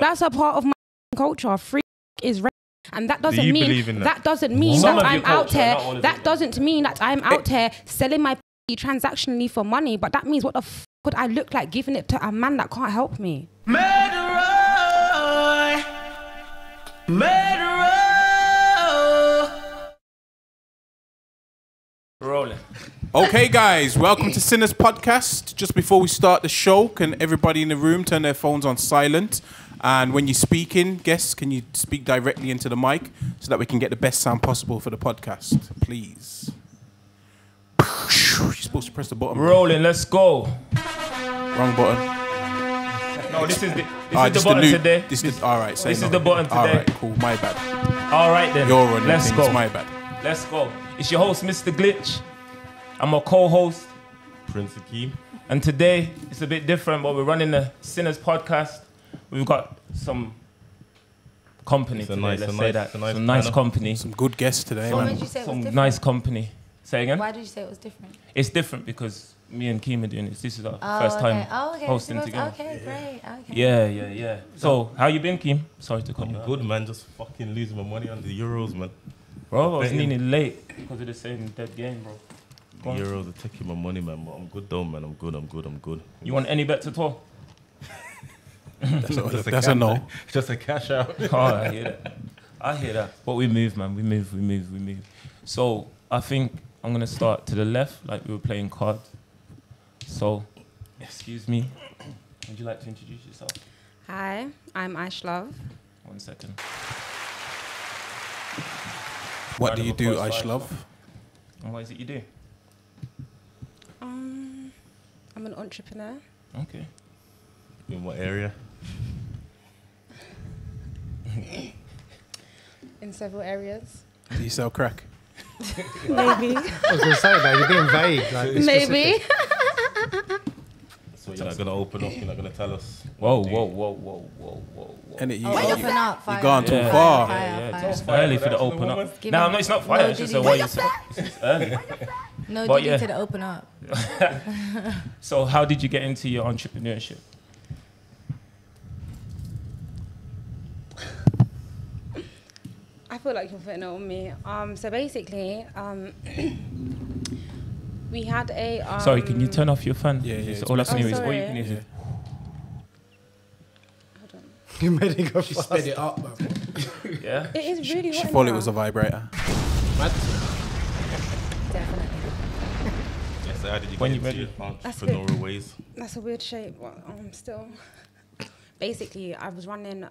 That's a part of my culture. Free is rape. And that doesn't mean that I'm out here. That doesn't mean that I'm out here selling my transactionally for money. But that means what the f could I look like giving it to a man that can't help me? Murderer, murderer. Rolling. Okay, guys, welcome to Sinners Podcast. Just before we start the show, can everybody in the room turn their phones on silent? And when you're speaking, guests, can you speak directly into the mic so that we can get the best sound possible for the podcast, please? You're supposed to press the button. Rolling, let's go. Wrong button. No, this is the button today. This is the button today. All right, cool, my bad. All right then, you're running let's things, go. My bad. Let's go. It's your host, Mr. Glitch. I'm a co-host, Prince Akeem. And today, it's a bit different, but we're running the Sinners Podcast. We've got some company today, let's say that. Some nice company. Some good guests today. Why did you say it was different? Some nice company. Say again? Why did you say it was different? It's different because me and Keem are doing this. This is our first time hosting together. Okay, great. Okay. Yeah. So, how you been, Keem? Sorry to come. Good, man. Just fucking losing my money on the Euros, man. Bro, I was leaning late because of the same dead game, bro. The Euros are taking my money, man. But I'm good, though, man. I'm good. You want any bets at all? That's a no. Just a cash out. Oh, I hear that. But we move, man. We move. So I think I'm going to start to the left, like we were playing cards. So, excuse me. Would you like to introduce yourself? Hi, I'm Iysh Love. One second. What do you do, Iysh Love? And what is it you do? I'm an entrepreneur. Okay. In what area? In several areas. Do you sell crack? Maybe. I was going to say that, you're being vague. Like, maybe. So you're not going to open up, you're not going to tell us. Whoa. And you've gone too far. Yeah, it's early for the open up. No, it's not fire, it's just a way you said. It's early. No, you need to open up. So how did you get into your entrepreneurship? I feel like you're putting it on me. So basically, we had a... sorry, can you turn off your fan? Yeah. It's all up anyways. All you can hear. Hold on. You made it go fast. She sped it up, man. Yeah? It is really hot. She thought it was a vibrator. Mad? Definitely. Yes, how did you get into your entrepreneurial ways? That's a weird shape, but still... Basically, I was running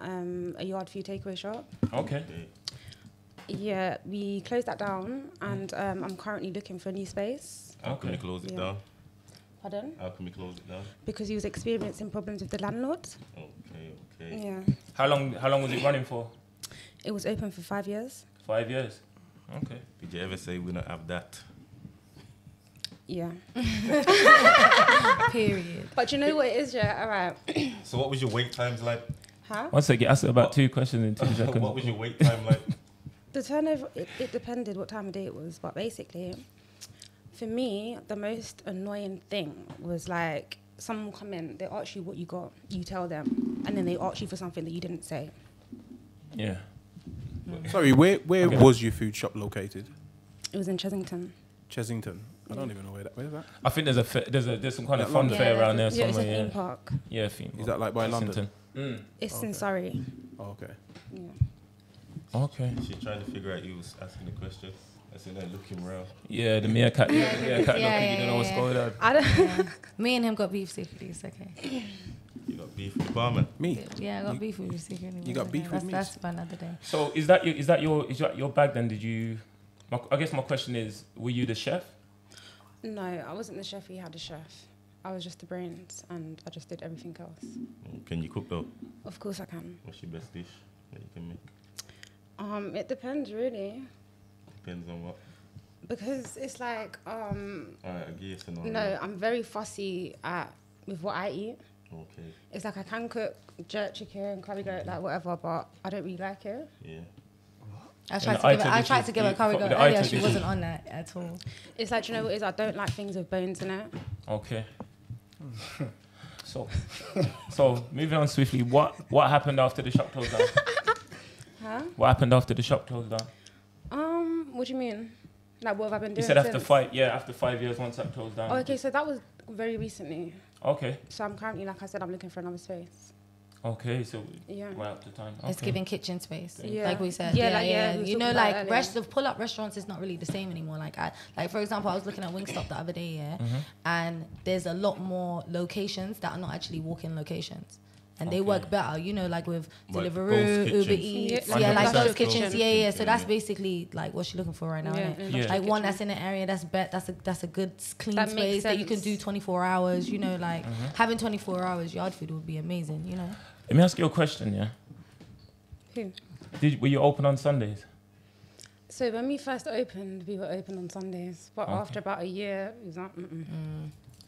a yard food takeaway shop. Okay. Yeah, we closed that down, and I'm currently looking for a new space. How can we close it down? Pardon? How can we close it down? Because he was experiencing problems with the landlord. Okay. Yeah. How long was it running for? It was open for 5 years. 5 years? Okay. Did you ever say we don't have that? Yeah. Period. But you know what it is, yeah? All right. So what was your wait times like? Huh? One second, asked about two questions in 2 seconds. What was your wait time like? The turnover, it depended what time of day it was, but basically, for me, the most annoying thing was like, someone come in, they ask you what you got, you tell them, and then they ask you for something that you didn't say. Yeah. Sorry, where was your food shop located? It was in Chessington. Chessington? I don't even know where that. I think there's some kind of fun fair around there somewhere. Yeah, it's a theme park. Yeah, theme park. Is that like by London? Mm. It's in Surrey. Oh, okay. Yeah. Okay. She's trying to figure out you was asking the question. I said they're looking around. Yeah, the meerkat. Yeah, you don't know what's going on. Me and him got beef secretly, it's okay. You got beef with the barman? Me? Yeah, I got beef with you secretly. You got beef with me? That's for another day. So is that your bag then? Did you... I guess my question is, were you the chef? No, I wasn't the chef. He had a chef. I was just the brains and I just did everything else. Can you cook though? Of course I can. What's your best dish that you can make? It depends, really. Depends on what? Because it's like... I'm very fussy with what I eat. Okay. It's like I can cook jerk chicken, curry goat, like whatever, but I don't really like it. Yeah. I tried to give her curry goat earlier, she wasn't on that at all. It's like, you know what it is? I don't like things with bones in it. Okay. So moving on swiftly, what happened after the shop closed down? Huh? What happened after the shop closed down? What do you mean? Like, what have I been doing? You said after since? After 5 years, once that closed down. Oh, okay, so that was very recently. Okay. So I'm currently, like I said, I'm looking for another space. Okay, so we're out of time. Okay. It's giving kitchen space, like we said. Yeah. You know, like pull-up restaurants is not really the same anymore. Like for example, I was looking at Wingstop the other day, and there's a lot more locations that are not actually walk-in locations. And they work better, you know, like with Deliveroo, Uber Eats, like those kitchens, So that's basically like what you're looking for right now, isn't it? Like one that's in an area that's a good clean space that you can do 24 hours, you know, like having 24 hours yard food would be amazing, you know. Let me ask you a question, Who? Were you open on Sundays? So when we first opened, we were open on Sundays, but after about a year, it was like,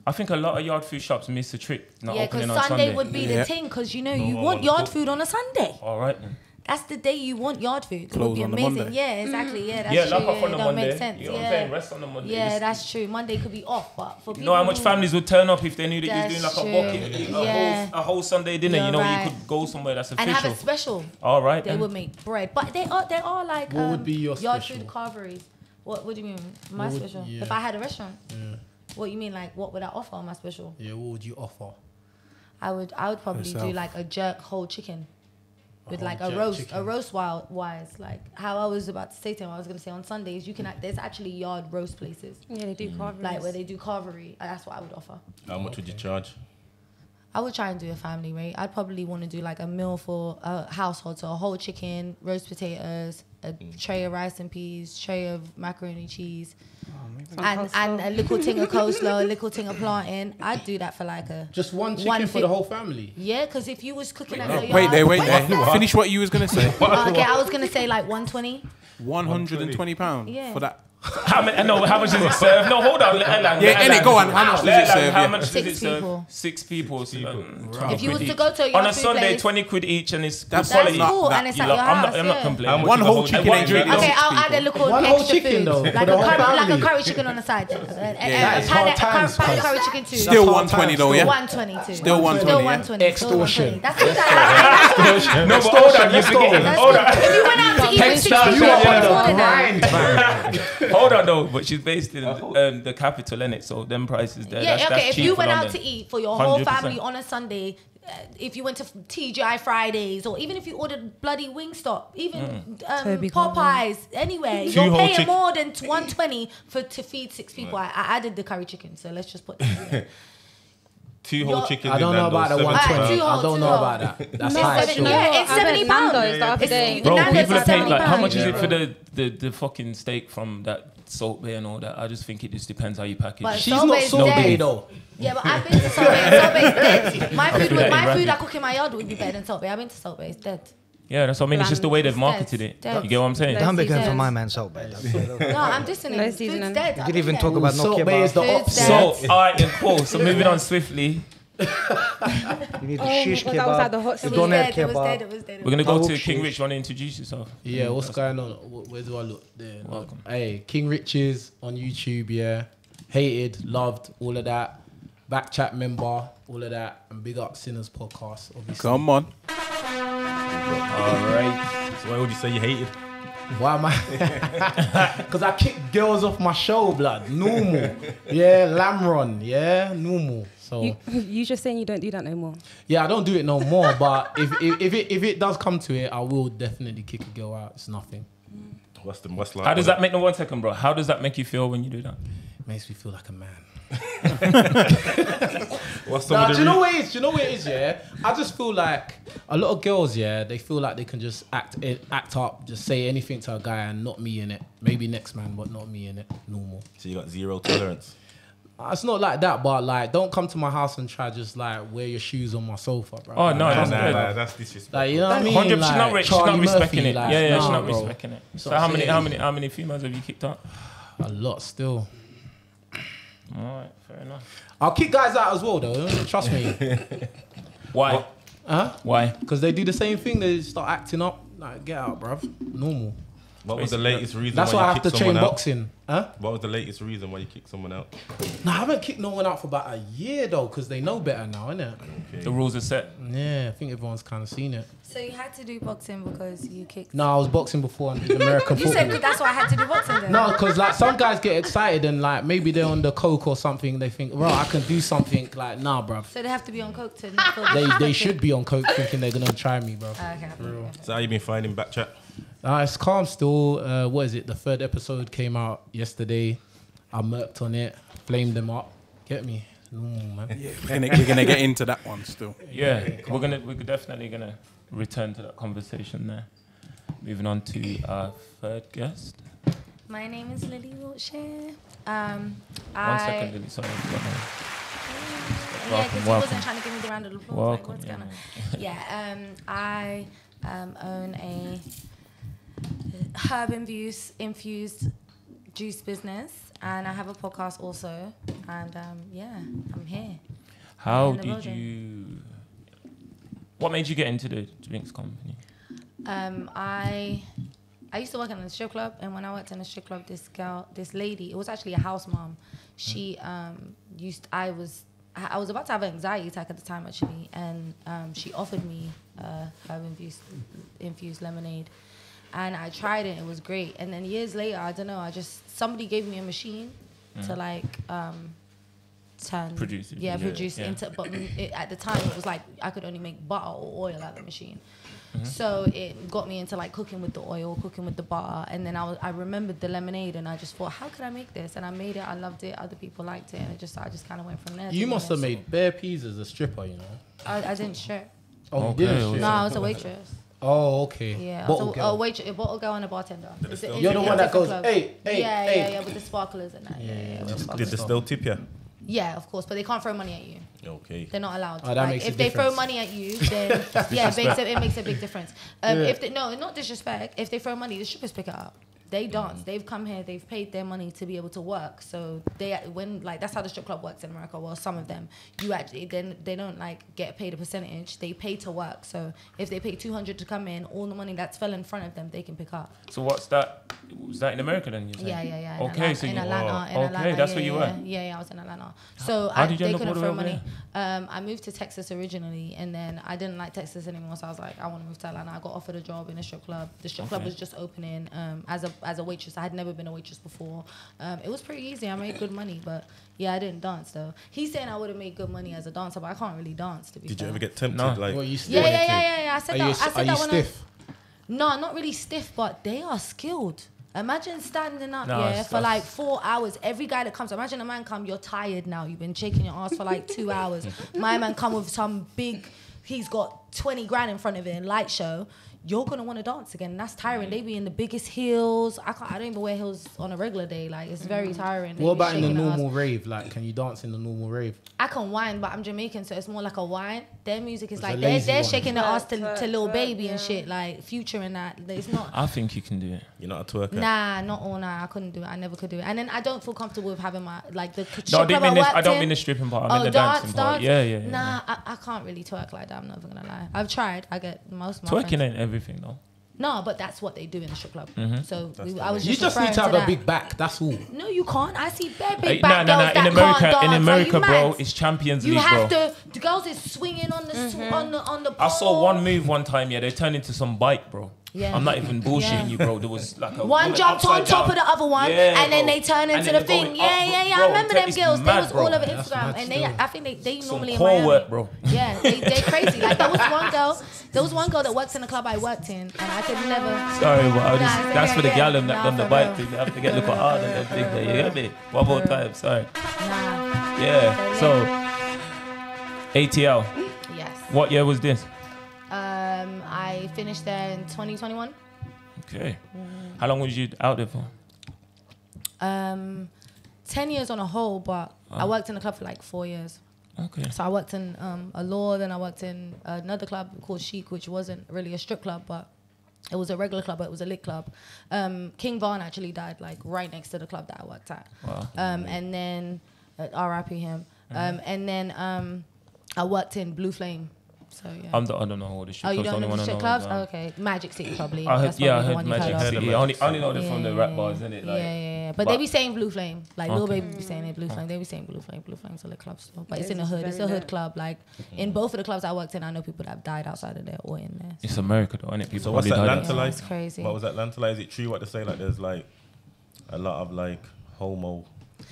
I think a lot of yard food shops miss the trick not opening on Sunday. Sunday would be the thing because, you know, you want yard food on a Sunday. All right, then. That's the day you want yard food. It would be amazing. Yeah, exactly. Yeah, that's true. Lock off on the Monday. Makes sense. You know what I'm saying? Rest on the Monday. Yeah, that's true. Monday could be off, but for people... You know how much families would turn up if they knew that you was doing like a bucket, a whole Sunday dinner. You're you could go somewhere that's official. And have a special. All right, They would make bread. But they are like yard food carveries. What do you mean? My special? If I had a restaurant? Yeah. What you mean? Like, what would I offer on my special? Yeah, what would you offer? I would probably do like a jerk whole chicken, with like a roast wise. Like how I was about to say to him, I was gonna say on Sundays you can. There's actually yard roast places. Yeah, they do carvery. Like where they do carvery. That's what I would offer. How much would you charge? I would try and do a family rate. I'd probably want to do like a meal for a household, so a whole chicken, roast potatoes, a tray of rice and peas, tray of macaroni cheese, and a little thing of coleslaw, a little thing of plantain. I'd do that for like a... Just one chicken for the whole family? Yeah, because if you was cooking at your yard... Wait there. Finish what you was going to say. Okay, I was going to say like 120. £120 for that. How much does it serve? No, hold on. How much does it serve? How much does it serve? 6 people. If you was to go to your on a Sunday, place, 20 quid each, and it's that's quality. Cool. And it's at your house. I'm not complaining. One whole chicken. Okay, I'll add a little extra food, like a curry chicken on the side. A curry chicken too. Still 120 though, yeah. 120 too. Still 120. Extortion. That's extortion. No, but hold on. If you went out to eat, you were on the grind. Hold on though, but she's based in the capital, innit? So them prices there. Yeah, that's if you went out to eat for your whole family on a Sunday, if you went to TGI Fridays, or even if you ordered bloody Wingstop, even Popeyes, anywhere, you're paying more than 120 to feed 6 people. Right. I added the curry chicken, so let's just put that in. 2 whole chicken. I don't know about that 120. I don't know about that. That's high. Yeah, it's £70. Bro, people are paying like how much is it for the fucking steak from that Salt Bae and all that? I just think it just depends how you package. But she's not Salt Bae though. Yeah, but I've been to Salt Bae. Salt Bae's dead. My food I cook in my yard would be better than Salt Bae. I've been to Salt Bae. It's dead. Yeah, that's what I mean. It's just the way they've marketed it. You get what I'm saying? Don't be going for my man Salt Bae. No, I'm just saying food's dead. You could even talk about Salt Bae is the opposite. So, alright, cool. So moving on swiftly. You need the shish kebab, the doner kebab. We're gonna go to King Rich. Want to introduce yourself? Yeah, what's going on? Where do I look? There. Welcome. Hey, King Riches on YouTube. Yeah, hated, loved, all of that. Backchat member, all of that, and big up Sinners Podcast. Obviously. Come on. Alright, so why would you say you hated? Why am I? Because I kicked girls off my show, blood. Normal. Yeah, Lamron. Yeah, normal. So you just saying you don't do that no more? Yeah, I don't do it no more, but if it does come to it, I will definitely kick a girl out. It's nothing. How does that make... No, 1 second, bro. How does that make you feel when you do that? It makes me feel like a man. Do you know what it is? Yeah, I just feel like a lot of girls, yeah, they feel like they can just act up, just say anything to a guy and not me in it. Maybe next man, but not me in it. Normal. So you got zero tolerance. It's not like that, but like, don't come to my house and try just like wear your shoes on my sofa, bro. Oh no, that's disrespectful. Like, you know what I mean? 100%, like, she's not respecting it. Like, yeah, she's not respecting it. So how many females have you kicked out? A lot still. Alright, fair enough. I'll kick guys out as well though, trust me. Why? Huh? Why? Because they do the same thing, they start acting up. Like, get out, bruv. Normal. What was the latest reason why you kicked someone out? That's why I have to chain boxing. Huh? What was the latest reason why you kicked someone out? No, I haven't kicked no one out for about a year though, because they know better now, innit? Okay. The rules are set. Yeah, I think everyone's kind of seen it. So you had to do boxing because you kicked? No, I was boxing before in American football. You said that's why I had to do boxing then? No, because like some guys get excited and like maybe they're on the coke or something. They think, bro, I can do something. Like, nah, bruv. So they have to be on coke to... They should be on coke thinking they're going to try me, bruv. Okay. For real. So how you been finding Backchat? It's calm still. What is it? The third episode came out yesterday. I murked on it, flamed them up. Get me? Man. Yeah, we're gonna get into that one still. Yeah, we're definitely gonna return to that conversation there. Moving on to our third guest. My name is Lily Wiltshire. One second, Lily. Sorry. Yeah, because he wasn't trying to give me the round of applause. Welcome, like, I own a herb infused juice business, and I have a podcast also, and I'm here. How did you... What made you get into the drinks company? I used to work in a strip club, and when I worked in a strip club, this lady, it was actually a house mom. She I was about to have an anxiety attack at the time actually, and she offered me herb infused lemonade. And I tried it, it was great. And then years later, I don't know, somebody gave me a machine to like produce it into, but at the time it was like, I could only make butter or oil out of the machine. Mm-hmm. So it got me into like cooking with the oil, cooking with the butter. And then I remembered the lemonade, and I just thought, how could I make this? And I made it, I loved it, other people liked it. And I just kind of went from there. You must have made bare peas as a stripper, you know? I didn't strip. Oh, okay. You didn't strip? No, I was a waitress. Oh, okay. Yeah, so a waitress, a bottle girl and a bartender. You're the one that goes, hey, hey, hey. Yeah, with the sparklers and that. Yeah. Did they still tip you? Yeah, of course, but they can't throw money at you. Okay. They're not allowed. Oh, like, if they throw money at you, then it makes a big difference. Not disrespect. If they throw money, the strippers pick it up. They dance. They've come here. They've paid their money to be able to work. So that's how the strip club works in America. Well, some of them, they don't like get paid a percentage. They pay to work. So if they pay $200 to come in, all the money that's fell in front of them, they can pick up. So what's that? Was that in America then? Yeah. Okay, so in Atlanta. Okay, that's where you were. Yeah, I was in Atlanta. So they couldn't throw money. I moved to Texas originally, and then I didn't like Texas anymore. So I was like, I want to move to Atlanta. I got offered a job in a strip club. The strip club was just opening as a waitress. I had never been a waitress before. It was pretty easy. I made good money, but I didn't dance though. He's saying I would have made good money as a dancer, but I can't really dance to be fair. Did you ever get tempted? No. Like, well, yeah. I said that. Are you stiff? No, not really stiff, but they are skilled. Imagine standing up for like 4 hours. Every guy that comes, imagine a man come, you're tired now. You've been shaking your ass for like 2 hours. My man come with some big, he's got 20 grand in front of him, light show. You're gonna want to dance again. That's tiring. They be in the biggest heels. I don't even wear heels on a regular day. Like, it's very tiring. What about in the normal rave? Like, can you dance in the normal rave? I can whine, but I'm Jamaican, so it's more like a whine. Their music is like they're shaking their ass to Little Baby and shit, like Future and that. It's not. I think you can do it. You're not a twerker. Nah, not all night. I couldn't do it. I never could do it. And then I don't feel comfortable with having my like the. No, I don't mean the stripping part. I mean the dancing part. Yeah. Nah, I can't really twerk like that. I'm not gonna lie. I've tried. I get most of my twerking ain't everything though. No, but that's what they do in the strip club. Mm-hmm. So I was just need to have a big back. That's all. No, you can't. I see bare big back girls that can't dance. In America, bro, it's Champions League, bro. The girls is swinging on the on the ball. I saw one move one time. Yeah, they turned into some bike, bro. Yeah. I'm not even bullshitting you, bro. There was like a one jumped on top of the other one, and then they turn into the thing. Yeah. Bro, I remember them girls. They was all over Instagram, and I think they normally in Miami. Work, bro. Yeah, they crazy. Like there was one girl that works in the club I worked in, and I could never. Sorry, but that's for the gallum that done the bike thing. They have to get look at art and everything. You get me? One more time. Sorry. Yeah. So ATL. Yes. What year was this? I finished there in 2021. Okay. How long was you out there for? 10 years on a whole, but I worked in a club for like 4 years. Okay. So I worked in Allure, then I worked in another club called Chic, which wasn't really a strip club, but it was a regular club, but it was a lit club. King Von actually died like right next to the club that I worked at. Wow. And then, RIP him. And then I worked in Blue Flame. So yeah. I don't know how old is she. Oh, you don't know the strip clubs? Oh, okay. Magic City probably. I heard Magic City. I only know them from the rap bars, isn't it? Like, yeah. But they be saying Blue Flame. Like Little Baby be saying it, Blue Flame. They be saying Blue Flame. Blue Flame's at the club still. But it's in the hood. It's a hood club. Like in both of the clubs I worked in, I know people that have died outside of there or in there. It's America though, isn't it? People probably died. It's crazy. What was Atlanta like? Is it true what they say? Like there's like a lot of like homo.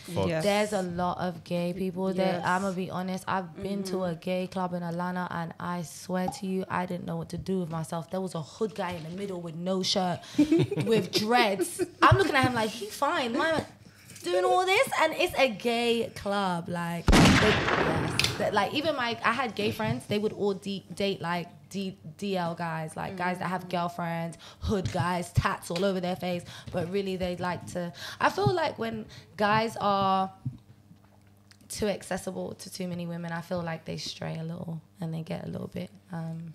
Yes. There's a lot of gay people there. Yes. I'm gonna be honest. I've been to a gay club in Atlanta, and I swear to you, I didn't know what to do with myself. There was a hood guy in the middle with no shirt, with dreads. I'm looking at him like he's fine. Why doing all this? And it's a gay club. Like, I had gay friends. They would all date like DL guys, like guys that have girlfriends, hood guys, tats all over their face, but really they like to. I feel like when guys are too accessible to too many women, I feel like they stray a little and they get a little bit.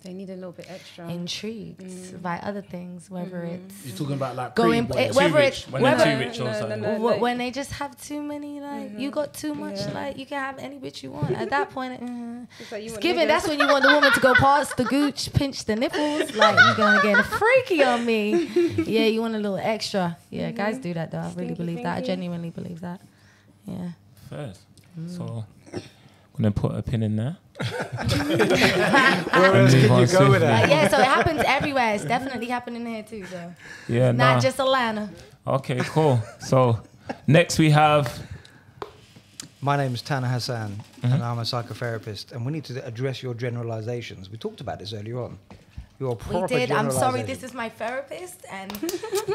They need a little bit extra. Intrigued by other things, whether it's. You're talking about like going, when they just have too many, like you got too much, like you can have any bitch you want. At that point, it's like you given that's when you want the woman to go past the gooch, pinch the nipples, like you're gonna get freaky on me. Yeah, you want a little extra. Yeah, guys do that though. I really believe that. I genuinely believe that. Yeah. First. So I'm gonna put a pin in there. Where else can you go with that? Yeah, so it happens everywhere. It's definitely happening here too, though. Yeah, not just Atlanta. Okay, cool. So next we have. My name is Taner Hassan, and I'm a psychotherapist. And we need to address your generalizations. We talked about this earlier on. We did. I'm sorry. This is my therapist, and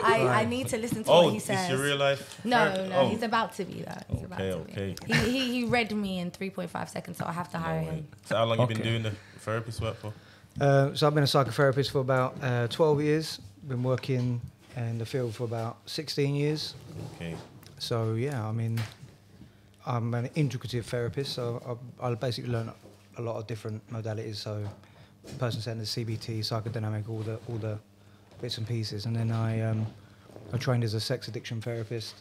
I need to listen to what he says. Oh, is your real life? No. He's about to be that. He's about to be. He read me in 3.5 seconds, so I have to hire him. So how long you been doing the therapist work for? So I've been a psychotherapist for about 12 years. Been working in the field for about 16 years. Okay. So yeah, I mean, I'm an integrative therapist, so I basically learn a lot of different modalities. So. Person-centered, CBT, psychodynamic, all the bits and pieces, and then I trained as a sex addiction therapist,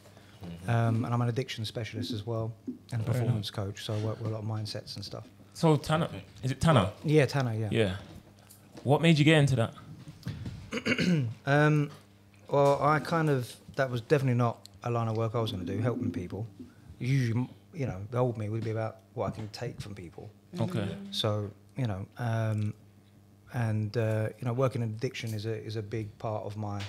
and I'm an addiction specialist as well, and a performance coach. So I work with a lot of mindsets and stuff. So Taner, is it Taner? Yeah, Taner. Yeah. Yeah. What made you get into that? Well, that was definitely not a line of work I was going to do. Helping people, usually, you know, the old me would be about what I can take from people. Okay. So you know. You know, working in addiction is a big part of my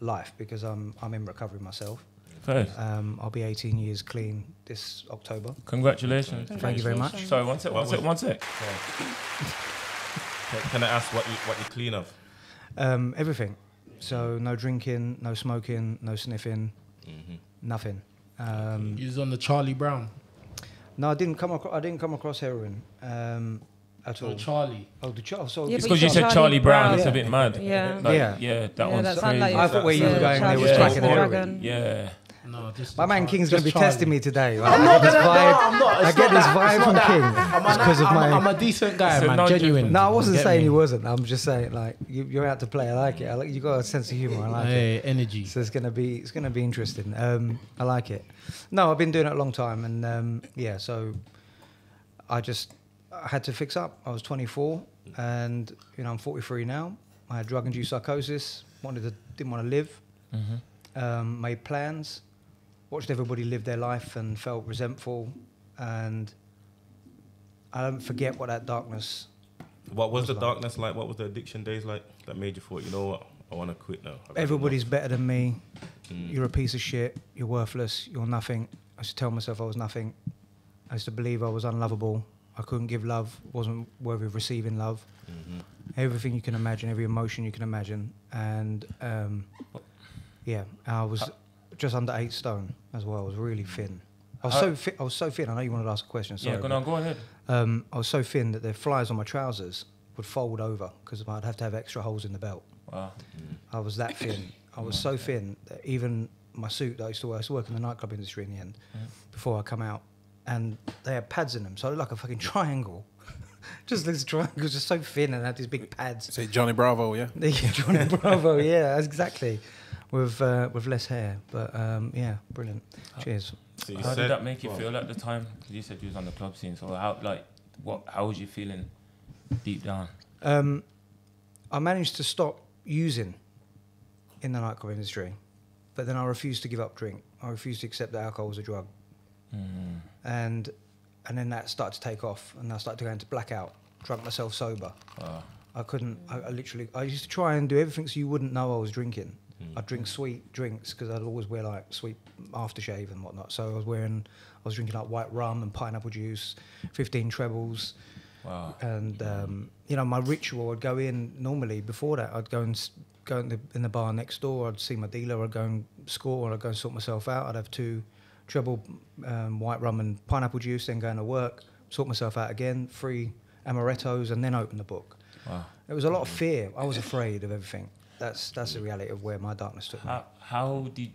life because I'm in recovery myself. First. I'll be 18 years clean this October. Congratulations! Thank you very much. Sorry, one sec. Yeah. Can I ask what you clean of? Everything. So no drinking, no smoking, no sniffing, nothing. You was on the Charlie Brown. No, I didn't come across heroin. At all. Charlie. Oh, the Charlie. So it's because you said Charlie Brown. It's a bit mad. Yeah. Like, yeah, that one's crazy. I thought where you were going there was Tracking the Dragon. Yeah. No, just my man King's going to be testing me today. I get this vibe from King. It's because of my... I'm a decent guy, man. Genuine. No, I wasn't saying he wasn't. I'm just saying, like, you're out to play. I like it. You got a sense of humour. I like it. Energy. So it's going to be interesting. I like it. No, I've been doing it a long time. And, yeah, so I had to fix up. I was 24, and you know I'm 43 now. I had drug-induced psychosis. Didn't want to live. Made plans, watched everybody live their life, and felt resentful. And I don't forget what that darkness. What was the darkness like? What was the addiction days like? That made you thought, you know what, I want to quit now. Everybody's better than me. You're a piece of shit. You're worthless. You're nothing. I used to tell myself I was nothing. I used to believe I was unlovable. I couldn't give love, wasn't worthy of receiving love. Everything you can imagine, every emotion you can imagine. And yeah, I was just under 8 stone as well. I was really thin. I was so thin. I know you wanted to ask a question. Sorry, yeah, go ahead. I was so thin that the flies on my trousers would fold over because I'd have to have extra holes in the belt. Wow. I was that thin. I was so thin that even my suit that I used to wear, I used to work in the nightclub industry in the end, before I come out. And they had pads in them, so I looked like a fucking triangle. Just this triangle, just so thin, and had these big pads. So Johnny Bravo, yeah. Johnny Bravo, yeah, exactly. With less hair, but yeah, brilliant. Cheers. So how did that make you feel at the time? Because you said you was on the club scene. So how was you feeling Deep down. I managed to stop using in the nightclub industry, but then I refused to give up drink. I refused to accept that alcohol was a drug. Mm. And then that started to take off, and I started to go into blackout, drunk myself sober. Wow. I couldn't, I literally, I used to try and do everything so you wouldn't know I was drinking. Mm. I'd drink sweet drinks because I'd always wear like sweet aftershave and whatnot. So I was drinking like white rum and pineapple juice, 15 trebles. Wow. And, you know, my ritual, I'd go in normally before that, I'd go and go in the bar next door, I'd see my dealer, I'd go and score, I'd go and sort myself out. I'd have 2 treble white rum and pineapple juice, then go into work, sort myself out again, 3 amarettos, and then open the book. Wow. It was a lot of fear. I was afraid of everything. That's the reality of where my darkness took me. How did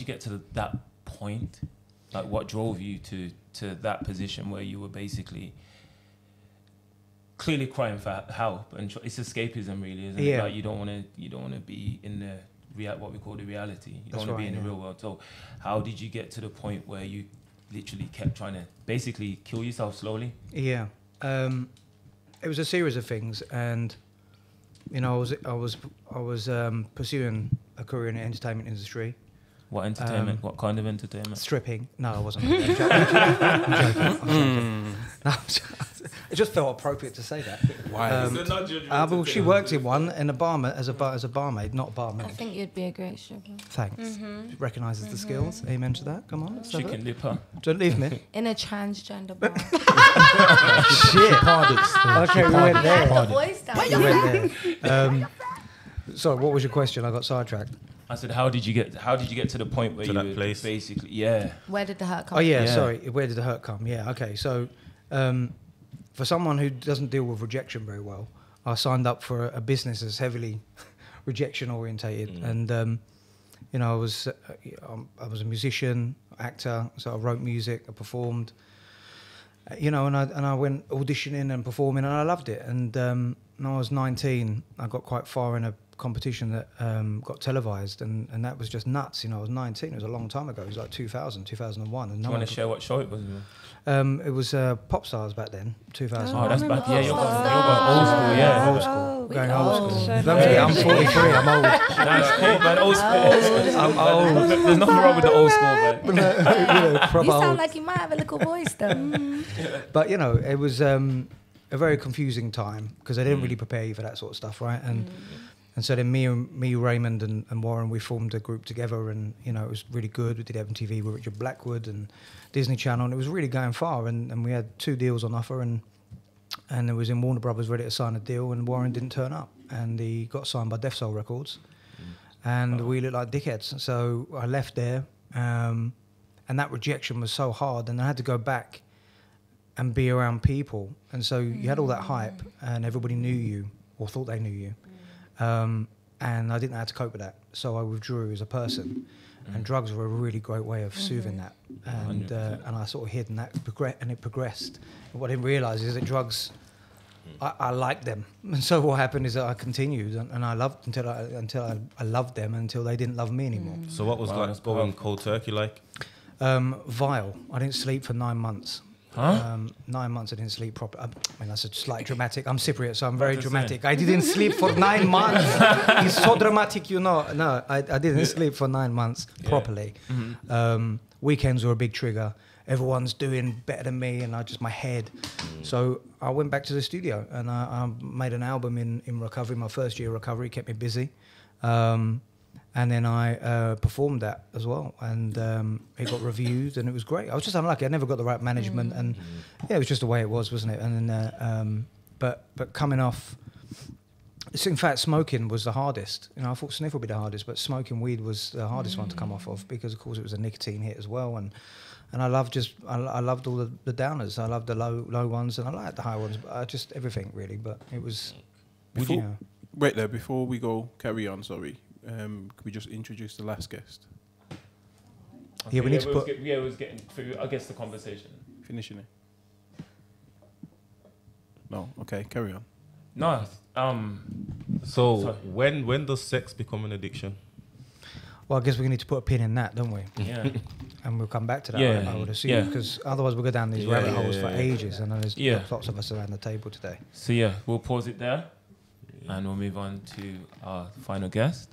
you get to that point? Like, what drove you to that position where you were basically clearly crying for help? And it's escapism, really, isn't it? Like, you don't want to be in the what we call the reality. You don't want to be in the real world. So, how did you get to the point where you literally kept trying to basically kill yourself slowly? Yeah. It was a series of things, and you know, I was pursuing a career in the entertainment industry. What entertainment? What kind of entertainment? Stripping. No, I wasn't. I'm joking. No, it just felt appropriate to say that. Why? Well, she worked in one in a barmaid as a barmaid, not a barman. I think you'd be a great stripper. Thanks. Mm-hmm. She recognises the skills. Amen to that. Come on. Chicken lipper. Don't leave me. In a transgender bar. Shit. Okay, we went there. Sorry, what was your question? I got sidetracked. I said, how did you get to the point where basically, yeah. Where did the hurt come? Oh, yeah, sorry. Where did the hurt come? Yeah, okay. So for someone who doesn't deal with rejection very well, I signed up for a business that's heavily rejection orientated. Mm. And, you know, I was a musician, actor, so I wrote music, I performed, you know, and I went auditioning and performing, and I loved it. And when I was 19, I got quite far in a competition that got televised, and that was just nuts. You know, I was 19. It was a long time ago. It was like 2000, 2001. And do you want to share what show it was? It was Popstars back then, 2000. Oh, that's back. Yeah, you're going old school. Yeah, old school. Going old school. Don't forget, I'm 43. I'm old. That's cool, man. Old school. I'm old. There's nothing wrong with the old school, man. You sound like you might have a little voice, though. But you know, it was a very confusing time because they didn't really prepare you for that sort of stuff, right? And so then me, Raymond and Warren, we formed a group together, and you know, it was really good. We did MTV with Richard Blackwood and Disney Channel, and it was really going far, and we had 2 deals on offer, and it was in Warner Brothers ready to sign a deal, and Warren didn't turn up, and he got signed by Def Soul Records, and we looked like dickheads. So I left there, and that rejection was so hard, and I had to go back and be around people, and so you had all that hype, and everybody knew you, or thought they knew you. And I didn't know how to cope with that, so I withdrew as a person, and drugs were a really great way of soothing that, and I sort of hid, and it progressed. And what I didn't realise is that drugs, I liked them, and so what happened is that I continued, and I loved until I loved them, until they didn't love me anymore. So what was like going cold turkey like? Vile. I didn't sleep for 9 months. Huh? 9 months I didn't sleep properly. I mean, that's a slight dramatic. I'm Cypriot, so I'm very dramatic. I didn't sleep for 9 months. It's so dramatic, you know. No, I didn't sleep for 9 months properly. Yeah. Mm-hmm. Weekends were a big trigger. Everyone's doing better than me, and my head. So I went back to the studio, and I made an album in recovery. My first year of recovery kept me busy. And then I performed that as well, and it got reviewed, and it was great. I was just unlucky; I never got the right management, and yeah, it was just the way it was, wasn't it? And then, but coming off, in fact, smoking was the hardest. You know, I thought sniff would be the hardest, but smoking weed was the hardest one to come off of, because of course it was a nicotine hit as well, and I loved all the downers. I loved the low ones, and I liked the high ones, but just everything really. But it was. Wait there before we go carry on. Sorry. Can we just introduce the last guest? Okay, yeah, we need to put... Yeah, we was getting through, I guess, the conversation. Finishing it. No, okay, carry on. No, so sorry. When does sex become an addiction? Well, I guess we need to put a pin in that, don't we? Yeah. And we'll come back to that, yeah, I would assume, because otherwise we'll go down these rabbit holes for ages, and there's lots of us around the table today. So yeah, we'll pause it there, and we'll move on to our final guest.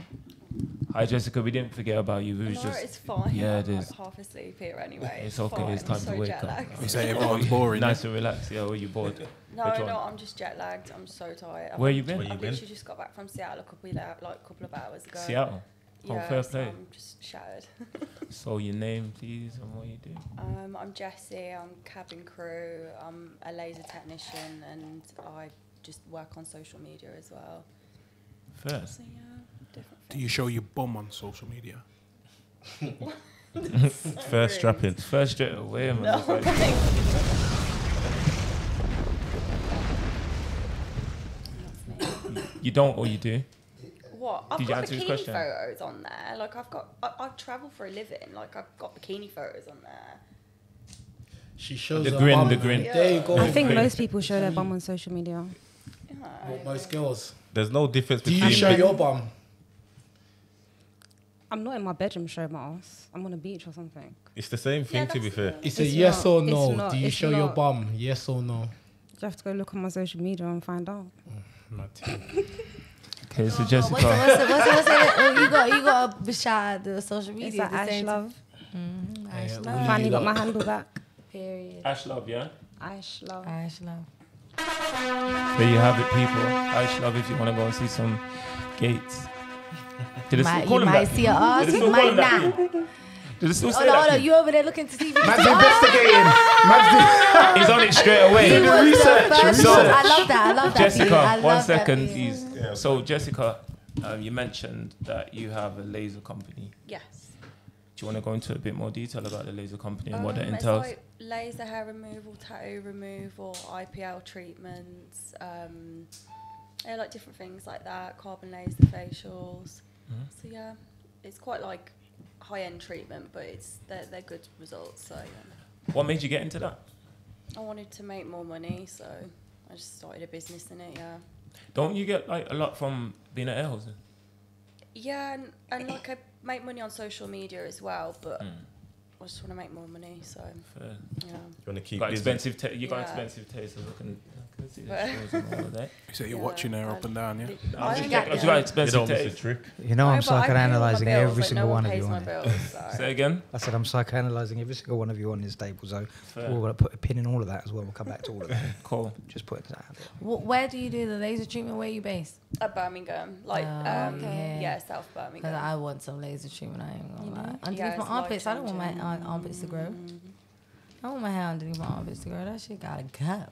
Hi Jessica, we didn't forget about you. It's fine. Yeah, it is. I'm half asleep here anyway. It's okay. Fine. It's time to wake up. You say everyone's boring. Nice and relaxed. Yeah, were you bored? No, I'm just jet lagged. I'm so tired. Where you been? I literally just got back from Seattle a couple of hours ago. Seattle. Oh, yeah, fair play. I'm just shattered. So your name, please, and what you do. I'm Jessie. I'm cabin crew. I'm a laser technician, and I just work on social media as well. Fair. So, yeah. Do you show your bum on social media? First strapping. First straight away, man. No. You don't, or you do? What? I've got bikini photos on there. Like, I travel for a living. Like, I've got bikini photos on there. She shows the grin, the grin. Yeah. There you go. I think most people show their bum on social media. Yeah, well, most girls. There's no difference between... Do you show your bum? I'm not in my bedroom showing my ass. I'm on a beach or something. It's the same thing, to be fair. It's yes or no. Do you show your bum? Yes or no? You have to go look on my social media and find out. Okay, so Jessica. What's it? You got a shot the social media. It's Iysh Love. Iysh Love. Finally got my handle back. Period. Iysh Love, yeah? Iysh Love. Iysh Love. There you have it, people. Iysh Love if you want to go and see some gates. You might see your ass, you might not. Hold on, you over there looking to see if you Man's investigating. He's on it straight away. He was research. So, I love that. Jessica, one second, please. Yeah. So, Jessica, you mentioned that you have a laser company. Yes. Do you want to go into a bit more detail about the laser company and what that entails? Like laser hair removal, tattoo removal, IPL treatments, like different things like that, carbon laser facials. Mm-hmm. So yeah, it's quite like high-end treatment, but they're good results. So yeah. What made you get into that? I wanted to make more money, so I just started a business in it. Yeah. Don't you get like a lot from being at Airhouse? Yeah, and like I make money on social media as well, but I just want to make more money. So fair. Yeah. You want to keep expensive. You got expensive taste. So you're watching her up and down, yeah? You know, I'm psychoanalyzing every single one of you on it. Say again? I said I'm psychoanalyzing every single one of you on this table, so we're going to put a pin in all of that as well. We'll come back to all of that. Cool. Just put that out. Where do you do the laser treatment? Where are you based? At Birmingham. Like, South Birmingham. Because I want some laser treatment, I ain't going to lie. Underneath my armpits, I don't want my armpits to grow. I want my hair underneath my armpits to grow. That shit got to go.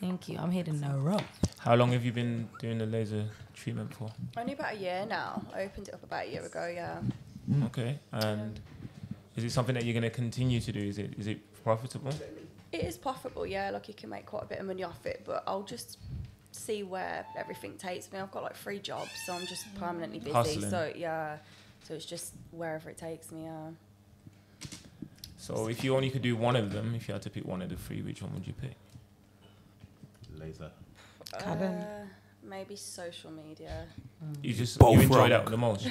Thank you. I'm hitting no rope. How long have you been doing the laser treatment for? Only about a year now. I opened it up about a year ago, yeah. Okay. And is it something that you're going to continue to do? Is it profitable? It is profitable, yeah. Like, you can make quite a bit of money off it, but I'll just see where everything takes me. I've got, like, 3 jobs, so I'm just permanently busy. Hustling. So, yeah. So it's just wherever it takes me, yeah. So if you only could do one of them, if you had to pick one of the 3, which one would you pick? Laser. Maybe social media. You enjoy that the most.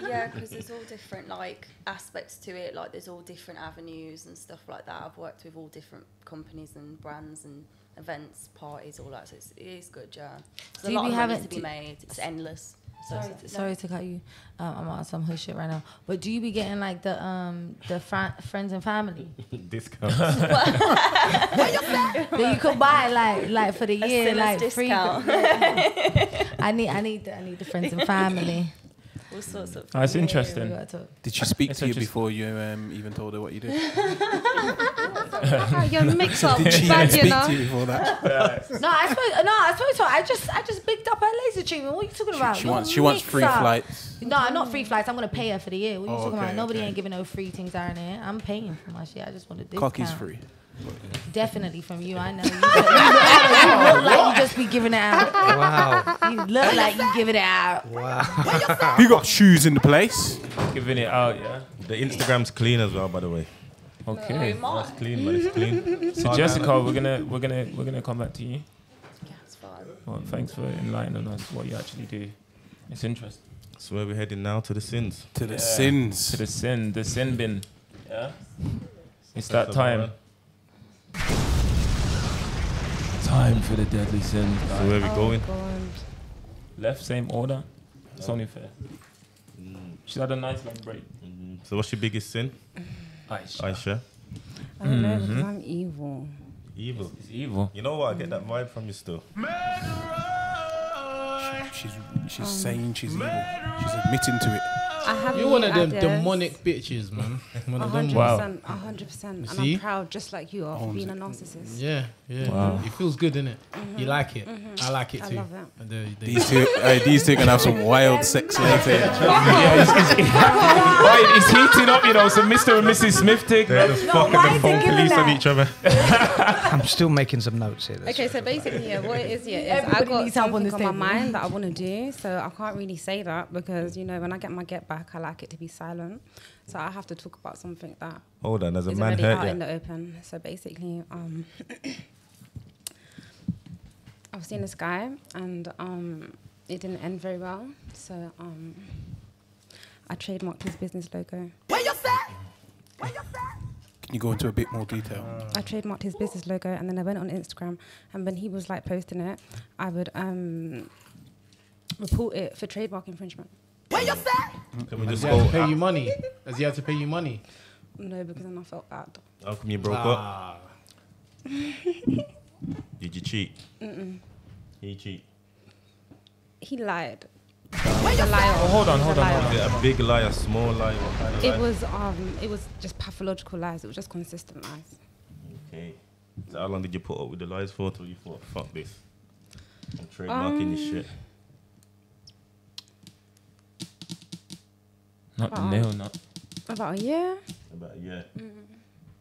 Yeah, because there's all different like aspects to it. Like there's all different avenues and stuff like that. I've worked with all different companies and brands and events, parties, all that. So it is good, yeah. There's a lot of money to be made. It's endless. Sorry to cut you. I'm on some hood shit right now. But do you be getting like the friends and family discounts? That you could buy like for the year, like discount. Free. I need the friends and family. All sorts of. That's interesting. Did she speak to you before you even told her what you did? You're mixed up. Did she speak to you before that? No, I spoke to her. I just bigged up her laser treatment. What are you talking about? She wants free flights. No, not free flights. I'm gonna pay her for the year. What are you talking about? Nobody ain't giving no free things out in here. I'm paying for my shit. I just want to do. Cocky's free. Definitely from you. I know. You look like you just be giving it out. Wow. You look like you giving it out. Wow. You got shoes in the place. Giving it out, yeah. The Instagram's clean as well, by the way. Okay. That's clean, but it's clean. So Jessica, we're gonna come back to you. Yeah, it's fine. Well, thanks for enlightening us what you actually do. It's interesting. So where we're heading now to the sins. To the sins. To the sin bin. Yeah. It's that time. Time for the deadly sin. So where are we going? God. Left, same order. It's only fair. She's had a nice long break. So what's your biggest sin? Iysh. I don't know, because I'm evil. Evil? It's evil. You know what? I get that vibe from you still. She's saying she's evil. She's admitting to it. You're one of them demonic bitches, man. One of them. 100%, 100%. And I'm proud, just like you are, for being a narcissist. Yeah, yeah. Wow. It feels good, innit? You like it. I like it too. I love it. And these two can have some wild sex later. It's heating up, you know. So Mr. and Mrs. Smith take the fucking phone police on each other. I'm still making some notes here. Okay, so basically, what it is is I got something on my mind that I want to do, so I can't really say that because you know when I get my get back. I like it to be silent, so I have to talk about something that hold on, as a man hurt out in the open. So basically, I've seen this guy, and it didn't end very well. So I trademarked his business logo. What you say? What you say? You go into a bit more detail. I trademarked his business logo, and then I went on Instagram, and when he was like posting it, I would report it for trademark infringement. What you say? Can we just go? Pay you money? Does he have to pay you money? No, because then I felt bad. How come you broke up? Did you cheat? He cheat. He lied. A liar. Oh, hold on. A big lie, a small lie. What kind of lie? It was just pathological lies. It was just consistent lies. Okay. So how long did you put up with the lies for till you thought, fuck this? I'm trademarking this shit. Not the nail, not. About a year. About a year.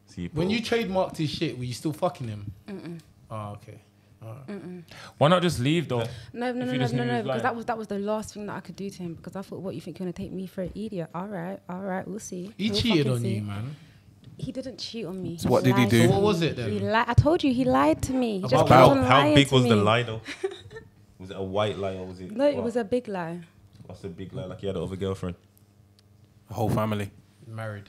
So you when you trademarked his shit, were you still fucking him? Oh, okay. Right. Why not just leave though? No, because that was the last thing that I could do to him because I thought, what you think you're gonna take me for an idiot? All right, we'll see. He cheated on you, man. He didn't cheat on me. So what did he do? So what was it then? I told you he lied to me. He just kept on lying to me. How big was the lie though? Was it a white lie or was it? No, it was a big lie. What's a big lie? Like he had an other girlfriend. Whole family married?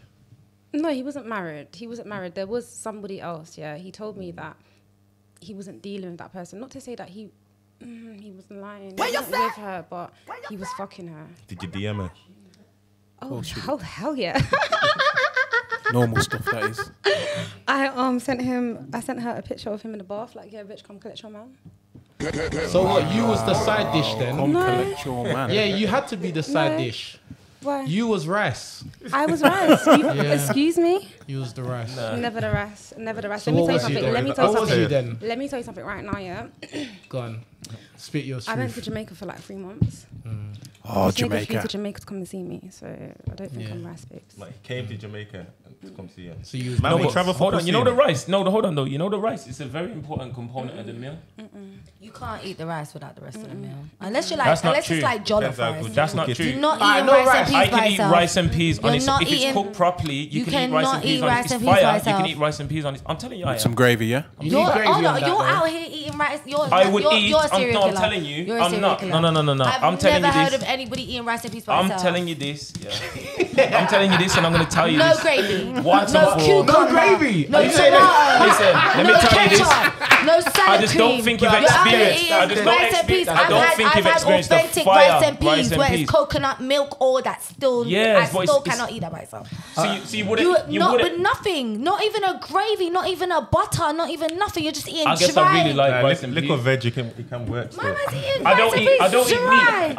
No, he wasn't married. There was somebody else. Yeah, he told me that he wasn't dealing with that person. Not to say that he wasn't lying. He wasn't with her, but he was fucking her. Did you DM her? Oh hell yeah. Normal stuff, that is. I sent her a picture of him in the bath, like, yeah, bitch, come collect your man. So what, you was the side dish then? Come collect your man. Yeah, you had to be the side dish. Why? You was rice. I was rice. Excuse me? You was the rice. No. Never the rice. So Let me tell you something right now, yeah? Go on. Spit your truth. I went to Jamaica for like 3 months. Oh, Jamaica. I came to Jamaica to come and see me, so I don't think I'm rice, babes. Like, came to Jamaica to come see you. So you travel for you know the rice. No, hold on, though. You know the rice. It's a very important component of the meal. You can't eat the rice without the rest of the meal. Unless you're like, it's like jollof rice. That's not true. I can eat rice and peas on it. If it's cooked properly, you can eat rice and peas on it. It's fire. You can eat rice and peas on it. I'm telling you, I am. Some gravy, yeah? You're out here eating rice. I would eat. No, I'm telling you. I'm not. No. I'm telling you this. I've never heard of anybody eating rice and peas by itself. I'm telling you this. I'm telling you this, and I'm going to tell you this. No gravy. No gravy. No tomato. Listen, let me tell you this. No salad cream. I just don't think you've experienced. I don't think you've experienced the fire. Rice and peas, where it's coconut milk, all that still. Yes, I still cannot eat that by itself. So you wouldn't. Not with nothing. Not even a gravy. Not even a butter. Not even nothing. You're just eating. I guess I really like rice and peas. Liquid veg, you can work. I don't eat meat. I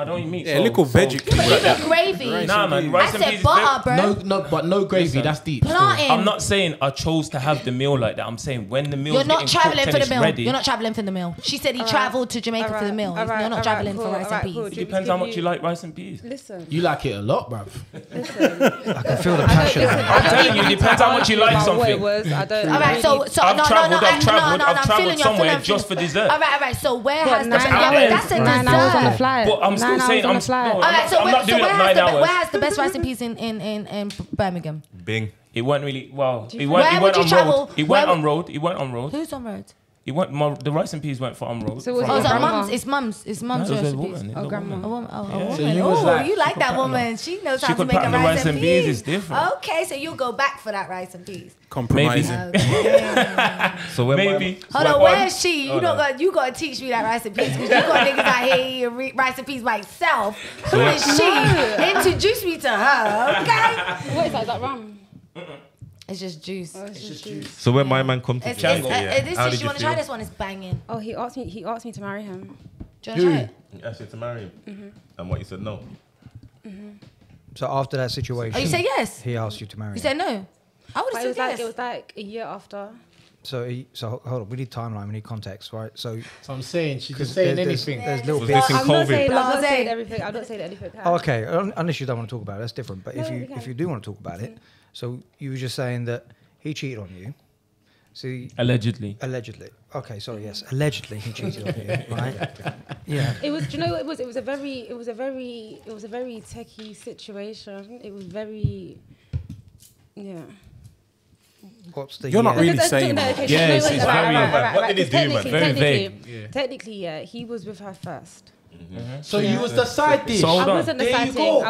don't eat meat. Yeah, little veggie. Even gravy. Nah, man. Rice and peas. Butter, bro. No gravy. That's deep. I'm not saying I chose to have the meal like that. I'm saying when the meal. You're not traveling for the meal. You're not traveling for the meal. She said he travelled to Jamaica for the meal. You're not traveling for rice and peas. It depends how much you like rice and peas. Listen. You like it a lot, bruv. Listen. I can feel the passion. I'm telling you, it depends how much you like something. Alright, so I've travelled somewhere just for dessert. Alright. So where has the that's a dessert. Where has the best rice and peas in Birmingham? Bing. It went really well. It went on road. It went on road. Who's on road? The rice and peas weren't for Umro. So it was Mum's. It's Mum's. It's Mum's. No, it was a grandma. A woman. Oh, yeah. So you like that woman. She knows how to make a rice and peas. Is different. Okay, so you'll go back for that rice and peas. Compromising. Okay. So where maybe. Hold on, where is she? You got to teach me that rice and peas because you got niggas out here eating rice and peas by itself. Who is she? Introduce me to her, okay? What is that? Is that rum? It's just juice. Oh, it's just juice. So when my man comes to Django, you want to try this one? It's banging. Oh, he asked me to marry him. Do you want to try it? He asked you to marry him? Mm-hmm. And what, you said no? Mm-hmm. So after that situation... Oh, you said yes? He asked you to marry him. You said no? I would have said yes. It was like a year after. So hold on, we need timeline, we need context, right? So I'm saying she's just saying anything. There's little bits in COVID. I'm not saying everything. I'm not saying anything. Okay, unless you don't want to talk about it, that's different. But if you do want to talk about it, so you were just saying that he cheated on you. See, allegedly. Allegedly. Okay, sorry. Yes, allegedly he cheated on you, right? Yeah. It was. Do you know what it was? It was a very techie situation. It was very. Yeah. What's the You're not really saying that. Okay, yeah, so it's very vague. What did he do, man? Very vague. Yeah. Technically, yeah, he was with her first. Mm-hmm. So you was the side dish. I wasn't the side thing. I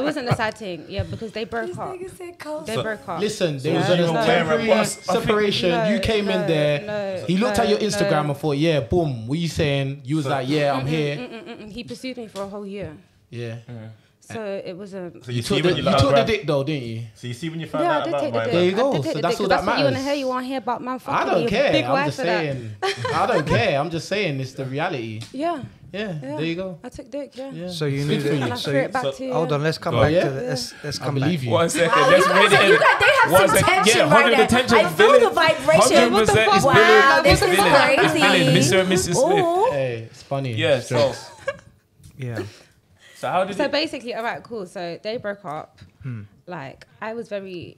wasn't the side thing. Yeah, because they broke up. They broke up. Listen, there was a temporary separation. You came in there. He looked at your Instagram and thought, yeah, boom. What you saying? You was like, yeah, I'm here. He pursued me for a whole year. Yeah. So it was a... So you took the dick though, didn't you? So you see when you found out about my... There you go. So that's all that matters. That's what you want to hear. You want to hear about man fucking your big wife for that. I don't care. I'm just saying it's the reality. Yeah. Yeah, there you go. I took dick, yeah. So you knew that. So hold on, let's come back to this. Let's come back. 1 second. Let's read it. They have some tension right now. I feel the vibration. 100% wow, this is crazy. Mr. and Mrs. Smith. Hey, it's funny. Yeah, so... Yeah. So basically, all right, cool. So they broke up. Like, I was very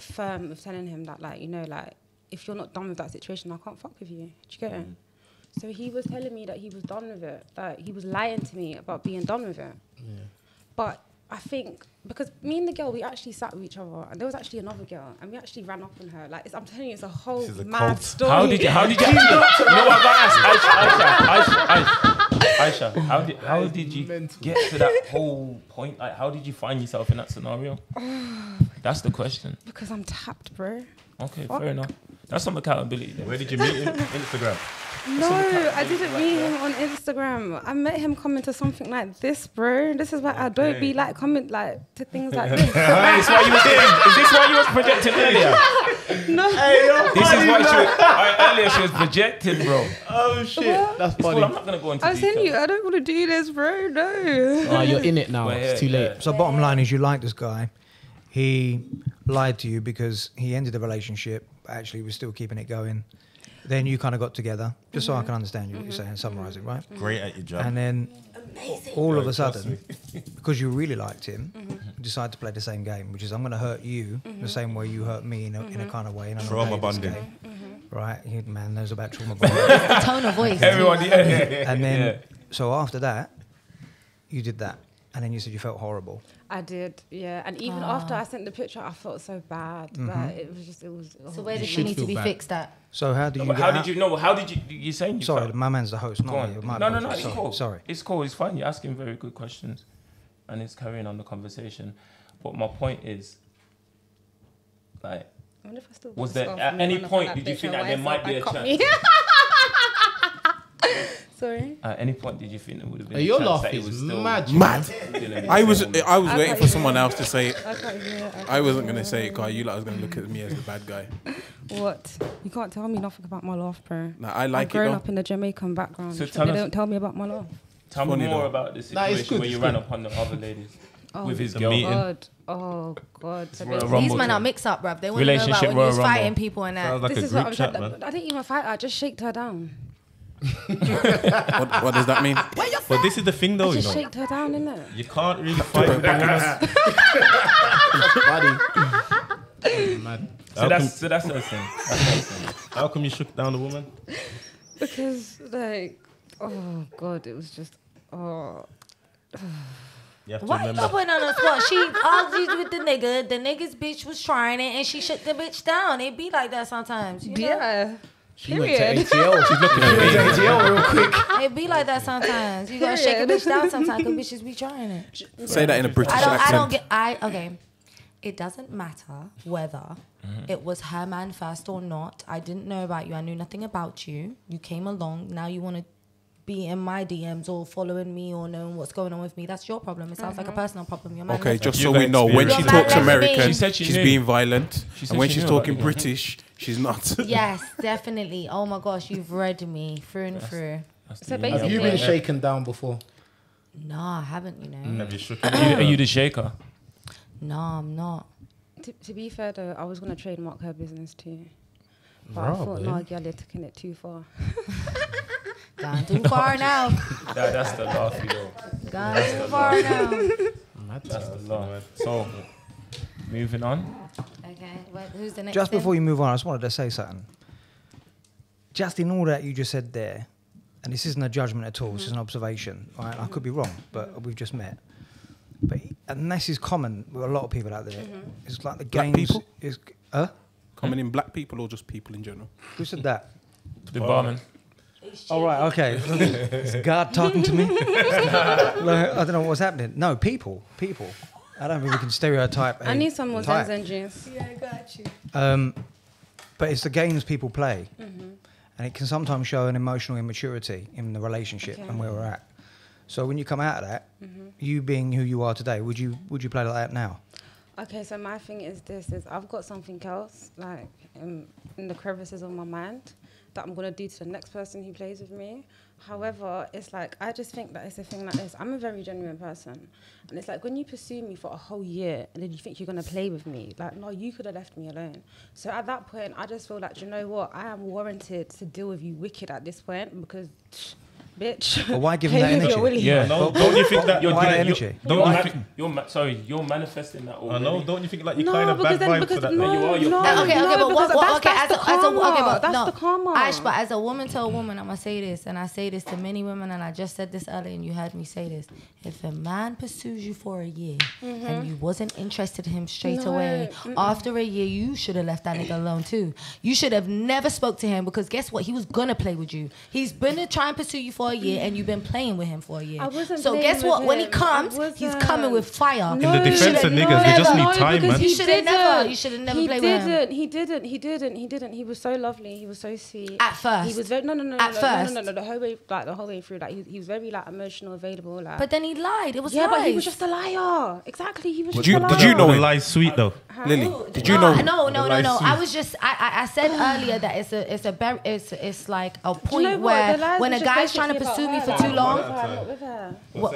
firm with telling him that, like, you know, like, if you're not done with that situation, I can't fuck with you. Do you get it? So he was telling me that he was done with it. Like, he was lying to me about being done with it. Yeah. But I think, because me and the girl, we actually sat with each other, and there was actually another girl, and we actually ran off on her. Like, I'm telling you, it's a whole mad story. How did you know what I asked? Aisha, how did you get to that whole point? Like, how did you find yourself in that scenario? That's the question. Because I'm tapped, bro. Okay, fair enough. That's some accountability there. Where did you meet him? Instagram. No, I didn't meet him on Instagram. I met him coming to something like this, bro. This is why I don't be like coming like to things like this. Is this why you was doing? Is this why you was projecting earlier? No. Hey, this is why she was projecting, bro. Oh shit, what? That's funny. Cool. I'm not gonna go into. I said you, I don't want to do this, bro. No. Oh, you're in it now. Well, yeah, it's too late. Yeah. So bottom line is, you like this guy. He lied to you because he ended the relationship. Actually, we're still keeping it going. Then you kind of got together, just so I can understand you, what you're saying, summarise it, right? Great at your job. And then all of a sudden, because you really liked him, you decide to play the same game, which is I'm going to hurt you the same way you hurt me in a kind of way. Trauma bonding. Right? Man knows about trauma bonding. Tone of voice. Everyone, yeah. And then, so after that, you did that. And then you said you felt horrible. I did, yeah. And even after I sent the picture, I felt so bad. But it was just, it was. So where did you need to be fixed at? So how do you? How did you? Saying you. Sorry, my man's the host. Not me. No. It's cool. Sorry, it's cool. It's fine. You're asking very good questions, and it's carrying on the conversation. But my point is, like, I wonder if I still was there at any point did you think that there might be a chance? Sorry. At any point, did you think it would have been? Your laugh is mad. I was waiting for someone else to say it. I wasn't gonna say it, guy. You lot was gonna look at me as the bad guy. What? You can't tell me nothing about my laugh, bro. Nah, I like I've grown up in a Jamaican background. So they don't tell me about my laugh. Tell me more about the situation where you ran upon the other ladies with his girl. God. Oh God! These men are mixed up, bruv. They want to know about when you was fighting people and that. This is what I'm saying. I didn't even fight her. I just shaked her down. what does that mean? But this is the thing though, you know. Shaked her down, innit? You can't really fight back. So that's her thing. How come you shook down the woman? Because like, oh God, it was just, oh. You have to remember. Putting on the spot? She argued with the nigga. The nigga's bitch was trying it, and she shut the bitch down. It be like that sometimes. You know? Yeah. She went to ATL. She's looking at ATL real quick. It be like that sometimes. You gotta shake a bitch down sometimes because bitches be trying it. Say that in a British accent. Okay. It doesn't matter whether it was her man first or not. I didn't know about you. I knew nothing about you. You came along. Now you want to be in my DMs or following me or knowing what's going on with me. That's your problem. It sounds like a personal problem. Your man okay, just so we know, when she talks American, she said she's being violent. And when she's talking British, she's not. Yes, definitely. Oh my gosh, you've read me through and through. So basically, have you been shaken down before? No, I haven't, you know. Are you the shaker? No, I'm not. To be fair though, I was going to trademark her business too. But I thought, no, girl, you're taking it too far. Gone too far now. That's the laugh, you know. Gone too far now. That's the laugh. So, moving on. Okay, well, who's the next Just thing? Before you move on, I just wanted to say something. Just in all that you just said there, and this isn't a judgment at all, this is an observation. Right? I could be wrong, but we've just met. But, and this is common with a lot of people out there. It's like the black games. People? Is, common in black people or just people in general? Who said that? The barman. Oh, right, okay. Is God talking to me? I don't know what's happening. No, people. I don't think we can stereotype. I need some more Zens and juice. Yeah, I got you. But it's the games people play. And it can sometimes show an emotional immaturity in the relationship and where we're at. So when you come out of that, you being who you are today, would you play like that now? Okay, so my thing is this, is I've got something else, like in the crevices of my mind, that I'm going to do to the next person who plays with me. However, it's like, I just think that it's a thing like this. I'm a very genuine person. And it's like, when you pursue me for a whole year and then you think you're going to play with me, like, no, you could have left me alone. So at that point, I just feel like, you know what? I am warranted to deal with you wicked at this point because... Bitch. Well, why give him that energy? Yeah. No, don't you think that you're doing energy? You're manifesting that already. I know. Don't you think like you're kind of bad vibe for that? No, you are. That's the karma. Iysh, but as a woman to a woman, I'm gonna say this, and I say this to many women, and I just said this earlier, and you heard me say this. If a man pursues you for a year and you wasn't interested in him straight away, after a year, you should have left that nigga alone too. You should have never spoke to him because guess what? He was gonna play with you. He's been trying to pursue you for a year and you've been playing with him for a year. I wasn't so guess what? When he comes, he's coming with fire. No, in the defense of niggas, they just need time, man. You should have never played with him. He didn't. He was so lovely. He was so sweet. At first. He was very no, the whole way through. Like he was very like emotional, available. Like. But then he lied. It was lies. But he was just a liar. Exactly. He was just a liar. Did you know lies sweet though, Lily? Did you know? No. I was just I said earlier that it's like a point where when a guy's trying to pursue me for too long. Say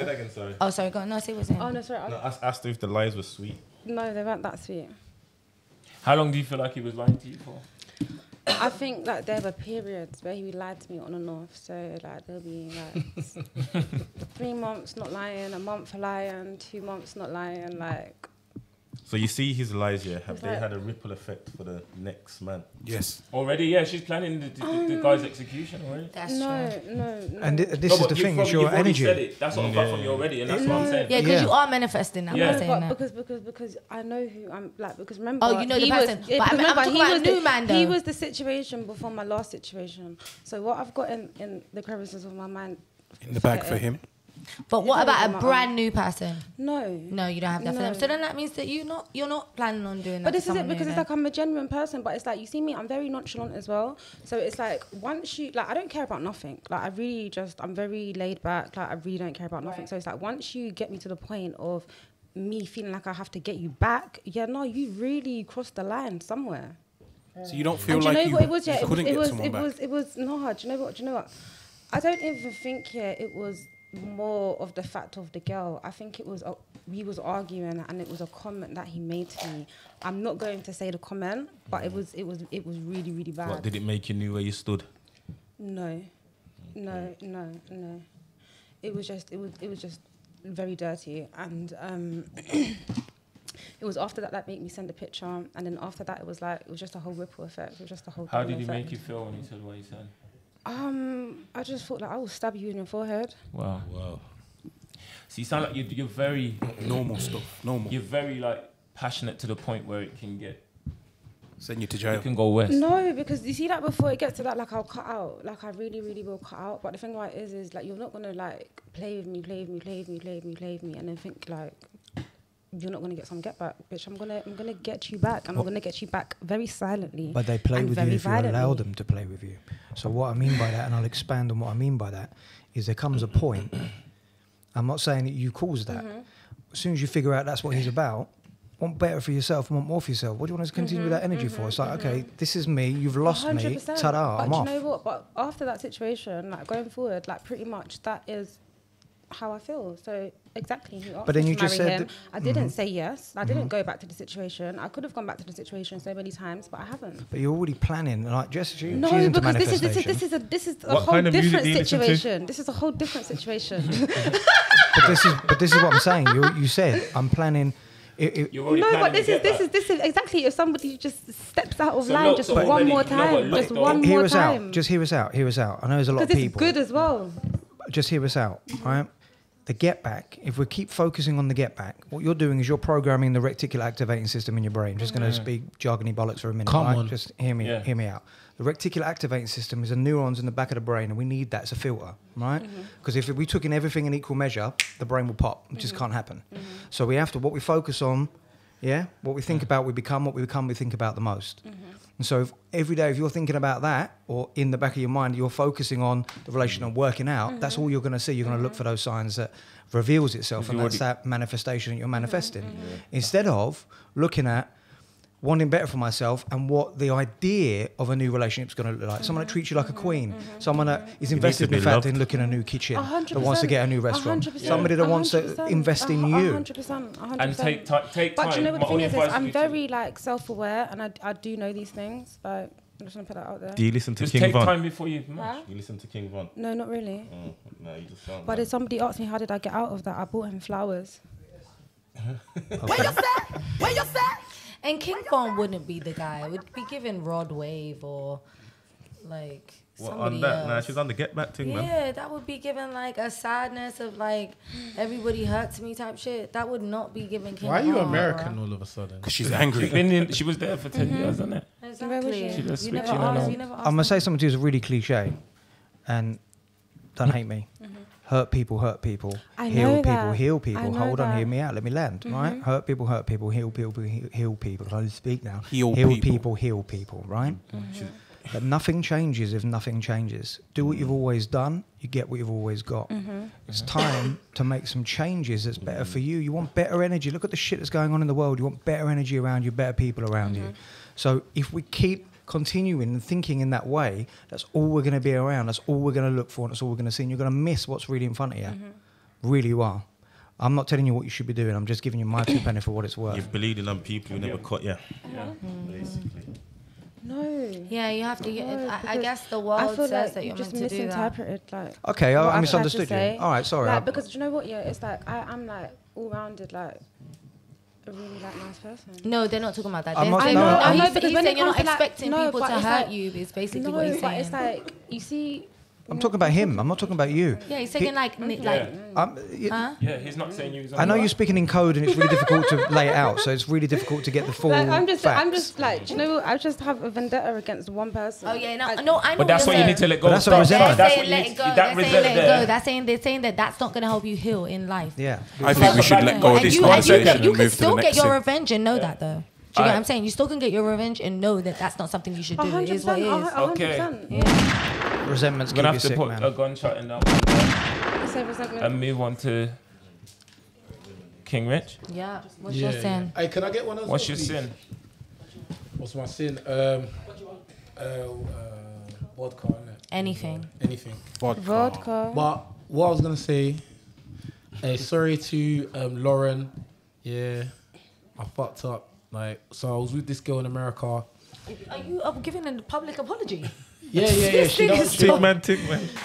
that again, sorry. Oh, sorry, go on. No, say what's in. Oh, no, sorry. I asked if the lies were sweet. No, they weren't that sweet. How long do you feel like he was lying to you for? I think that there were periods where he lied to me on and off. So, like, there'll be, like, 3 months not lying, a month lying, 2 months not lying, like... So you see his lies, yeah, have they had a ripple effect for the next man? Yes. Already, yeah, she's planning the guy's execution already. That's true. No. And this is the thing, it's your energy. Said it. That's what I'm got from you already, and that's what I'm saying. Yeah, because you are manifesting that. Yeah. Because I know who I'm, like, because remember... Oh, you know the person. He was the situation before my last situation. So what I've got in the crevices of my mind... In the bag for him. But what about a brand new person? No, you don't have that for them. So then that means that you're not planning on doing that. But this is it, because it's like I'm a genuine person, but it's like, you see me, I'm very nonchalant as well. So it's like, once you, like, I don't care about nothing. Like, I really just, I'm very laid back. Like, I really don't care about nothing. Right. So it's like, once you get me to the point of me feeling like I have to get you back, you really crossed the line somewhere. So you don't feel like you couldn't get someone back? No, do you know what? I don't even think, it was... more of the fact of the girl. I think it was we was arguing, and it was a comment that he made to me. I'm not going to say the comment, but it was really, really bad. What, did it make you new where you stood? No. It was just very dirty, and it was after that that made me send a picture, and then after that it was just a whole ripple effect. It was just a whole. How did he make you feel when he said what he said? I just thought, like, I will stab you in your forehead. Wow. So you sound like you're very... normal stuff, normal. You're very, like, passionate to the point where it can get... send you to jail. You can go west. No, because you see, like, before it gets to that, like, I'll cut out. Like, I really, really will cut out. But the thing about it is, like, you're not going to, like, play with me, and then think, like... you're not going to get some get back, bitch. I'm gonna get you back, and I'm gonna get you back very silently. But they play with you if you allow them to play with you. So what I mean by that, and I'll expand on what I mean by that, is there comes a point. I'm not saying that you caused that. As soon as you figure out that's what he's about, want better for yourself, want more for yourself. What do you want to continue with that energy for? It's like, okay, this is me. You've lost 100%. Me. Ta-da, I'm off. But you know what? But after that situation, like going forward, like pretty much that is how I feel. So exactly, he asked but then me to marry him. I didn't say yes. I didn't go back to the situation. I could have gone back to the situation so many times, but I haven't. But you're already planning, like Jess. No, she's because this is a whole different situation. This is a whole different situation. but this is what I'm saying. You said I'm planning. But this is exactly if somebody just steps out of line just one more time, just one more time. Just hear us out. Hear us out. I know there's a lot of people. Because it's good as well. Just hear us out, right? The get back, if we keep focusing on the get back, what you're doing is you're programming the reticular activating system in your brain. I'm just going to speak jargony bollocks for a minute. Come on. Just hear me out. The reticular activating system is the neurons in the back of the brain, and we need that as a filter, right? Because if we took in everything in equal measure, the brain will pop. It just can't happen. So we have to, what we focus on, what we think about, we become. What we become, we think about the most. And so if every day, if you're thinking about that, or in the back of your mind, you're focusing on the relation and working out, that's all you're going to see. You're going to look for those signs that reveals itself, and that's that manifestation that you're manifesting. Instead of looking at wanting better for myself and what the idea of a new relationship is going to look like. Someone that treats you like a queen. Someone that is invested in the fact in looking at a new kitchen, that wants to get a new restaurant. Somebody that wants to invest in you. 100%. And take time. But you know what the thing is I'm very like self-aware, and I do know these things, but I'm just going to put that out there. Do you listen to King Von? Just take time before you match. You listen to King Von? No, not really. No, you just sound But if somebody asked me how did I get out of that, I bought him flowers. Where you say? Where you say? And King Von wouldn't be the guy. It would be given Rod Wave or like somebody else. Nah, she's on the get back thing, man. Yeah, that would be given like a sadness of like everybody hurts me type shit. That would not be given King Von. Why are you American all of a sudden? Because she's angry. She was there for 10 years, isn't it? Exactly. I'm going to say something to you that's really cliche. And don't hate me. Hurt people, heal people, hold on, hear me out, let me land, right? Hurt people, heal people, I speak now. Heal people, right? But nothing changes if nothing changes. Do what you've always done, you get what you've always got. It's time to make some changes that's better for you. You want better energy. Look at the shit that's going on in the world. You want better energy around you, better people around you. So if we keep continuing and thinking in that way, that's all we're going to be around, that's all we're going to look for, and that's all we're going to see, and you're going to miss what's really in front of you. Really you are. I'm not telling you what you should be doing, I'm just giving you my opinion for what it's worth. You're bleeding on people you never caught, basically. No. Yeah, you have to get it. I guess the world says like that you're meant to do that. Like, okay, I misunderstood you. All right, sorry. Like, because you know what, it's like, I'm like all-rounded, like, a really like nice person. No, they're not talking about that. I know because when you're not expecting people to hurt you is basically what he's saying. It's like you see. I'm talking about him. I'm not talking about you. Yeah, he's saying like. Yeah, he's not saying you. I know you're speaking in code, and it's really difficult to lay it out. So it's really difficult to get the full. Like, I'm just like, you know, I just have a vendetta against one person. Oh yeah, no, I know. But that's what you need to let go. That's what resentment. That's what let go. That's saying they're saying that that's not going to help you heal in life. Yeah, I think we should let go of this conversation and move to the next. You can still get your revenge and know that though. Do you know what I'm saying? You still can get your revenge and know that that's not something you should do. It is what it is. Okay. Resentment's going to have to put a gunshot in that one. And move on to King Rich. Yeah. What's your sin? Hey, can I get one of those? What's your sin? What's my sin? Vodka, isn't it? Anything. Vodka. But what I was going to say, sorry to Lauren. Yeah. I fucked up. Like, so I was with this girl in America. Are you giving a public apology? Yeah. Tick man.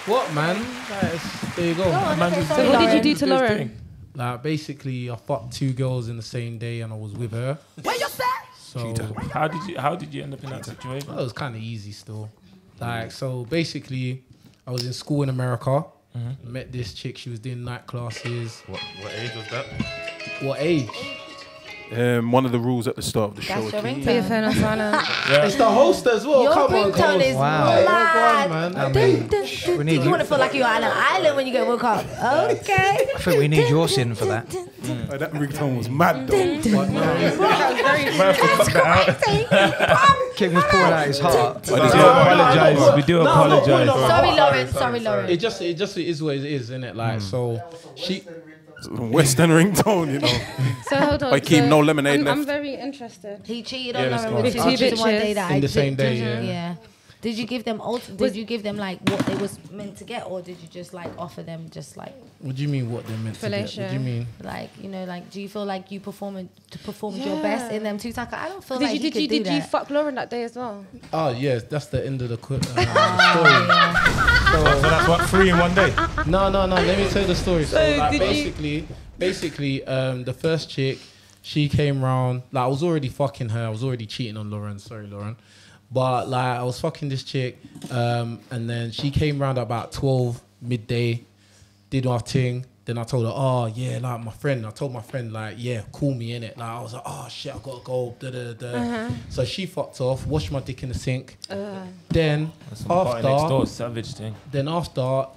What, man? Like, there you go. So what did you do to Lauren? Like, basically, I fucked two girls in the same day, and I was with her. Where you at? So how did you end up in that situation? Well, it was kind of easy still. Like, so basically, I was in school in America. Met this chick, she was doing night classes. What age was that? What age? One of the rules at the start of the show. That's your ringtone. It's the host as well. Your ringtone is mad. You want to feel like you're on an island when you get woke up. Okay. I think we need your sin for that. That ringtone was mad though. That's King was pouring out his heart. We do apologise. Sorry, Lauren. It just is what it is, isn't it? Like, so she. Western ringtone, you know. So hold on. I keep no lemonade left. I'm very interested. He cheated on her with 2 bitches one day that in the same day. Yeah. Did you give them like what they was meant to get, or did you just like offer them just like? What do you mean what they're meant to get? What do you mean? Like, you know, like, do you feel like you performed your best in them 2 seconds? I don't feel like you could do that. Did you fuck Lauren that day as well? Oh yes, that's the end of the story. So that's what, 3 in 1 day? No. Let me tell the story. So like, basically, the first chick, she came round. Like, I was already fucking her. I was already cheating on Lauren. Sorry, Lauren. But like, I was fucking this chick, and then she came round at about 12 midday, did our thing. Then I told her, oh yeah, like my friend. I told my friend, like, yeah, call me, innit. Like, I was like, oh shit, I gotta go. Da, da, da. So she fucked off, washed my dick in the sink. Then after,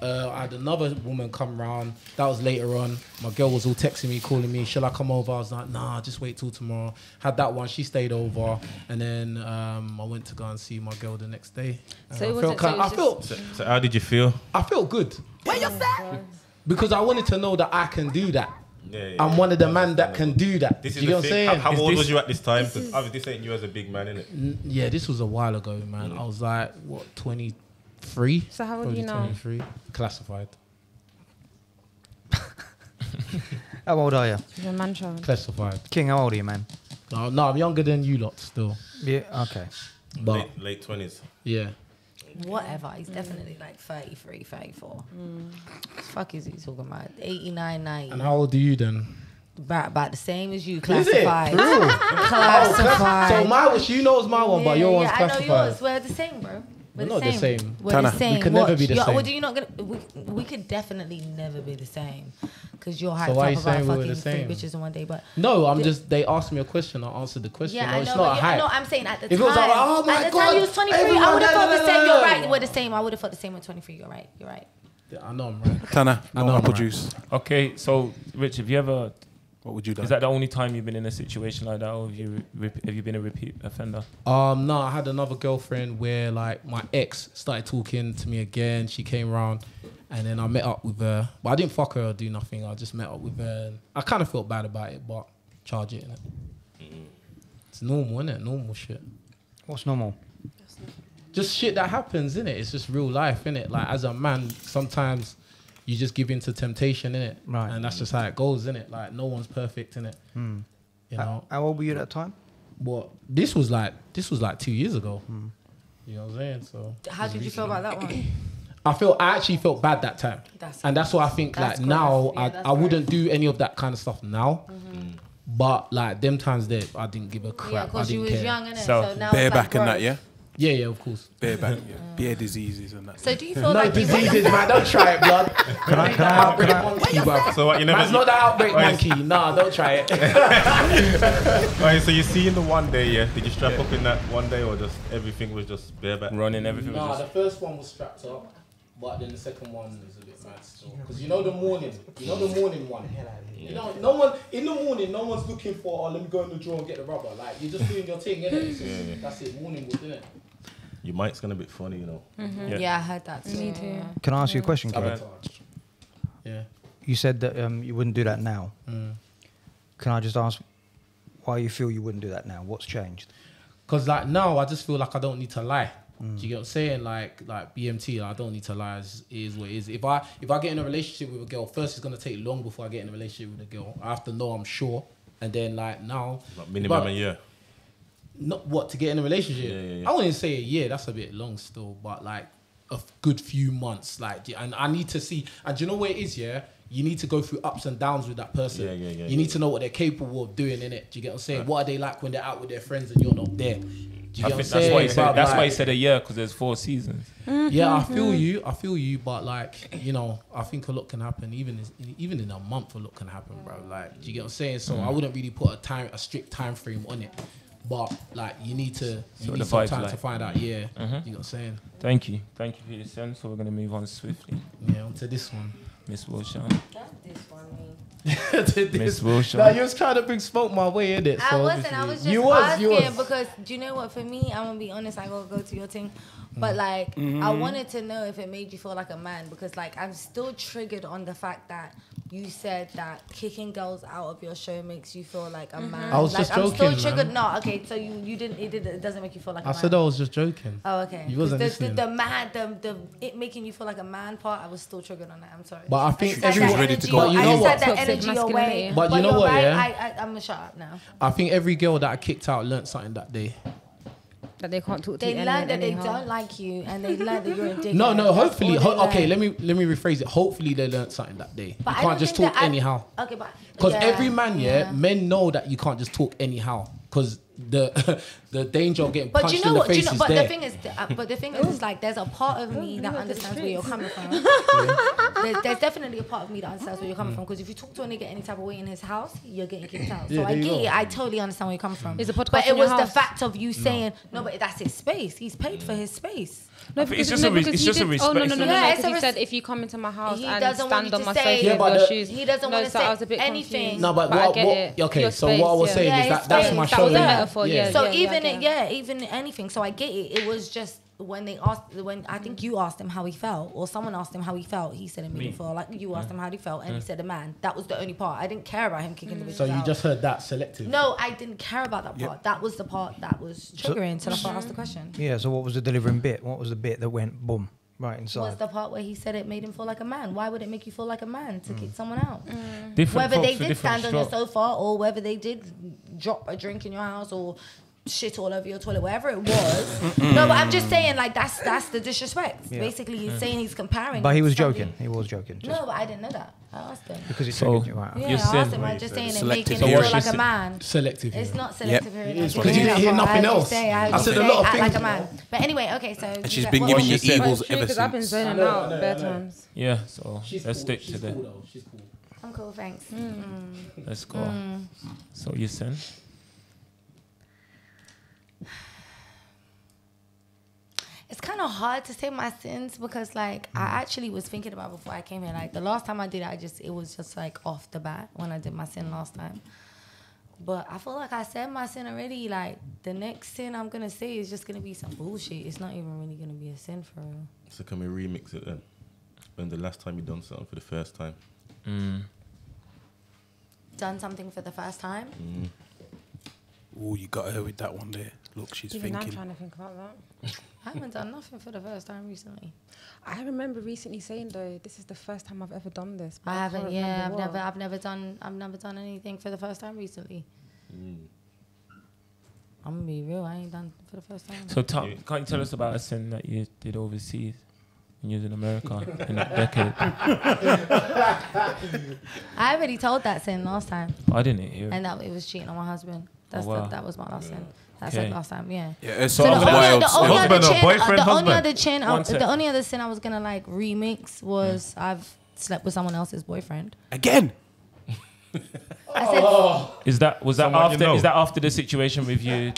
I had another woman come round. That was later on. My girl was all texting me, calling me, shall I come over? I was like, nah, just wait till tomorrow. Had that one. She stayed over, and then I went to go and see my girl the next day. So how did you feel? I felt good. Where you at? Because I wanted to know that I can do that. Yeah. I'm one of the men that can do that. Do you know what I'm saying? How old was you at this time? Because obviously this ain't you as a big man, innit? Yeah, this was a while ago, man. I was like, what, 23? So how old are you now? 23. Classified. How old are you? You're a man child. Classified. King, how old are you, man? No, I'm younger than you lot still. Yeah, okay. But late 20s. Yeah. Whatever, he's definitely like 33, 34. What the fuck is he talking about? 89, 90. And how old are you then? About the same as you, classified. Is it? Classified. So my one, she knows my one, but your one's classified. I know yours. We're the same, bro. We're not the same. We could never be the same. We could definitely never be the same. Because you're hyped up about fucking 3 bitches in 1 day. But no, they asked me a question. I answered the question. Yeah, no, it's not a hype. No, I'm saying at the time. It was like, oh my God. At the time you was 23, I would have felt the same. You're right. We're the same. I would have felt the same at 23. You're right. You're right. I know I'm right. Taner, no apple juice. Okay, so Rich, have you ever... What would you do? Is that the only time you've been in a situation like that, or have you been a repeat offender? No, I had another girlfriend where like my ex started talking to me again. She came round, and then I met up with her. But I didn't fuck her or do nothing. I just met up with her. And I kind of felt bad about it, but charge it, innit? It's normal, innit? Normal shit. What's normal? Just shit that happens, innit? It's just real life, innit? Like, as a man, sometimes... you just give in to temptation, innit? Right. And that's just how it goes, innit? Like, no one's perfect, innit? You know? How old were you at that time? Well, this was like 2 years ago. You know what I'm saying? So how did you feel about that one? I actually felt bad that time. That's why I think like now I wouldn't do any of that kind of stuff now. But like them times there, I didn't give a crap. Yeah, because you was young, innit? So now bareback and that, yeah? Yeah, of course. Bareback, yeah. Beer diseases and that. So do you feel like... No diseases, man. Don't try it, blood. It's not the outbreak monkey. Nah, don't try it. Alright, so you see in the 1 day, yeah? Did you strap up in that 1 day, or just everything was just bareback? Nah, the first one was strapped up, but then the second one was a bit mad still. Because you know the morning one. You know, in the morning, no one's looking for, oh, let me go in the drawer and get the rubber. Like, you're just doing your thing, innit? That's it, morning wood, innit? Your mic's gonna be a bit funny, you know. Yeah, I heard that too. Me too. Can I ask you a question, Kevin? Yeah. You said that you wouldn't do that now. Can I just ask why you feel you wouldn't do that now? What's changed? Because like now, I just feel like I don't need to lie. Do you get what I'm saying? Like BMT, like, I don't need to lie. It is what it is. If I get in a relationship with a girl, first it's gonna take long before I get in a relationship with a girl. I have to know I'm sure, and then like now, like minimum a year. Not what to get in a relationship. I wouldn't say a year. That's a bit long still, but like a good few months. Like, and I need to see. And do you know where it is? Yeah, you need to go through ups and downs with that person. You need to know what they're capable of doing, innit? Do you get what I'm saying? What are they like when they're out with their friends and you're not there? Do I think that's why he said, that's why he said a year, because there's 4 seasons. Mm-hmm. Yeah, I feel you, but like, you know, I think a lot can happen. Even in a month, a lot can happen, bro. Like, do you get what I'm saying? So I wouldn't really put a strict time frame on it, but like you need some time to find out. Yeah, mm-hmm. You know what I'm saying? Thank you for your sense. So we're gonna move on swiftly. Yeah, onto this one, Miss Wiltshire. Miss Wiltshire. Now you was trying to bring smoke my way in it. So I wasn't. I was just asking because, do you know what? For me, I'm gonna be honest. I gotta go to your thing, but like I wanted to know if it made you feel like a man, because like I'm still triggered on the fact that you said that kicking girls out of your show makes you feel like a man. I was like, just joking. I'm still triggered. Man. No, okay. So it doesn't make you feel like a man. I said I was just joking. Oh, okay. You wasn't listening. It making you feel like a man part. I was still triggered on that. I'm sorry. But I think everyone's ready to go. You know what? Away. But you know what? Right, yeah, I'm gonna shut up now. I think every girl that I kicked out learned something that day. That they can't talk to. They learned that anyhow. They don't like you, and they learned that you're a dickhead. No. Hopefully, okay. Let me rephrase it. Hopefully, they learned something that day. But you can't just talk anyhow. Okay, but because every man, men know that you can't just talk anyhow. Because the danger of getting punched in the face is there. But the thing is, like, there's a part of me that understands where you're coming from. There's definitely a part of me that understands where you're coming from. Because if you talk to a nigga any type of way in his house, you're getting kicked out. So I get it. I totally understand where you're coming from. Is the podcast but it was house? The fact of you saying, but that's his space. He's paid for his space. No, it's just a respect. Oh, no. Because he said, if you come into my house and stand on my sofa with your shoes. He doesn't want to say anything. No, but I get it. Okay, so what I was saying is that that's my show. Metaphor, yeah. So even anything. So I get it. It was just when I think you asked him how he felt, or someone asked him how he felt, he said it made him feel like you asked him how he felt, and he said a man. That was the only part. I didn't care about him kicking the bitch out. So you just heard that selective. No, I didn't care about that part. That was the part that was triggering. So that's why I asked the question. Yeah. So what was the delivering bit? What was the bit that went boom? Right inside. Was the part where he said it made him feel like a man. Why would it make you feel like a man to kick someone out? Whether they did stand on your sofa, or whether they did drop a drink in your house, or shit all over your toilet, whatever it was. No, but I'm just saying, like, that's the disrespect. Yeah. Basically, he's saying he's comparing. But he was joking. He was joking. No, but I didn't know that. I asked him. Because he's taking you out. Yeah, I asked him. I'm just saying, making him feel like a man. Selective. It's not selective. Because you didn't hear nothing else. I said a lot of things. Like a man. But anyway, okay, so. And she's been giving you evils ever since. I've been zoning out bare times. Yeah, so let's stick to that. She's cool. I'm cool, thanks. Let's go. So you said. It's kind of hard to say my sins because, like, I actually was thinking about before I came here. Like, the last time I did it, it was just, like, off the bat when I did my sin last time. But I feel like I said my sin already. Like, the next sin I'm going to say is just going to be some bullshit. It's not even really going to be a sin for real. So can we remix it then? When the last time you done something for the first time? Done something for the first time? Oh, you got her with that one there. Look, she's even thinking. I'm trying to think about that. I haven't done nothing for the first time recently. I remember recently saying though, this is the first time I've ever done this. I haven't. Yeah, I've never done anything for the first time recently. I'm gonna be real. I ain't done it for the first time. So, can't you tell us about a sin that you did overseas? News in America in that decade. I already told that sin last time. I didn't hear it. And that it was cheating on my husband. That's that was my last sin. That's like last time, yeah. So the only other sin I was gonna like remix was I've slept with someone else's boyfriend. Again. I said, is that after the situation with your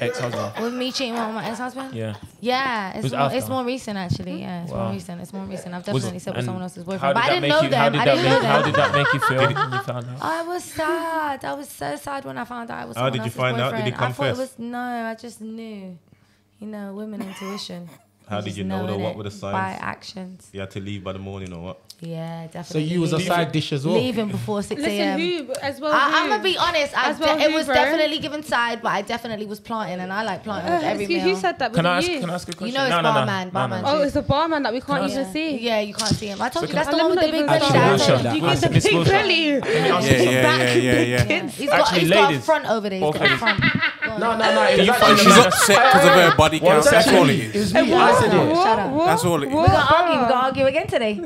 ex-husband? With me cheating on my ex-husband? Yeah. Yeah, it's more recent actually. Yeah, it's more recent. I've definitely slept with someone else's boyfriend. But I didn't know them. How did that make you feel when you found out? I was sad. I was so sad when I found out I was someone else's boyfriend. How did you find out? Did he confess? I thought it was I just knew. You know, women intuition. How did you know though? What were the signs? By actions. You had to leave by the morning or what? Yeah, definitely. So you was a side dish as well? Leaving before 6 a.m. Listen, I'm going to be honest. It was definitely given side, but I definitely was planting, and I like planting with every meal. Who said that? Can I ask a question? You know it's barman. Oh, it's the barman that we can't even see. Yeah, you can't see him. I told you, that's the one with the big belly. You get the big belly. Yeah. He's got a front over there. He's got a front. No. She's upset because of her body count. That's all it is. Shut up. That's all it is. We're going to argue. We're going to argue again today. You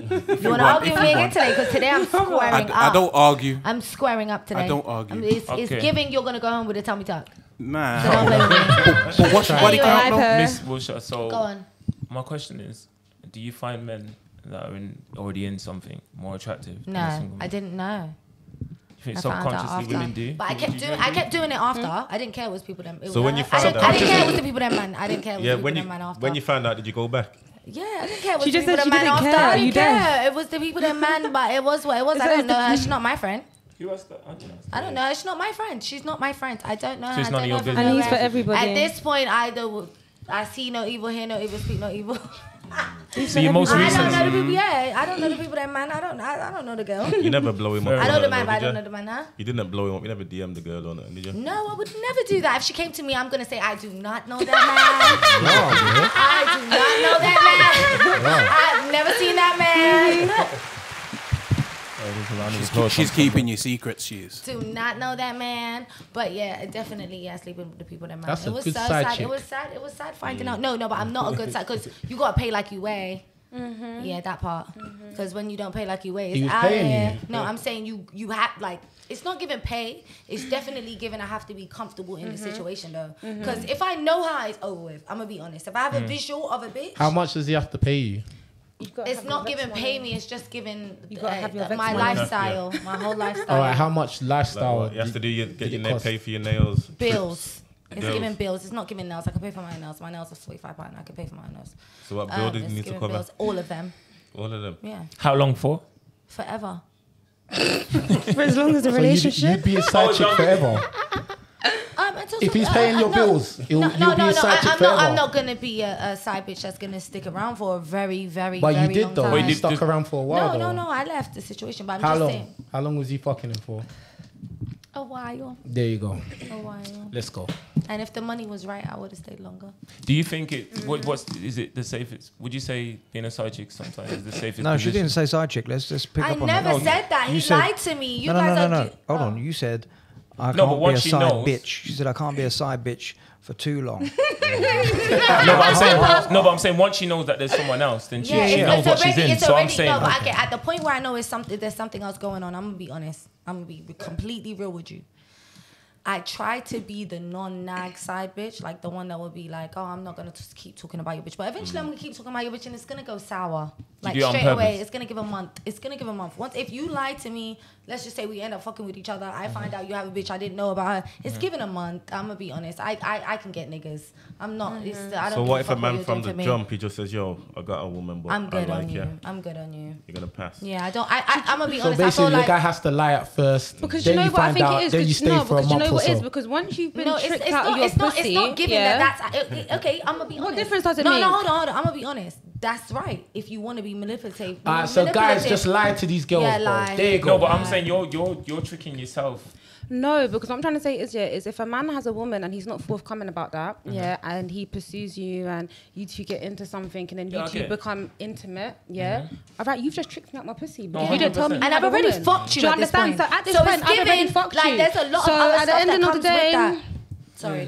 want to argue with me again today? Because today I'm squaring up. I don't argue. I'm squaring up today. I don't argue. It's giving you're going to go home with a tummy tuck. Man. But what's your body count? Miss Wiltshire, so go on. My question is, do you find men that are already in something more attractive? No, I didn't know. Subconsciously women do, but I kept doing it after. I didn't care it was people them. So when you found out, I didn't care it was the people them man. I didn't care it was the people them man after. When you found out, did you go back? Yeah, I didn't care it was the people them man after. I didn't care it was the people them man, but it was what it was. I don't know her. She's not my friend. Who asked that? I don't know. She's not my friend. She's not my friend. I don't know her. She's none of your business. And he's for everybody. At this point, I see no evil, hear no evil, speak no evil. So your most recent. I don't know the people. Yeah, I don't know the people. That man, I don't know the girl. You never blow him up. I know the man, but I don't know the man. Huh? You didn't blow him up. You never DM'd the girl on it, did you? No, I would never do that. If she came to me, I'm gonna say I do not know that man. No, I do not know that man. No. I've never seen that man. She's keeping your secrets. She is. Do not know that man, but yeah, definitely, yeah, sleeping with the people that man. That's a good side chick. It was sad. It was sad finding out. No, but I'm not a good side because you gotta pay like you weigh. Mm-hmm. Yeah, that part. Because when you don't pay like you weigh, it's out here. No, I'm saying you have like it's not giving pay. It's definitely giving. I have to be comfortable in the situation though. Because if I know how it's over with, I'm gonna be honest. If I have a visual of a bitch, how much does he have to pay you? It's not giving pay me, it's just giving my lifestyle, my whole lifestyle. All right, how much lifestyle? Like you have to do your, get your nail, pay for your nails. Bills. It's giving bills. It's not giving nails. I can pay for my nails. My nails are £45. I can pay for my nails. So what bill do you need to cover? Bills, all of them. All of them? Yeah. How long for? Forever. For as long as the relationship? So you'd be a side chick forever. If he's paying your bills, you'll be a side chick forever. I'm not going to be a side bitch that's going to stick around for a very, very, very long time. But you did, though. You stuck around for a while, though. No, I left the situation, but I'm just saying. How long was he fucking him for? A while. There you go. A while. Let's go. And if the money was right, I would have stayed longer. Do you think is it the safest? Would you say being a side chick sometimes is the safest? No, position? She didn't say side chick. Let's just pick up on that. I never said that. He lied to me. You guys are... No. Hold on. You said... I can't be a side bitch. She said, I can't be a side bitch for too long. No, but I'm saying once she knows that there's someone else, then she knows what she's in. So I'm saying... Okay, at the point where I know there's something else going on, I'm going to be honest. I'm going to be completely real with you. I try to be the non-nag side bitch, like the one that will be like, oh, I'm not going to keep talking about your bitch. But eventually I'm going to keep talking about your bitch and it's going to go sour. Like straight away, it's going to give a month. It's going to give a month. Once, if you lie to me, let's just say we end up fucking with each other. I find out you have a bitch. I didn't know about her. It's giving a month. I'm going to be honest. I can get niggas. I'm not. So what if a man from the jump, he just says, yo, I got a woman, but I'm good on you. I'm good on you. You're going to pass. Yeah, I'm going to be honest. So basically the guy has to lie at first. Because you know what I think it is? Then you stay for a month. What is because once you've been tricked out of your pussy, it's not giving that. That's okay. I'm gonna be honest. What difference does it make? No, hold on. I'm gonna be honest. That's right. If you want to be manipulative, so guys just lie to these girls. Yeah, lie. There you go. No, but I'm saying you're tricking yourself. No, because what I'm trying to say is if a man has a woman and he's not forthcoming about that, and he pursues you and you two get into something and then you two become intimate, all right, you've just tricked me out my pussy. But you didn't tell me. And I've already fucked you. Do you understand? So at this point, I've already fucked you. Like there's a lot of other stuff that comes with that. Sorry,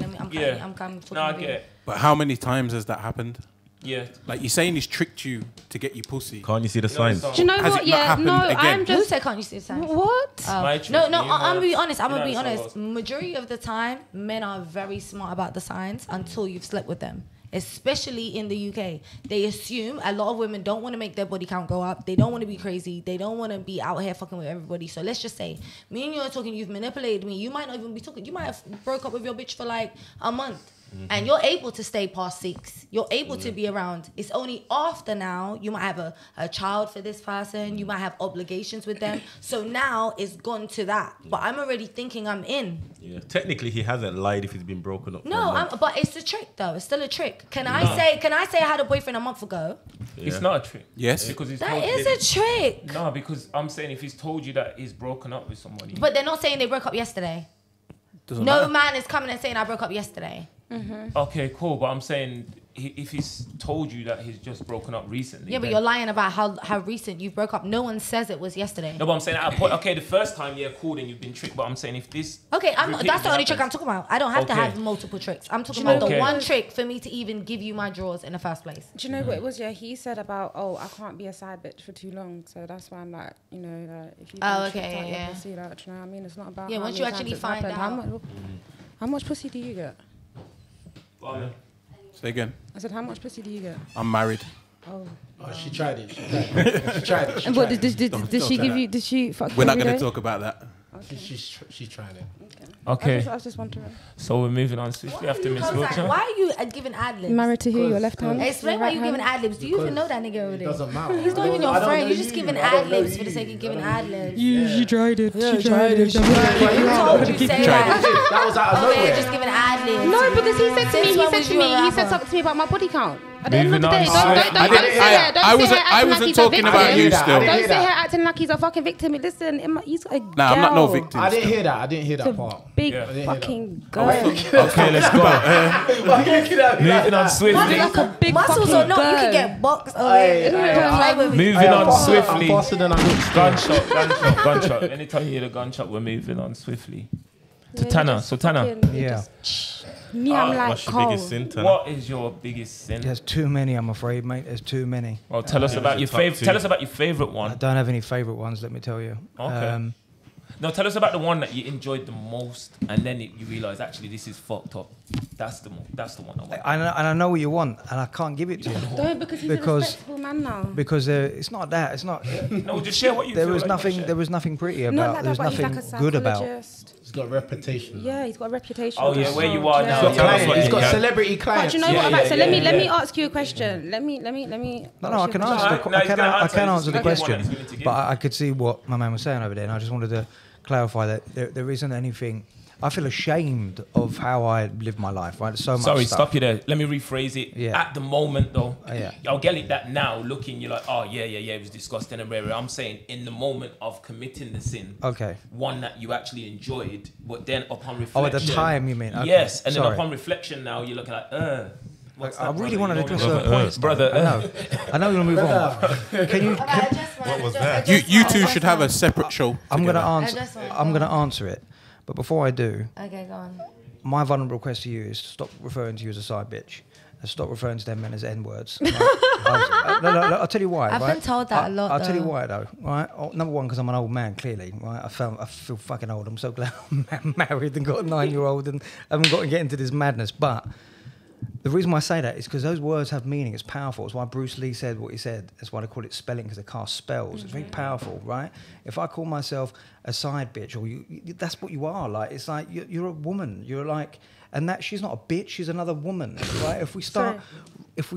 I'm coming. No, I get it. But how many times has that happened? Yeah, like you're saying he's tricked you to get your pussy. Can't you see the signs? Do you know what? Yeah, no, I'm just... Who said can't you see the signs? What? No, I'm going to be honest. I'm going to be honest. Majority of the time, men are very smart about the signs until you've slept with them. Especially in the UK. They assume a lot of women don't want to make their body count go up. They don't want to be crazy. They don't want to be out here fucking with everybody. So let's just say, me and you are talking, you've manipulated me. You might not even be talking. You might have broke up with your bitch for like a month. And you're able to stay past 6. You're able to be around. It's only after now, you might have a child for this person. You might have obligations with them. So now it's gone to that. But I'm already thinking I'm in. Yeah, technically he hasn't lied if he's been broken up. No, but it's a trick though. It's still a trick. Can I say I had a boyfriend a month ago? Yeah. It's not a trick. Yes. Because he's that is a trick. No, because I'm saying if he's told you that he's broken up with somebody. But they're not saying they broke up yesterday. No man is coming and saying I broke up yesterday. Okay, cool. But I'm saying if he's told you that he's just broken up recently. Yeah, but you're lying about how recent you broke up. No one says it was yesterday. No, but I'm saying at a point, okay, the first time, yeah, cool, then you've been tricked. But I'm saying if this... Okay, that's the only trick I'm talking about. I don't have to have multiple tricks. I'm talking about the one trick for me to even give you my drawers in the first place. Do you know what it was? Yeah, he said about, oh, I can't be a side bitch for too long. So that's why I'm like, you know, like, if you can see that, do you know what I mean? It's not about... Yeah, once you actually find out... How much pussy do you get? Well, say again. I said, how much pussy do you get? I'm married. Oh. Oh, she tried it. She tried it. And what did she give you? Did she fuck? We're not going to talk about that. Okay. She's trying it. Okay. I was just wondering. So we're moving on swiftly after Miss Wiltshire. Why are you giving ad libs? Married to who? Your left hand? Explain why you're giving ad libs. Do you even know that nigga over there? Doesn't matter. He's not even your friend. You're just giving ad libs for the sake of giving ad libs. She tried it. She tried it. You said that. That was out of nowhere. Just giving ad libs. No, because he said something to me about my body count. At the end of the day, don't sit here talking about you still. Don't sit here acting like he's a fucking victim. Listen, he's a girl. Nah, I'm not no victim. I didn't hear that. I didn't hear that part. Big fucking girl. Okay, let's go. Moving on swiftly. Like a big muscles or not, you can get boxed away. Moving on swiftly. Gunshot. Anytime you hear the gunshot, we're moving on swiftly. To Taner. So Taner. Yeah. Me, I'm like, what's your biggest sin, Taner? What is your biggest sin? There's too many, I'm afraid, mate. There's too many. Well, tell us about your favourite one. I don't have any favourite ones, let me tell you. Okay. No, tell us about the one that you enjoyed the most, and then you realise actually this is fucked up. That's the one I want. I know what you want, and I can't give it to you. Don't, because he's a respectable man now. Because it's not that. It's not. No, just share what you. There was nothing pretty about. Like there was nothing good about. He's got a reputation. Yeah, he's got a reputation. Oh yeah, where you are now. He's got celebrity clients. But you know what? About, so let me ask you a question. Let me. No, I can answer. I can answer the question, but I could see what my man was saying over there, and I just wanted to clarify that there isn't anything. I feel ashamed of how I live my life, right? So much stuff. Stop you there. Let me rephrase it. Yeah. At the moment, though, I'll get it that now, looking, you're like, oh, yeah, it was disgusting and rare. I'm saying in the moment of committing the sin, one that you actually enjoyed, but then upon reflection... Oh, at the time, you mean? Okay. Yes, and then upon reflection now, you're looking like, I really want to address her points, brother. I know you're gonna move on. Can you? What was that? You two should have a separate show. I'm gonna answer it, but before I do, okay, go on. My vulnerable request to you is to stop referring to you as a side bitch. Stop referring to them men as N-words. Right? No, I'll tell you why. I've been told that a lot. I'll tell you why, though. Right? Oh, number one, because I'm an old man, clearly. Right? I feel fucking old. I'm so glad I'm married and got a 9-year-old and haven't got to get into this madness. But the reason why I say that is because those words have meaning. It's powerful. It's why Bruce Lee said what he said. That's why they call it spelling, because they cast spells. Mm-hmm. It's very powerful, right? If I call myself a side bitch, or that's what you are. Like, it's like you're a woman. You're like, and that she's not a bitch. She's another woman, right? If we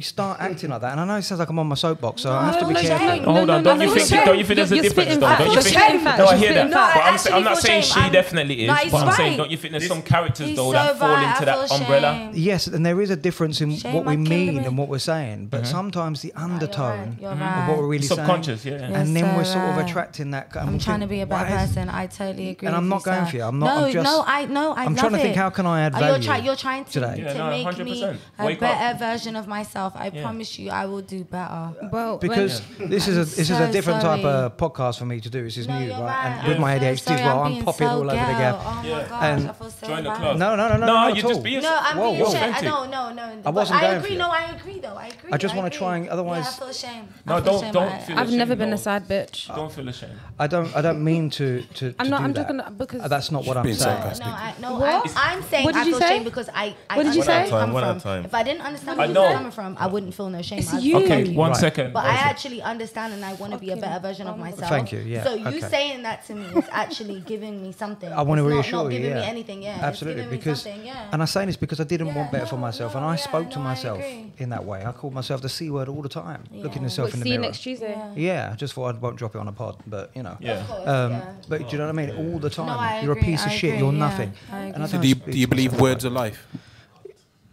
start acting like that, and I know it sounds like I'm on my soapbox, so I have to be careful. Don't you think there's a difference, though? I hear that. But I'm not saying she definitely is, but I'm saying, don't you think there's some characters, though, that fall into that umbrella? Yes, and there is a difference in what we mean and what we're saying, but sometimes the undertone of what we're really saying. Subconscious, yeah. And then we're sort of attracting that. I'm trying to be a bad person. I totally agree. And I'm not going for you. I'm not. No, I'm trying to think, how can I add value? You're trying to make me a better version of myself. I promise you, I will do better. Well, because this is a different type of podcast for me to do. This is new, right? And with my ADHD, I'm popping all over the gap. Oh my gosh, I feel so bad. No, you just be yourself. No, I agree. I just want to try, and otherwise, I feel ashamed. No, don't feel. I've never been a sad bitch. Don't feel ashamed. I don't mean to. I'm not. I'm talking because that's not what I'm saying. No, I'm saying I feel ashamed because I. What did you say? If I didn't understand where you're coming from, I wouldn't feel no shame. It's you. Okay, one second. But I actually understand, and I want to be a better version of myself. Thank you. Yeah. So you saying that to me is actually giving me something. I want to reassure you. Not giving me anything. Yeah. Absolutely. Because and I'm saying this because I didn't want better for myself, and I spoke to myself in that way. I called myself the C-word all the time, looking yourself in the mirror. See you next Tuesday. Yeah. I just thought I won't drop it on a pod, but you know. Yeah. But do you know what I mean? All the time. You're a piece of shit. You're nothing. So do you believe words are life?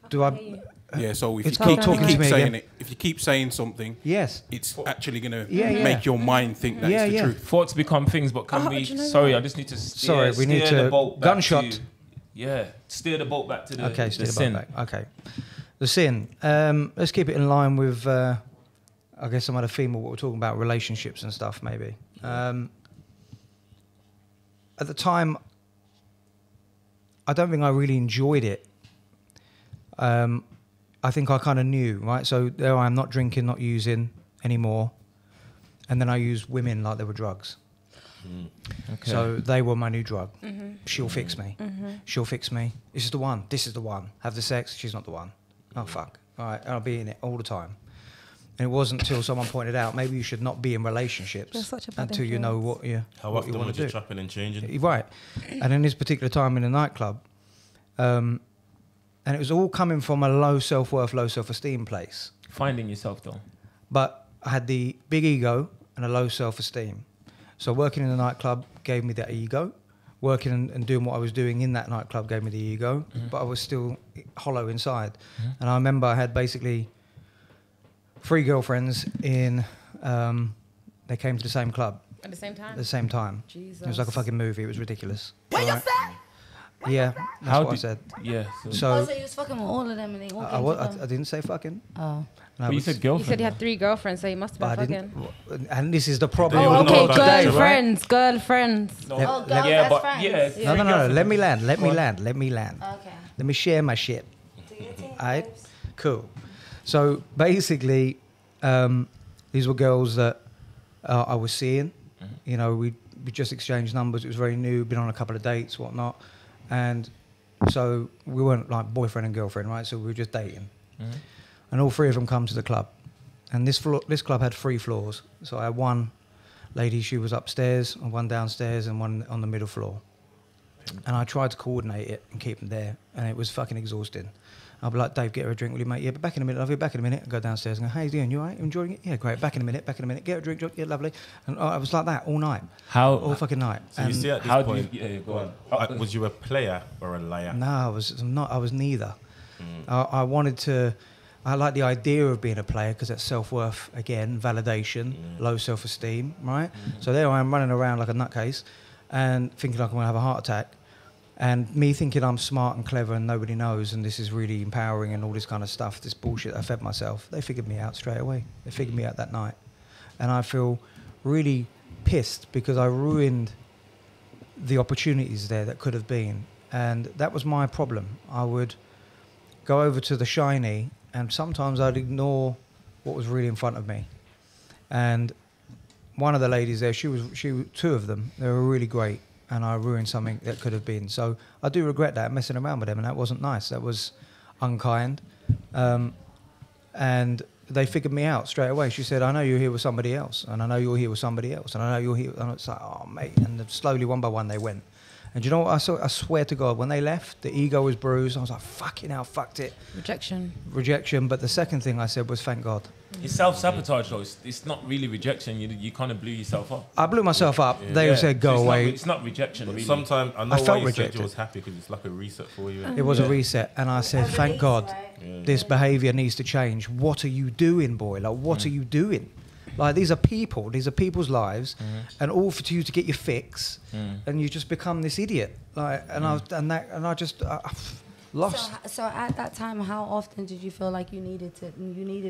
Do I? Yeah, so if you keep saying something, it's actually going to make your mind think that it's the truth. Thoughts become things, but can we... Sorry, I just need to steer the boat back to... Yeah, steer the boat back to the sin. Okay, steer the boat back. Okay. The sin. Let's keep it in line with, I guess, some other theme of what we're talking about, relationships and stuff, maybe. At the time, I don't think I really enjoyed it. I think I kind of knew, right? So there I am, not drinking, not using anymore. And then I used women like they were drugs. Mm. Okay. So they were my new drug. Mm-hmm. She'll fix me. Mm-hmm. She'll fix me. This is the one. This is the one. Have the sex. She's not the one. Oh, fuck. All right. And I'll be in it all the time. And it wasn't until someone pointed out, maybe you should not be in relationships until you know what you want to do. How often would you trap in and changing? Right. And in this particular time in a nightclub, and it was all coming from a low self-worth, low self-esteem place. Finding yourself though. But I had the big ego and a low self-esteem. So working in the nightclub gave me that ego. Working and doing what I was doing in that nightclub gave me the ego, but I was still hollow inside. And I remember I had basically... 3 girlfriends in, they came to the same club. At the same time? At the same time. Jesus. It was like a fucking movie. It was ridiculous. What you said? Yeah, that's what I said. Yeah. So you was fucking with all of them and they all I didn't say fucking. Oh. But you said girlfriend. You said you had 3 girlfriends, so you must have been fucking. And this is the problem. Oh, okay, girlfriends, girlfriends. No. Oh, girlfriends. Yeah. No, no, no, let me land, let me land, let me land. Okay. Let me share my shit. All right? Cool. So basically, these were girls that I was seeing. You know, we just exchanged numbers. It was very new. Been on a couple of dates, whatnot, and so we weren't like boyfriend and girlfriend, right? So we were just dating. And all 3 of them come to the club, and this club had 3 floors. So I had 1 lady. She was upstairs, and 1 downstairs, and 1 on the middle floor. And I tried to coordinate it and keep them there, and it was fucking exhausting. I'll be like, Dave, get her a drink, will you, mate? Yeah, but back in a minute, lovely, back in a minute. I go downstairs and go, hey, Dean, you all right? Enjoying it? Yeah, great. Back in a minute, get her a drink, yeah, lovely. And I was like that all night. All fucking night. So and you see at this point, was you a player or a liar? No, I was not. I was neither. I wanted to, I like the idea of being a player because that's self-worth, again, validation, low self-esteem, right? So there I am running around like a nutcase and thinking like I'm going to have a heart attack. And me thinking I'm smart and clever and nobody knows and this is really empowering and all this kind of stuff, this bullshit I fed myself, they figured me out straight away. They figured me out that night. And I feel really pissed because I ruined the opportunities there that could have been. And that was my problem. I would go over to the shiny and sometimes I'd ignore what was really in front of me. And one of the ladies there, she was 2 of them, they were really great. And I ruined something that could have been. So I do regret that, messing around with them, and that wasn't nice. That was unkind. And they figured me out straight away. She said, I know you're here with somebody else, and I know you're here with somebody else, and I know you're here. And it's like, oh, mate. And slowly, one by one, they went. And you know what? I swear to God, when they left, the ego was bruised. I was like, fucking hell, fucked it. Rejection. Rejection. But the second thing I said was, thank God. It's self-sabotage, though. It's not really rejection. You kind of blew yourself up. I blew myself up. Yeah. They said, go away. Not, it's not rejection, but really. Sometimes I know I felt rejected. You was happy because it's like a reset for you. It was a reset. And I said, thank God, this behaviour needs to change. What are you doing, boy? Like, what are you doing? Like, these are people. These are people's lives. And all for you to get your fix. And you just become this idiot. Like, and, I lost. So at that time, how often did you feel like you needed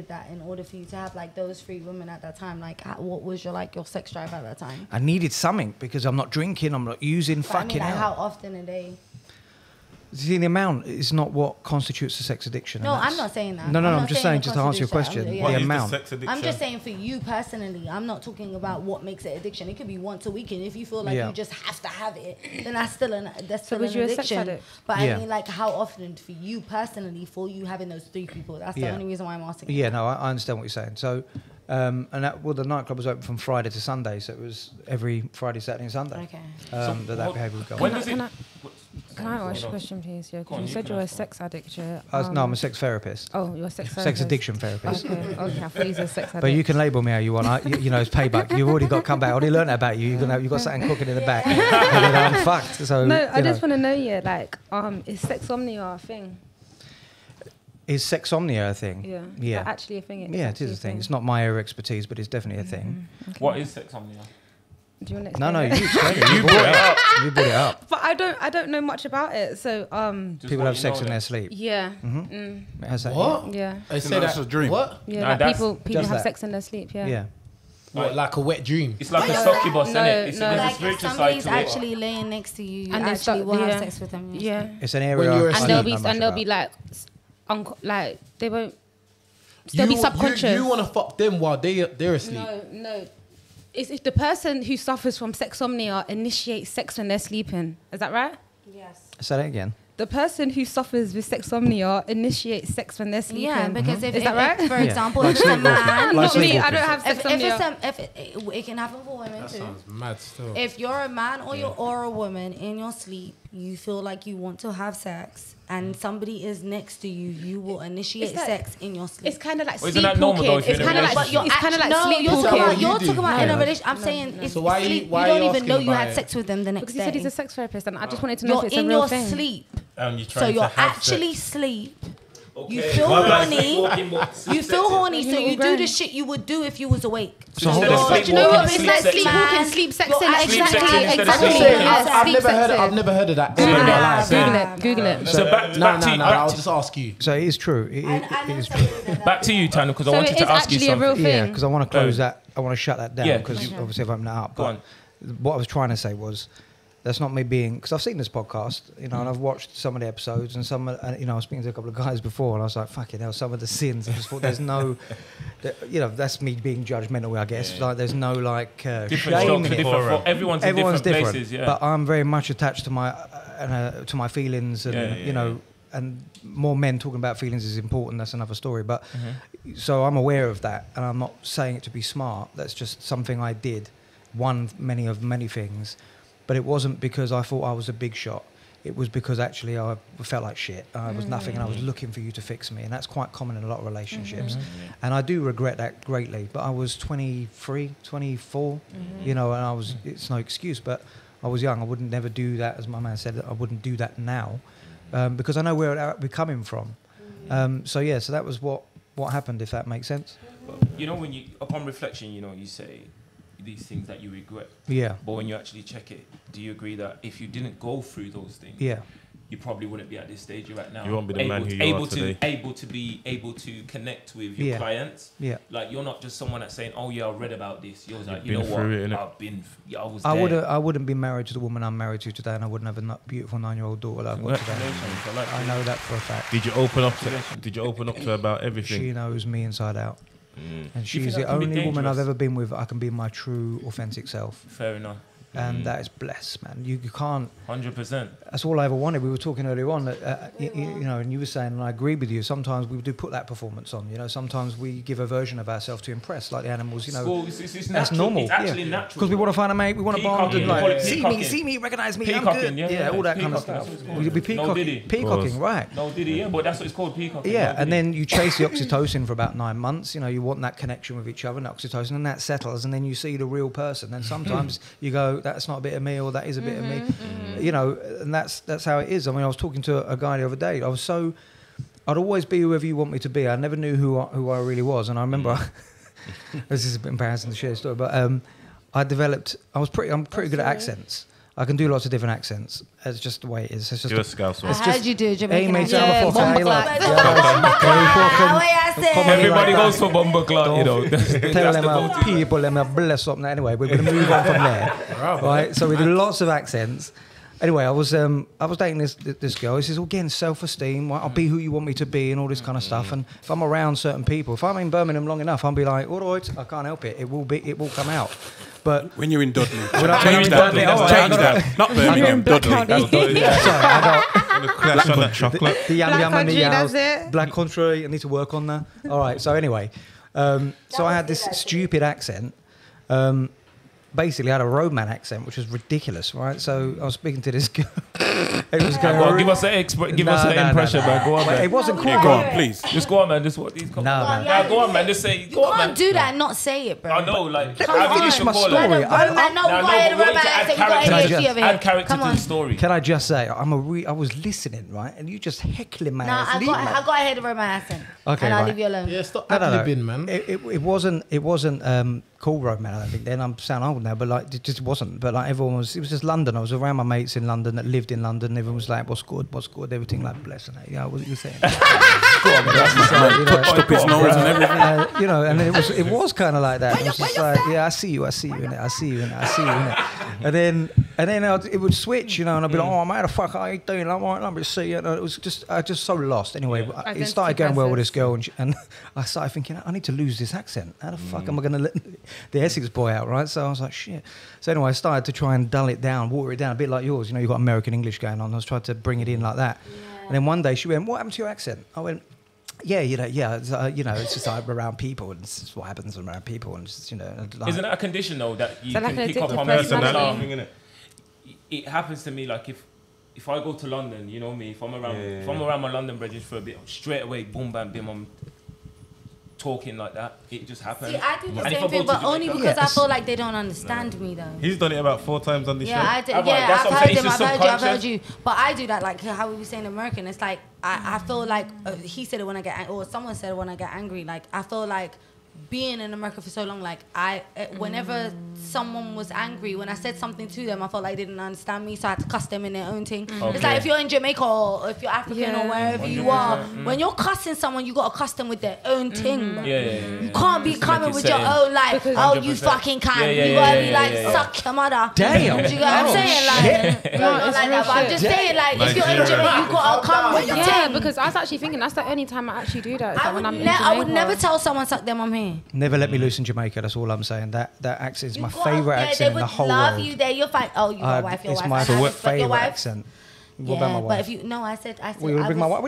that in order for you to have like those 3 women at that time? Like, what was your sex drive at that time? I needed something because I'm not drinking, I'm not using, but fucking how often a day? See, the amount is not what constitutes a sex addiction. No, I'm not saying that. No, no, I'm just saying, just to answer your question, the amount. I'm just saying for you personally, I'm not talking about what makes it addiction. It could be once a week, and if you feel like you just have to have it, then that's still an addiction. But I mean, like, how often for you personally, for you having those 3 people? That's the only reason why I'm asking. Yeah, no, I understand what you're saying. So, and that, well, the nightclub was open from Friday to Sunday, so it was every Friday, Saturday, and Sunday. Okay. That behaviour would go on. Can I ask you a question, please? Yeah, you said you were a sex addict. Yeah? No, I'm a sex therapist. Oh, you're a sex therapist. Sex addiction therapist. Okay, okay, I thought you were a sex addict. But you can label me how you want. You know, it's payback. You've already got come back. I already learned that about you. You've got something cooking in the back. And I'm fucked. So, no, I just want to know, like, is sexomnia a thing? Is sexomnia a thing? Yeah. Yeah. Is that actually a thing? Yeah, it is a thing. It's not my area of expertise, but it's definitely a thing. Okay. What is sexomnia? Do you want to you brought it up. You brought it up. But I don't know much about it. So people have sex in their sleep. Yeah. What? Yeah. They say that's a dream. What? Yeah. No, like people have sex in their sleep. Yeah. Yeah. What, like a wet dream? It's like a succubus, isn't it? No, like somebody's actually laying next to you, and actually will have sex with them. Yeah. It's an area. And they'll be like they won't. They'll be subconscious. You want to fuck them while they're asleep? No. It's if the person who suffers from sexomnia initiates sex when they're sleeping. Is that right? Yes. Say that again. The person who suffers with sexomnia initiates sex when they're sleeping. Yeah, because if is that right? For example, if it's a man, not me, I don't have sexomnia. If it can happen for women too. That sounds mad still. If you're a man or a woman in your sleep, you feel like you want to have sex, and somebody is next to you, you will initiate sex in your sleep. It's kind of like sleepwalking. Isn't that normal though? It's kind of like sleepwalking. You're talking about in a relationship. I'm saying if you don't even know you had sex with them the next day. Because he said he's a sex therapist, and I just wanted to know if it's a real thing. You're in your sleep. So you're actually asleep. Okay. You feel horny. You feel horny, so you do the shit you would do if you was awake. So you know what? It's like sleepwalking, sleep sexing. Exactly. I've never heard of that. Google it. So back to you. I'll just ask you. So it is true. It is true. Back to you, Taner, because I wanted to ask you something. Yeah, because I want to close that. I want to shut that down because obviously I've opened that up. But what I was trying to say was, that's not me being, because I've seen this podcast, you know, and I've watched some of the episodes, and some, you know, I was speaking to a couple of guys before, and I was like, fucking hell, some of the sins. I just thought, there's no, you know, that's me being judgmental, I guess. Yeah. Like, there's no like shame in it. Everyone's different places, yeah. But I'm very much attached to my feelings, and you know, and more men talking about feelings is important. That's another story. But so I'm aware of that, and I'm not saying it to be smart. That's just something I did, one of many things. But it wasn't because I thought I was a big shot. It was because actually I felt like shit. I was nothing, and I was looking for you to fix me. And that's quite common in a lot of relationships. And I do regret that greatly. But I was 23, 24, you know, and I was, it's no excuse, but I was young. I wouldn't never do that, as my man said, I wouldn't do that now because I know where it would be coming from. So yeah, so that was what happened, if that makes sense. Well, you know, when you, upon reflection, you know, you say, these things that you regret. Yeah. But when you actually check it, do you agree that if you didn't go through those things, you probably wouldn't be at this stage you're at now? You won't be the man who you are today. Able to connect with your clients. Yeah. Like, you're not just someone that's saying, "Oh yeah, I read about this." You're like, you know what? I've been. I was. I wouldn't be married to the woman I'm married to today, and I wouldn't have a beautiful 9-year-old daughter like I've got today. I know that for a fact. Did you open up to? Did you open up to her about everything? She knows me inside out. And she's the only woman I've ever been with I can be my true authentic self. Fair enough. And that is blessed, man. You can't 100%. That's all I ever wanted. We were talking earlier on that, you know, and you were saying, and I agree with you, sometimes we do put that performance on, you know. Sometimes we give a version of ourselves to impress, like the animals, you know. Well, it's that's normal. It's actually natural. Because we want to find a mate, we want to bond, and like, see me, recognise me, I'm good. Yeah, all that kind of stuff. We'll be peacocking, right. No diddy, yeah, but that's what it's called, peacocking. Yeah, and then you chase the oxytocin for about 9 months, you know, you want that connection with each other, and oxytocin, and that settles, and then you see the real person, and sometimes you go, that's not a bit of me, or that is a bit of me, you know, and that's how it is. I mean, I was talking to a guy the other day. I'd always be whoever you want me to be. I never knew who I really was. And I remember, this is a bit embarrassing to share the story, but I'm pretty good at accents. I can do lots of different accents. It's just the way it is. It's just how do you do Jamaican accent? Everybody goes for Bomba Clark, you know. Tell them how people and bless up. Anyway, we're going to move on from there. Right? So we do lots of accents. Anyway, I was dating this girl. This is again self-esteem. I'll be who you want me to be, and all this kind of stuff. And if I'm around certain people, if I'm in Birmingham long enough, I'll be like, all right, I can't help it. It will come out. But when you're in Dudley, change that. Not Birmingham, Dudley. Black country. I need to work on that. All right. So anyway, so I had this stupid accent. Basically, I had a roadman accent, which was ridiculous, right? So I was speaking to this girl. It was going give us the impression, man. Go on, man. It wasn't cool. Go on, please. Just go on, man. Just what these. No, man. Yeah, go on, man. Just say. You can't do that and not say it, bro. I know, like. Let me finish my story. I know why I had a roadman accent. Add character to the story. Can I just say, I was listening, right, and you just heckling my ass. No, I got ahead of my accent. Okay, and I'll leave you alone. Yeah, stop ad-libbing, man. It wasn't cool roadman, I don't think. Then I'm sound old now, but like it just wasn't. But like everyone was, it was just London. I was around my mates in London that lived in London. Everyone was like, "What's good?" Everything like blessing it. Yeah, what are you saying? You know, and it was kind of like that. It was just like, yeah, I see you, and I see you, and I see you. And then And then it would switch, you know, and I'd be like, oh, mate, how the fuck are you doing? I'm like, let me see. And it was just, I just so lost. Anyway, yeah. It started going well with this girl, and I started thinking, I need to lose this accent. How the fuck am I going to let the Essex boy out, right? So I was like, shit. So anyway, I started to try and dull it down, water it down, a bit like yours. You know, you've got American English going on. I was trying to bring it in like that. Yeah. And then one day she went, what happened to your accent? I went, yeah, you know, it's just like around people, and it's just what happens around people, and just, you know. Like, isn't that a condition though that you can pick up on personality? It happens to me, like if I go to London, you know me, if I'm around, if I'm around my London bridges for a bit, straight away, boom, bam, bim, I'm talking like that. It just happens. See, I do the same thing, but only because I feel like they don't understand me though. He's done it about 4 times on this show. I did, yeah, I've heard him, I've heard you, but I do that, like how we were saying American, it's like, I feel like, he said it when I get, or someone said it when I get angry, like I feel like being in America for so long, like whenever someone was angry, when I said something to them, I felt like they didn't understand me, so I had to cuss them in their own thing. Okay. It's like if you're in Jamaica or if you're African or wherever you are, when you're cussing someone, you got to cuss them with their own thing. You can't be coming with your own, like, oh, you fucking can't. You got to be like, suck your mother. Damn. Do you know what I'm saying? Like, no, it's like that, but I'm just saying, like, if you're in Jamaica, you got to come with your thing. Yeah, because I was actually thinking that's the only time I actually do that, when I'm in Jamaica. I would never tell someone, suck their mum here. Never let me loose in Jamaica. That's all I'm saying. That accent is my favourite accent in the whole world. They would love you there. You're fine. Oh, you got wife. Your wife. It's my favourite accent. What about my wife? But if you I said. Well, would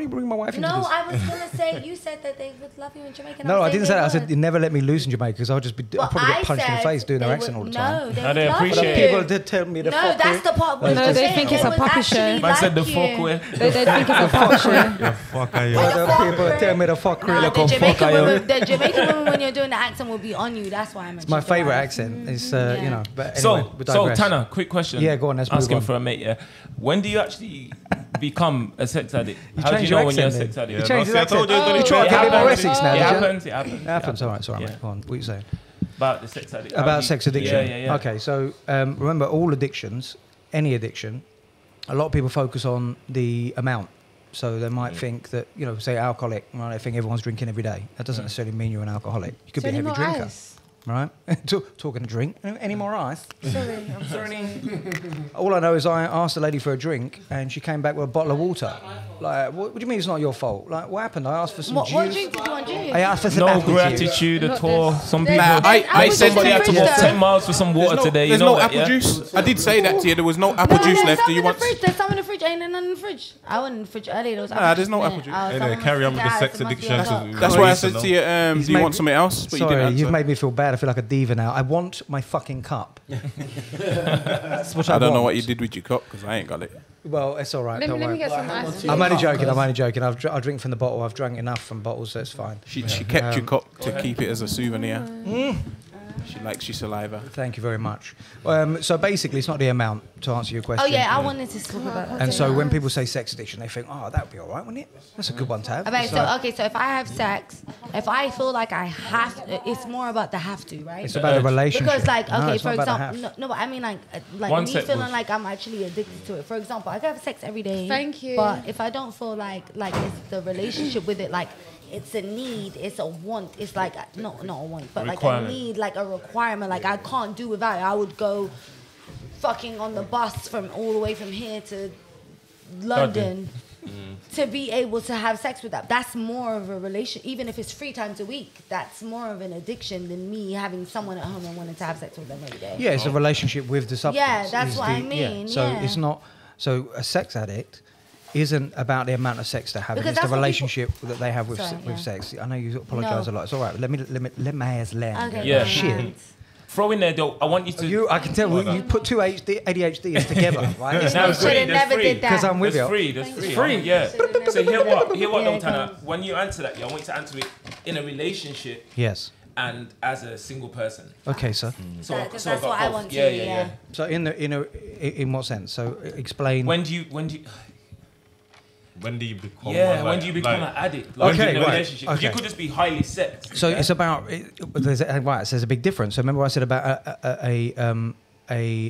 you bring my wife into this? No, I was gonna say you said that they would love you in Jamaica. No, I didn't say that. I said you never let me lose in Jamaica because I'll just be. I'll probably get punched in the face doing their accent all the time. No, they appreciate it. People did tell me the fuck. No, that's the part. No, they think it's a puppy show. I said the fuck way. They think it's a puppy show. Fuck you. People tell me the fuck way. The Jamaican women, when you're doing the accent, will be on you. That's why I mentioned it. It's my favorite accent. It's you know. So Taner, quick question. Yeah, go on. Let's move on. Asking for a mate. Yeah. When do you actually become a sex addict? How do you know when you're a sex addict? You changed your accent. You try to get a bit more Essex now. It happens. All right, sorry, mate. Go on. What are you saying? About the sex addict. About sex addiction. Yeah. Okay, so remember, all addictions, any addiction, a lot of people focus on the amount. So they might think that, you know, say alcoholic, right? They think everyone's drinking every day. That doesn't necessarily mean you're an alcoholic. You could be a heavy drinker. Right? Talking a drink. Any more ice? Sorry, I'm sorry. All I know is I asked the lady for a drink and she came back with a bottle of water. Like, what do you mean it's not your fault? Like, what happened? I asked for some juice. What drink did you want, juice? I asked for some apple juice. No gratitude at all. Some people... I said they had to walk 10 miles for some water today. There's no apple juice. I did say that to you. There was no apple juice left. Do you want... There's some in the fridge. Ain't there none in the fridge? I went in the fridge earlier. Nah, there's no apple juice. Carry on with the sex addiction. That's why I said to you, do you want something else? Sorry, you've made me feel bad. I feel like a diva now. I want my fucking cup. That's what I don't know what you did with your cup because I ain't got it. Well, it's all right. Let me get some ice. I'm only joking. I drink from the bottle. I've drunk enough from bottles, so it's fine. She kept your cup to keep it as a souvenir. She likes your saliva. Thank you very much. So basically, it's not the amount, to answer your question. Oh, yeah, I wanted to talk about that. And so when people say sex addiction, they think, oh, that would be all right, wouldn't it? That's a good one to have. Okay, so if I have sex, if I feel like I have to, it's more about the have to, right? It's about a relationship. Because, like, okay, for example, no, but I mean, like me feeling like I'm actually addicted to it. For example, I could have sex every day. Thank you. But if I don't feel like it's the relationship with it, like, it's a need, it's a want, it's like, not a want, but like a need, like a requirement, like I can't do without it. I would go fucking on the bus from all the way from here to London to be able to have sex with that. That's more of a relation, even if it's 3 times a week, that's more of an addiction than me having someone at home and wanting to have sex with them every day. Yeah, it's a relationship with the substance. Yeah, that's what I mean. Yeah. So it's not, so a sex addict isn't about the amount of sex they're having, it's the relationship that they have with sex. I know you apologise a lot. It's all right. Let me ask land. Okay, yeah. Shit. Throw in there, though. I want you to. I can tell you put two ADHDs together, right? Should have never did that. Because I'm with you. It's free. Yeah. So hear what, Taner. When you answer that, I want you to answer it in a relationship. Yes. And as a single person. Okay, sir. So that's what I want to. Yeah. So in what sense? So explain. When do you? When do you become? Yeah, when do you become an addict? Like, okay, relationship. Okay. You could just be highly sexed. So it's about. There's a big difference. So remember, I said about a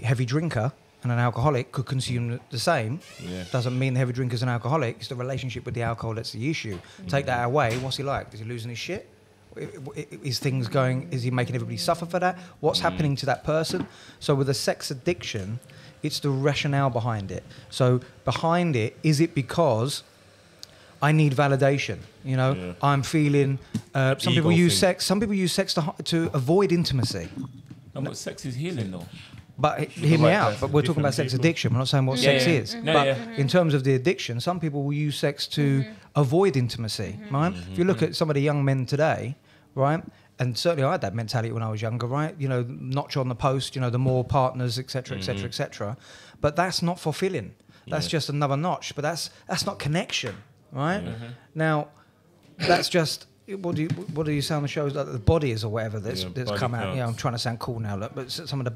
heavy drinker and an alcoholic could consume the same. Yeah. Doesn't mean the heavy drinker's an alcoholic. It's the relationship with the alcohol that's the issue. Mm-hmm. Take that away. What's he like? Is he losing his shit? Is things going? Is he making everybody suffer for that? What's happening to that person? So with a sex addiction, It's the rationale behind it. So behind it, is it because I need validation? You know, yeah. I'm feeling. Some people use sex. Some people use sex to avoid intimacy. No, but sex is healing, though. But hear me out. But we're talking about sex addiction. We're not saying what sex is. No, but in terms of the addiction, some people will use sex to avoid intimacy. Right? If you look at some of the young men today, right? And certainly I had that mentality when I was younger, right? You know, notch on the post, you know, the more partners, etc., etc., etc. But that's not fulfilling. That's just another notch. But that's not connection, right? Now, that's just. What do you say on the shows like the bodies or whatever that's come out? You know, I'm trying to sound cool now, look, but some of the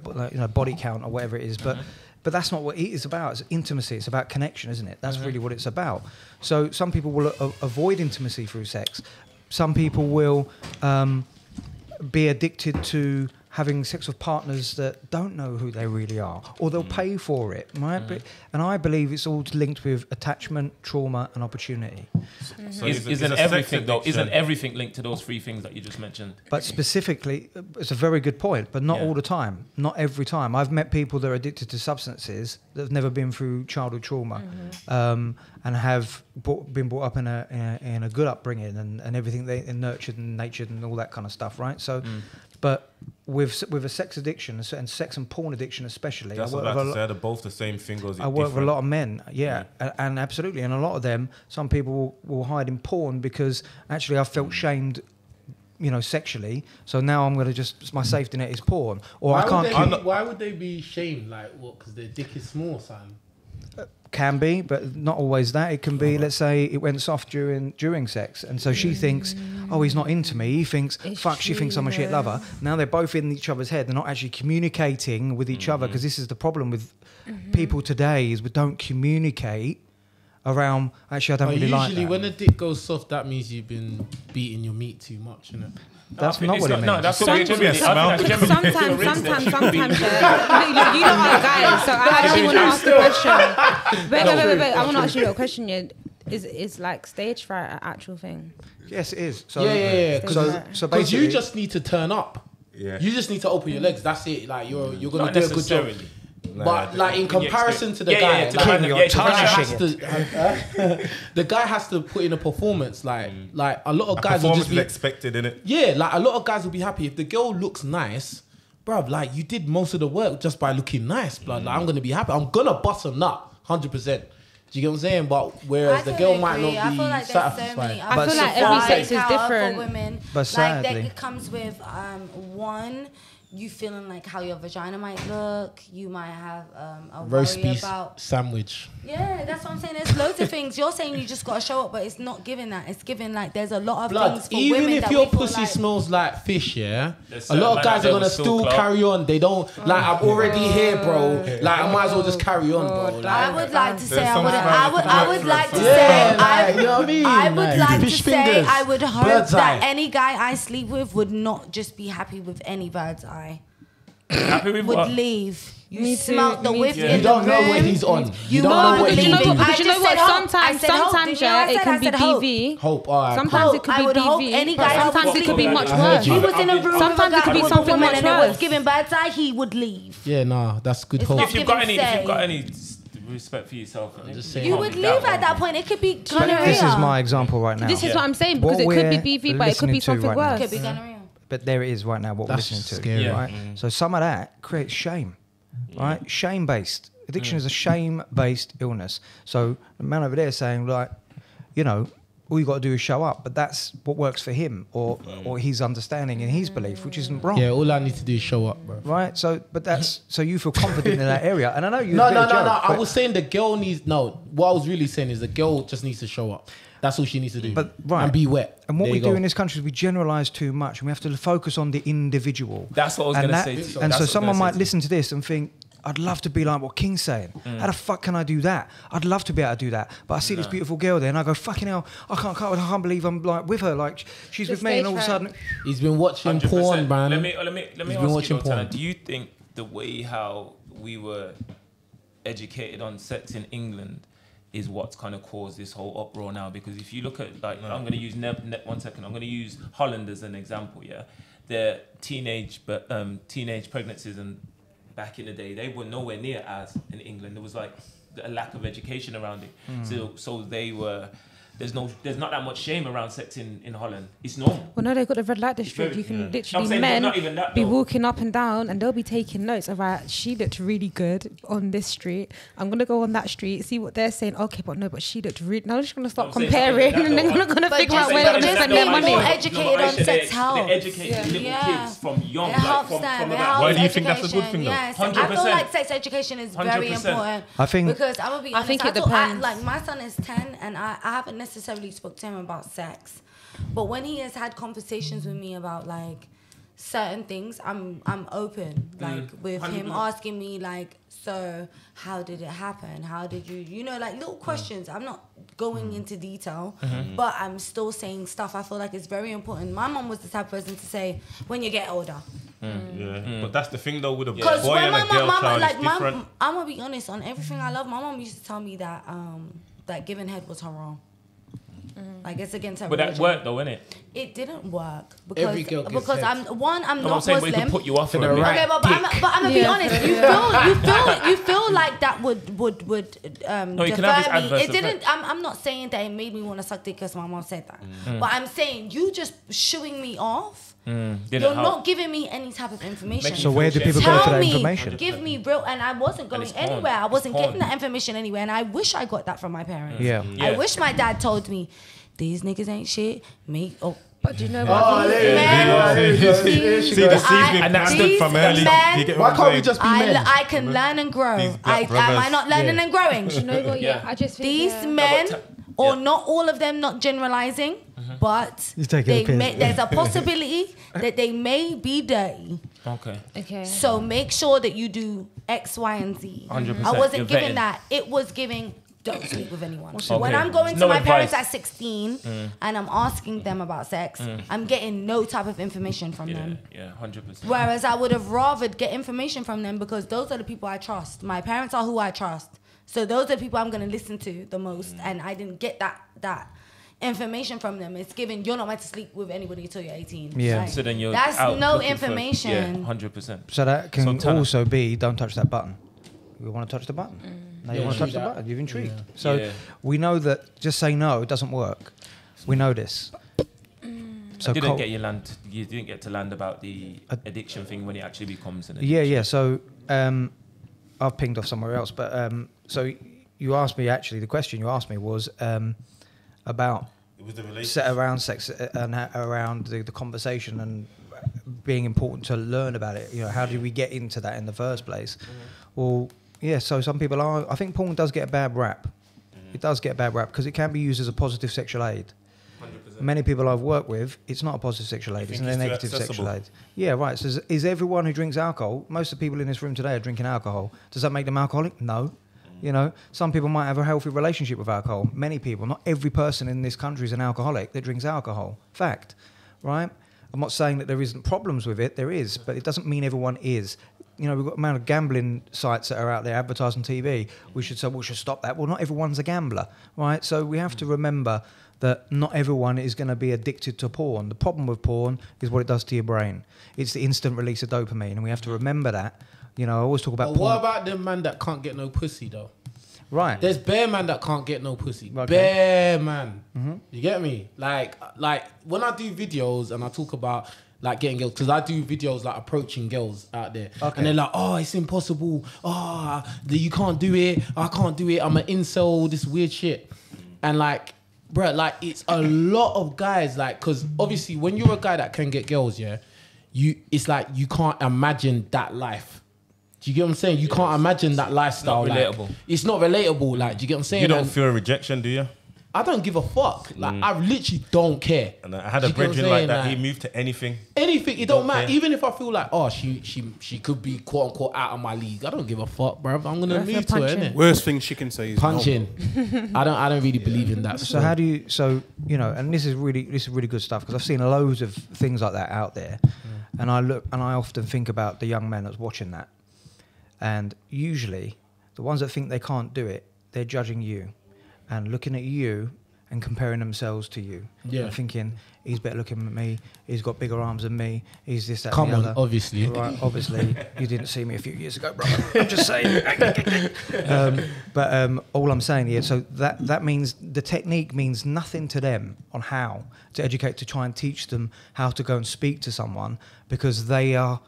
body count or whatever it is, but that's not what it is about. It's intimacy. It's about connection, isn't it? That's really what it's about. So some people will avoid intimacy through sex. Some people will be addicted to having sex with partners that don't know who they really are, or they'll pay for it, right? And I believe it's all linked with attachment, trauma, and opportunity. So isn't everything though? Isn't everything linked to those three things that you just mentioned? But specifically, it's a very good point. But not all the time, not every time. I've met people that are addicted to substances that have never been through childhood trauma, and have been brought up in a good upbringing and everything and nurtured and nurtured and all that kind of stuff, right? So, but with a sex addiction and sex and porn addiction especially, that's what I like to say, they're both the same thing. I work with a lot of men, and absolutely, and a lot of them, some people will hide in porn because actually I felt shamed, you know, sexually. So now I'm going to just, my safety net is porn, or why I can't. Why would they be shamed? Like what? Because their dick is small, Sam. Can be, but not always that. It can be, let's say, it went soft during sex, and so she thinks, oh, he's not into me. He thinks, fuck, she thinks I'm a shit lover. Now they're both in each other's head. They're not actually communicating with each other, because this is the problem with people today, is we don't communicate around, actually, I don't really like that. Usually when a dick goes soft, that means you've been beating your meat too much, innit? That's not what it means. No, that's what it means. Sometimes. You know, are guys, so I actually want to ask the question. Wait. I want to ask you a question. Is like stage fright an actual thing? Yes, it is. So, yeah. So basically, you just need to turn up. Yeah. You just need to open your legs. That's it. Like you're gonna do a good job. But like in comparison to the guy, the guy has to put in a performance. Like a lot of guys will just be expected, innit? Yeah, like a lot of guys will be happy if the girl looks nice, bruv. Like you did most of the work just by looking nice, blood. Like I'm gonna be happy. I'm gonna bust a nut, 100%. Do you get what I'm saying? But whereas the girl might not be satisfied. I feel like every sex is different. Women, but sadly, like that comes with one. You feeling like how your vagina might look. You might have a roast worry about sandwich. Yeah, that's what I'm saying. There's loads of things. You're saying you just got to show up, but it's not giving that. It's giving like there's a lot of things for women. Even if your pussy smells like fish, yeah, a lot of guys are gonna still carry on. They don't like. I'm already here, bro. Like I might as well just carry on, bro. Like, I would like to say I would hope that any guy I sleep with would not just be happy with any bird's eye. Happy with would what? Leave. You smelt the whiff in the room. You don't know what he's on. You don't know what he's on. But you know what? Sometimes it can be DV. Hope. Sometimes it could be DV. Sometimes it could be much worse. He was in a room. Sometimes it could be something much worse. Giving bad eye, he would leave. Yeah, nah, that's good hope. If you've got any respect for yourself, you would leave at that point. It could be gonorrhea. This is my example right now. This is what I'm saying, because it could be DV, but it could be something worse. It could be gonorrhea. But there it is right now, what we're listening to, scary, right? So some of that creates shame, right? Shame-based. Addiction is a shame-based illness. So the man over there saying, like, you know, all you got to do is show up, but that's what works for him or his understanding and his belief, which isn't wrong. Yeah, all I need to do is show up, bro. Right? So, but that's, so you feel confident in that area. And I know you... No, I was saying the girl needs... No, what I was really saying is the girl just needs to show up. That's all she needs to do. But, right. And be wet. And what we do in this country is we generalise too much, and we have to focus on the individual. That's what I was going to say to you. And so someone might listen to this and think, I'd love to be like what King's saying. How the fuck can I do that? I'd love to be able to do that. But I see this beautiful girl there and I go, fucking hell, I can't believe I'm like with her. Like she's with me and all of a sudden... He's been watching 100%. Porn, man. Let me ask you, Taner, do you think the way how we were educated on sex in England is what's kind of caused this whole uproar now? Because if you look at, like, I'm going to use, I'm going to use Holland as an example, yeah? Their teenage pregnancies and back in the day, they were nowhere near as in England. There was like a lack of education around it. Mm. So they were, there's not that much shame around sex in Holland. It's normal. Well, no, they've got the red light district. Very, you can literally, men be walking up and down and they'll be taking notes. All right, she looked really good on this street. I'm going to go on that street, see what they're saying. Okay, but she looked really... Now I'm just going to stop comparing and then I'm going to figure out where to spend their money. They're more educated on sex health. They're educating little kids from young. Why do you think that's a good thing though? I feel like sex education is very important. I think... Because I'm going to be honest, I thought, like, my son is 10 and I haven't necessarily spoke to him about sex, but when he has had conversations with me about like certain things, I'm open, like with him asking me like, so how did it happen, how did you know, like little questions. I'm not going into detail, but I'm still saying stuff. I feel like it's very important. My mom was the type of person to say, when you get older. But that's the thing though with a boy and a girl child, like, is different. I'm gonna be honest, on everything I love, my mom used to tell me that that giving head was haram. Like, it's against her religion. But that worked though, innit? It didn't work because I'm not Muslim. But it could put you off in the right. Okay, but I'm gonna be honest. You feel like that would defer me. It didn't. I'm not saying that it made me want to suck dick because my mom said that. But I'm saying you just shooing me off. You're not giving me any type of information. So where do people go for that information? Give me real, and I wasn't going anywhere. I wasn't getting that information anywhere, and I wish I got that from my parents. Yeah. I wish my dad told me, these niggas ain't shit. But do you know what? Why can't we just be men? I can learn and grow. Am I not learning and growing? Do you know what? Yeah. I just these men. Or not all of them, not generalizing, but there's a possibility that they may be dirty. Okay. So make sure that you do X, Y, and Z. 100%. I wasn't giving that. It was giving, don't sleep with anyone. Okay. When I'm going to my parents at 16 and I'm asking them about sex, I'm getting no type of information from them. Yeah, 100%. Whereas I would have rather get information from them because those are the people I trust. My parents are who I trust. So those are the people I'm going to listen to the most, and I didn't get that information from them. It's given, you're not meant to sleep with anybody until you're 18. Yeah. Like, so then you're that's out no information. For, 100%. So that can also be, don't touch that button. We want to touch the button. Now you want to touch the button. You've intrigued. Yeah. So we know that just saying no doesn't work. We know this. So you didn't get to land about the addiction thing when it actually becomes an addiction. Yeah. So I've pinged off somewhere else, but... So you asked me, actually, the question you asked me was about set around sex and around the conversation and being important to learn about it. You know, how do we get into that in the first place? Well, yeah, so some people are... I think porn does get a bad rap. It does get a bad rap because it can be used as a positive sexual aid. 100%. Many people I've worked with, it's not a positive sexual aid, it's a negative sexual aid. Yeah, right. So is everyone who drinks alcohol... Most of the people in this room today are drinking alcohol. Does that make them alcoholic? No. You know, some people might have a healthy relationship with alcohol. Many people, not every person in this country is an alcoholic that drinks alcohol. Fact, right? I'm not saying that there isn't problems with it. There is, but it doesn't mean everyone is. You know, we've got the amount of gambling sites that are out there advertising TV. We should say, we should stop that. Well, not everyone's a gambler, right? So we have to remember that not everyone is going to be addicted to porn. The problem with porn is what it does to your brain. It's the instant release of dopamine, and we have to remember that. You know, I always talk about porn. What about them man that can't get no pussy, though? Right. There's bare man that can't get no pussy. Okay. Bare man. You get me? Like when I do videos and I talk about, like, getting girls, because I do videos, like, approaching girls out there. And they're like, oh, it's impossible. Oh, you can't do it. I can't do it. I'm an incel, this weird shit. And, like, bro, like, it's a lot of guys, like, because obviously when you're a guy that can get girls, yeah, it's like you can't imagine that life. Do you get what I'm saying? You can't imagine that lifestyle. Not relatable. Like, it's not relatable. Like, do you get what I'm saying? You don't feel rejection, do you? I don't give a fuck. Like, I literally don't care. And I had a brethren like that. He moved to anything. Anything. It don't matter. Care. Even if I feel like, oh, she could be quote unquote out of my league. I don't give a fuck, bro. I'm gonna move to her. Innit? Worst thing she can say is punching. No. I don't really believe in that. So how do you? So you know, and this is really good stuff because I've seen loads of things like that out there, and I often think about the young men that's watching that. And usually, the ones that think they can't do it, they're judging you and looking at you and and comparing themselves to you. Yeah. Thinking, he's better looking than me, he's got bigger arms than me, he's this, that, and the other. Come on, obviously. Right, obviously. You didn't see me a few years ago, bro. I'm just saying. But all I'm saying here, so that means the technique means nothing to them on how to educate, to try and teach them how to go and speak to someone, because they are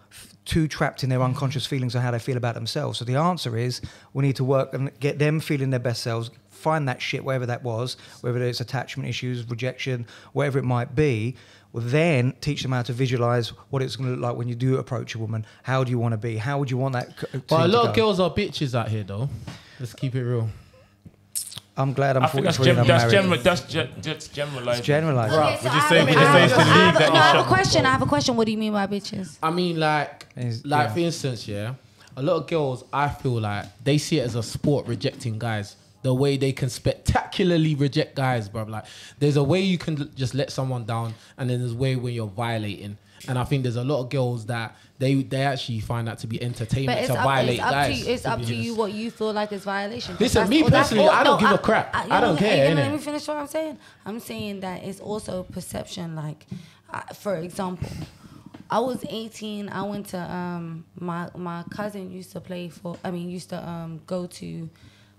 too trapped in their unconscious feelings on how they feel about themselves. So the answer is we need to work and get them feeling their best selves, find that shit, wherever that was, whether it's attachment issues, rejection, whatever it might be, well, then teach them how to visualise what it's going to look like when you do approach a woman. How do you want to be? How would you want that? But a lot of girls are bitches out here, though. Let's keep it real. I'm glad I'm 43 and I'm married. That's generalised. It's generalised. Right. So I have a question. What do you mean by bitches? I mean, like for instance, yeah, a lot of girls, I feel like, they see it as a sport rejecting guys. The way they can spectacularly reject guys, bruv. Like, there's a way you can just let someone down, and then there's a way when you're violating. And I think there's a lot of girls that they actually find that to be entertainment to violate guys. It's up to you what you feel like is violation. Listen, me personally, I don't give a crap. I don't care. Let me finish what I'm saying. I'm saying that it's also perception. Like, for example, I was 18. I went to my cousin used to play for. I mean, used to go to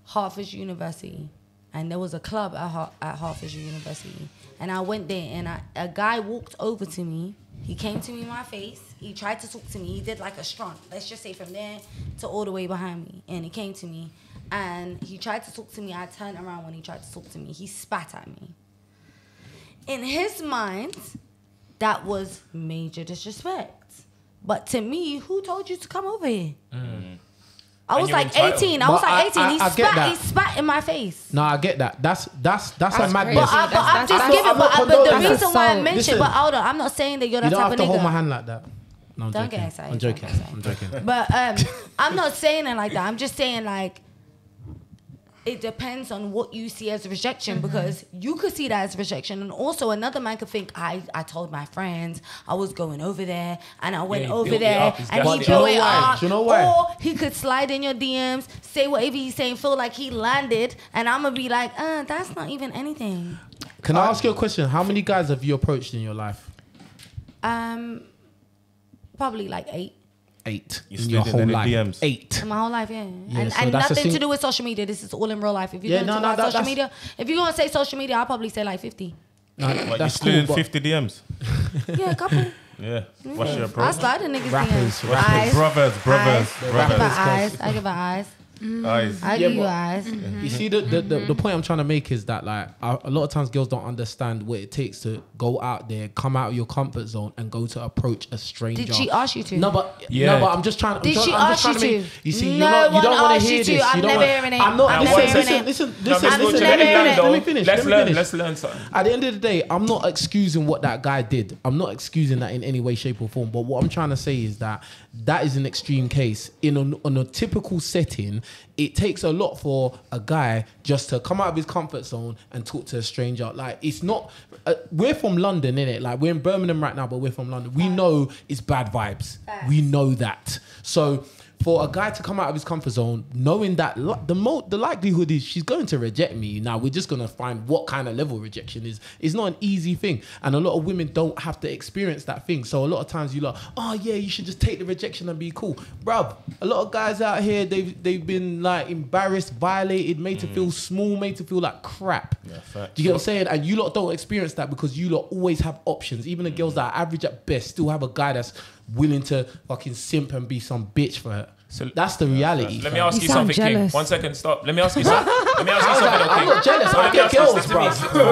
Hartford University, and there was a club at Hartford University, and I went there, and a guy walked over to me. He came to me in my face. He tried to talk to me. He did like a strut. Let's just say from there to all the way behind me, and he came to me, and he tried to talk to me. I turned around when he tried to talk to me. He spat at me. In his mind, that was major disrespect, but to me, who told you to come over here? Mm. I was like 18. He spat in my face. No, I get that. That's a madness. But I'm not saying that you're that type of nigga. You don't have to hold my hand like that. No, don't get excited. I'm joking. But I'm not saying it like that. I'm just saying, like, it depends on what you see as rejection, mm-hmm. because you could see that as rejection, and also another man could think, I told my friends I was going over there, and I went over there, and he blew it up. You know why? Or he could slide in your DMs, say whatever he's saying, feel like he landed, and I'm going to be like, that's not even anything. Can I ask you a question? How many guys have you approached in your life? Probably like 8. 8 in your whole life. DMs. 8. In my whole life, yeah. And nothing to do with social media. This is all in real life. If you're going to say social media, I'll probably say like 50. No, like that's cool, 50 DMs? Yeah, a couple. Yeah. Mm. What's your approach? I started niggas DMs. Eyes. Brothers. I give her eyes. Mm. Eyes. I give you eyes. Mm-hmm. You see, the point I'm trying to make is that, like, a lot of times girls don't understand what it takes to go out there, come out of your comfort zone, and go to approach a stranger. Did she ask you to? No, but I'm just trying. Did she ask you to? You see, you don't want to hear this. I'm never hearing it. Listen, let me finish. Let's learn something. At the end of the day, I'm not excusing what that guy did. I'm not excusing that in any way, shape, or form. But what I'm trying to say is that is an extreme case. On a typical setting, it takes a lot for a guy just to come out of his comfort zone and talk to a stranger. Like, it's not... we're from London, innit? Like, we're in Birmingham right now, but we're from London. We know it's bad vibes. We know that. So for a guy to come out of his comfort zone, knowing that the likelihood is she's going to reject me. Now, we're just going to find what kind of level rejection is. It's not an easy thing. And a lot of women don't have to experience that thing. So a lot of times you're like, oh, yeah, you should just take the rejection and be cool. Bruv, a lot of guys out here, they've been, like, embarrassed, violated, made to feel small, made to feel like crap. Yeah, do you get what I'm saying? And you lot don't experience that because you lot always have options. Even the girls that are average at best still have a guy that's willing to fucking simp and be some bitch for her. So that's the reality. Let me ask you something, King. 1 second, stop. Let me ask you something. Let me ask you something, King. I'm not jealous. I get girls, bro.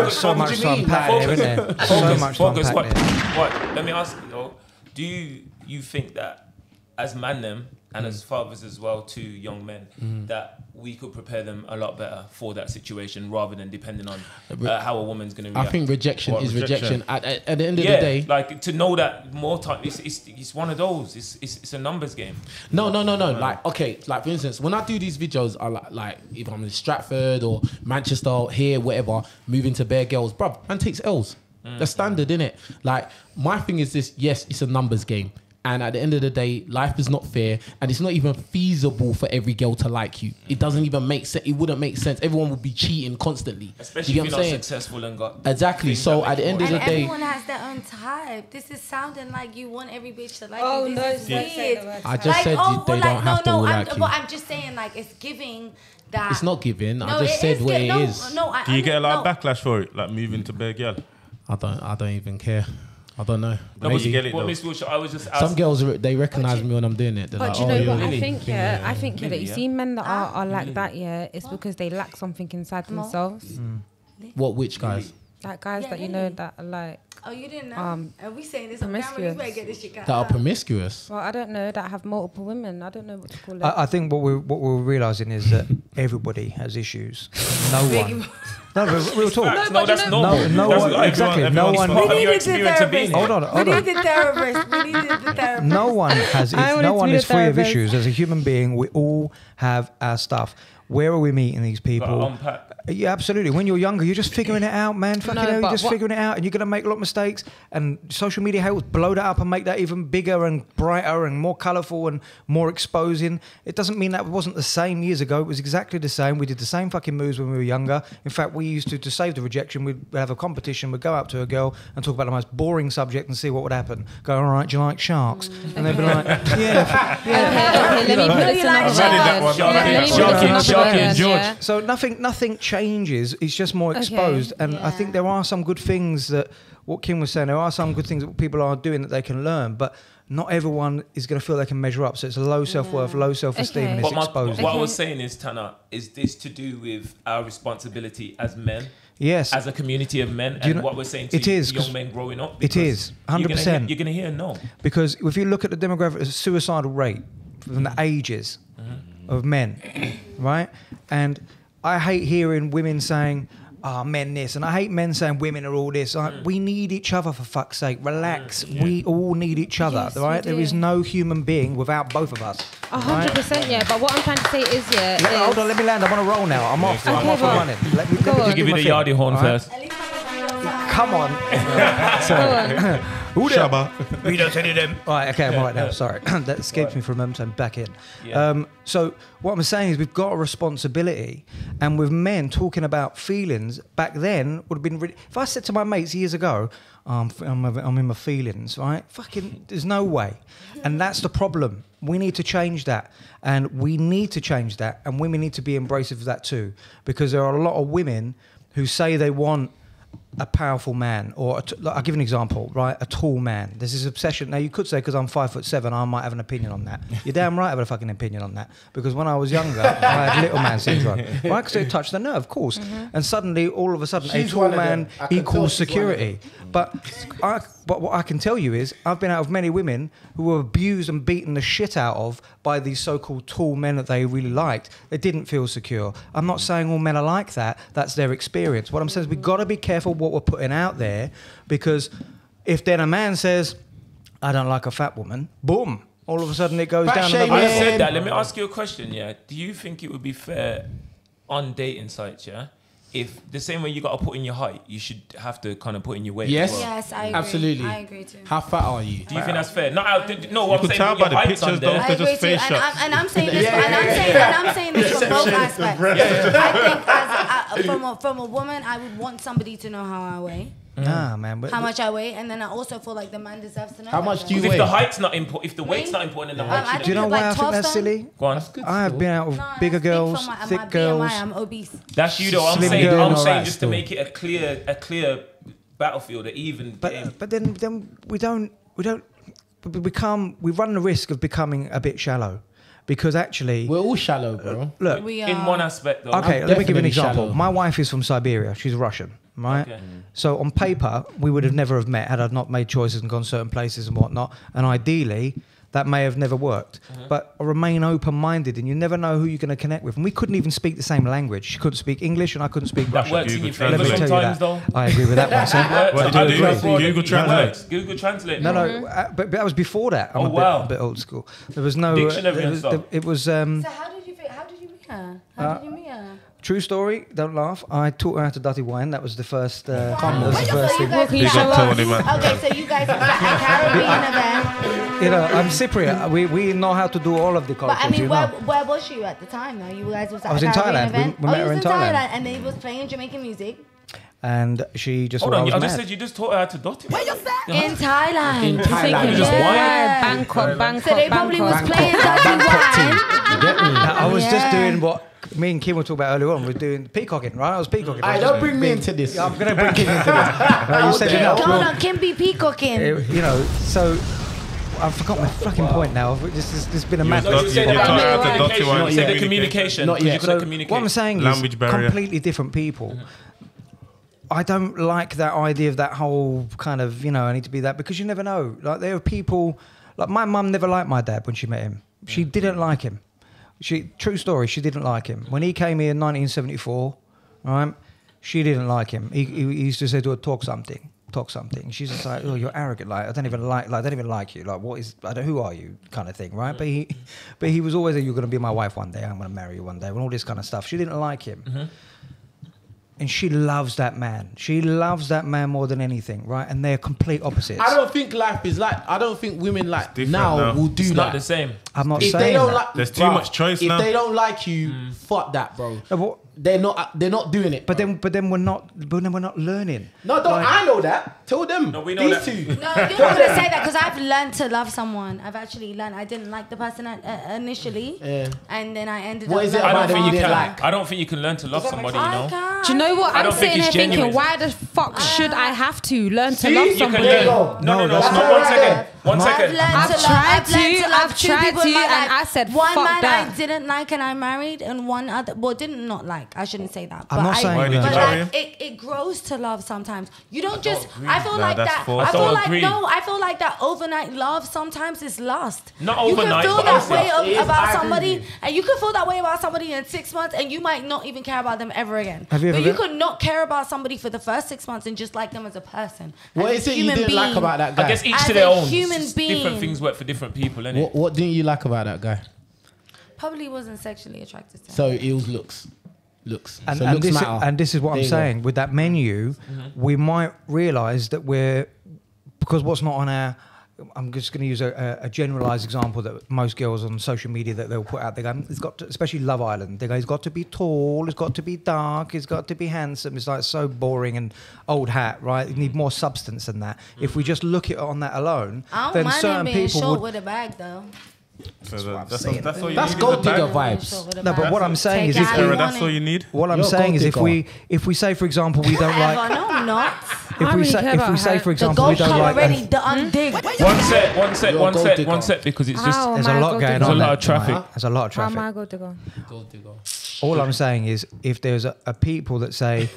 So much to unpack there, isn't there? So much to unpack there. What? Let me ask you, though. Do you think that as man them and as fathers as well to young men, that we could prepare them a lot better for that situation rather than depending on how a woman's going to react? I think rejection is rejection. At the end of the day... like, to know that more time, it's one of those. It's a numbers game. No. Like, okay, like, for instance, when I do these videos, I like if I'm in Stratford or Manchester or here, whatever, moving to bare girls, bruv, man takes L's. That's standard, innit? Like, my thing is this, yes, it's a numbers game. And at the end of the day, life is not fair, and it's not even feasible for every girl to like you. It doesn't even make sense. It wouldn't make sense. Everyone would be cheating constantly. Especially you if you're not successful and got... Exactly. So at the end of the day... everyone has their own type. This is sounding like you want every bitch to like you. Oh, no. I just said they don't have to like you. But I'm just saying, like, it's giving... That. It's not giving. No, I just said what it is. Do you get a lot of backlash for it? Like moving to bare girl? I don't even care. I don't know. No, but you get it though. Some girls, they recognise me when I'm doing it. They're like, oh, you know what? I think that you see men that are like that, yeah, it's because they lack something inside themselves. What, which guys? Like guys that you know that are like... Oh, you didn't know? Are we saying this on camera? You better get this shit out. That are promiscuous? Well, I don't know. That have multiple women. I don't know what to call it. I think what we're realising is that everybody has issues. No one. No, real talk. No, that's normal. No one. Exactly. No one. We needed the therapist. Hold on. We needed the therapist. No one has... No one is free of issues. As a human being, we all have our stuff. Where are we meeting these people? Yeah, absolutely. When you're younger, you're just figuring it out, man. Fucking hell, you're just figuring it out, and you're going to make a lot of mistakes, and social media helps blow that up and make that even bigger and brighter and more colourful and more exposing. It doesn't mean that it wasn't the same years ago. It was exactly the same. We did the same fucking moves when we were younger. In fact, we used to save the rejection, we'd have a competition, we'd go up to a girl and talk about the most boring subject and see what would happen. Go, all right, do you like sharks? And they'd be like, yeah. Okay, let me put it. So nothing changed. It's just more exposed, and I think there are some good things that what Kim was saying. There are some good things that people are doing that they can learn, but not everyone is going to feel they can measure up. So it's a low self-worth, low self-esteem, and it's exposed. What I was saying is, Taner, is this to do with our responsibility as men? Yes, as a community of men, and what we're saying to young men growing up. It is 100%. You're going to hear no, because if you look at the demographic, the suicidal rate from the ages of men, right? And I hate hearing women saying, "Ah, oh, men this," and I hate men saying women are all this. Like, we need each other, for fuck's sake. Relax. Yeah. We all need each other, right? There is no human being without both of us. 100%, right? But what I'm trying to say is, hold on, let me land. I'm on a roll now. I'm off. I'm off and running. Let me give you the yardie horn first. Come on. Who Shabba. We don't any of them. Right, okay, I'm all right now. Sorry. That escaped me for a moment. I'm back in. Yeah. So what I'm saying is we've got a responsibility. And with men talking about feelings back then would have been... If I said to my mates years ago, I'm in my feelings, right? Fucking, there's no way. And that's the problem. We need to change that. And we need to change that. And women need to be embracing of that too. Because there are a lot of women who say they want a powerful man, or I'll give an example, right? A tall man. There's this obsession. Now, you could say, because I'm 5'7", I might have an opinion on that. You're damn right I have a fucking opinion on that, because when I was younger, I had little man syndrome, right? Because it touched the nerve, of course. And suddenly, all of a sudden, a tall man equals security. But what I can tell you is, I've been out with many women who were abused and beaten the shit out of by these so-called tall men that they really liked. They didn't feel secure. I'm not saying all men are like that. That's their experience. What I'm saying is we've got to be careful what we're putting out there, because if then a man says, I don't like a fat woman, boom, all of a sudden it goes down. I said that. Let me ask you a question, yeah? Do you think it would be fair on dating sites, yeah? If the same way you got to put in your height, you should have to kind of put in your weight. Yes, yes, I agree. Absolutely. I agree too. How fat are you? Do you think that's fair? No, what I'm saying. You can tell by the pictures, though, they're just face shots. And I'm saying this, from both aspects. I think, from a woman, I would want somebody to know how I weigh. Nah, man. How much I weigh, and then I also feel like the man deserves to know. How much do you weigh? If the height's not important, if the weight's not important, then the height. Do you know why I think that's silly? Go on. I have been out with bigger girls, thick girls. I'm obese. That's you, though. I'm saying just to make it a clear battlefield, even. But then we run the risk of becoming a bit shallow. Because actually... We're all shallow, bro. Look, in one aspect, though. Okay, let me give you an example. Shallow. My wife is from Siberia. She's Russian, right? Okay. So on paper, we would have never have met had I not made choices and gone certain places and whatnot. And ideally, that may have never worked. But remain open-minded, and you never know who you're going to connect with. And we couldn't even speak the same language. She couldn't speak English, and I couldn't speak Russian. That works in your favor sometimes, though. I agree with that one, sir. Google Translate. Google Translate. No. But that was before that. I'm a bit old school. There was no... Dictionary and stuff. It was... So how did you meet her? her? How did you meet her? True story, don't laugh. I taught her how to dutty wine. That was the first thing. Okay, so you guys are Caribbean then. You know, I'm Cypriot. We know how to do all of the cultures. But I mean, you know. Where was you at the time though? You guys was at a Caribbean event? I was in Thailand. We met her in Thailand. And they was playing Jamaican music. And she just Hold on, I just said you just taught her how to dot it. What you said? In Thailand. In Thailand. Bangkok. So they probably was playing dotty wine. I was just doing what me and Kim were talking about earlier on. We're doing peacocking, right? I was peacocking. Don't bring me into this. I'm going to bring Kim into this. You said enough. Hold on, Kim be peacocking. You know, so... I forgot my fucking point now. This has been a massive... You said the communication. Not yet. What I'm saying is completely different people. I don't like that idea of that whole kind of, you know, I need to be that, because you never know. Like, there are people... Like, my mum never liked my dad when she met him. She didn't like him. True story, she didn't like him. When he came here in 1974, right, she didn't like him. He used to say to her, talk something. She's just like, oh, you're arrogant. Like, I don't even like you. Like, what is, who are you kind of thing, right? But he was always like, you're going to be my wife one day. I'm going to marry you one day. And all this kind of stuff. She didn't like him. And she loves that man. She loves that man more than anything, right? And they're complete opposites. I don't think life is like... I don't think women like now will do that. It's not the same. I'm not saying that. There's too much choice now. If they don't like you, fuck that, bro. They're not doing it. But then we're not learning. No, don't. I know that. Tell them. No, we know that. These two. No, you're not going to say that, because I've learned to love someone. I've actually learned. I didn't like the person initially, and then I ended up. I don't think you can learn to love somebody. You know. Do you know what? I'm sitting there thinking, why the fuck should I have to learn to love somebody? No, that's not. One second. I've tried to, and I said, fuck that. One man I didn't like, and I married, and one other, well, didn't not like. I shouldn't say that. But it grows to love sometimes. You don't just... I feel like that overnight love sometimes is lust. Not overnight. You can feel that way about somebody, and you can feel that way about somebody in 6 months, and you might not even care about them ever again. But you could not care about somebody for the first 6 months and just like them as a person. What is it you didn't like about that guy? I guess each to their own. Different things work for different people, innit? What didn't you like about that guy? Probably wasn't sexually attracted to him. So it was looks. And this is what I'm saying. With that menu, we might realise that we're... Because what's not on our... I'm just going to use a generalised example that most girls on social media that they'll put out. They go, it's got to, especially Love Island. They go, he's got to be tall, he's got to be dark, he's got to be handsome. It's like so boring and old hat, right? You need more substance than that. If we just look at it on that alone, then certain people short would... with a bag, though. So that's gold digger vibes. No, but what I'm saying is, that's all you need. What I'm saying is, if we say, for example, we don't like. No, I'm not. If we say, for example, we don't like. One set, because it's just there's a lot going on. There's a lot of traffic. There's a lot of traffic. All I'm saying is, if there's a people that say,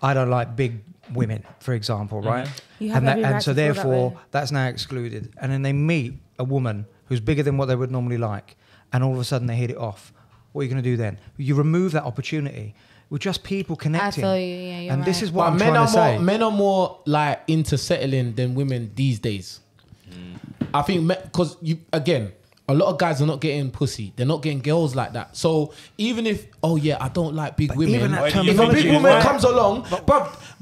I don't like big women, for example, right, and so therefore that's now excluded, and then they meet a woman who's bigger than what they would normally like, and all of a sudden they hit it off. What are you going to do then? You remove that opportunity. We're just people connecting. I feel you, yeah, you're right. This is what I'm trying to say. Men are more like into settling than women these days. I think because a lot of guys are not getting pussy. They're not getting girls like that. So even if I don't like big women. Even that term, if a big woman comes along,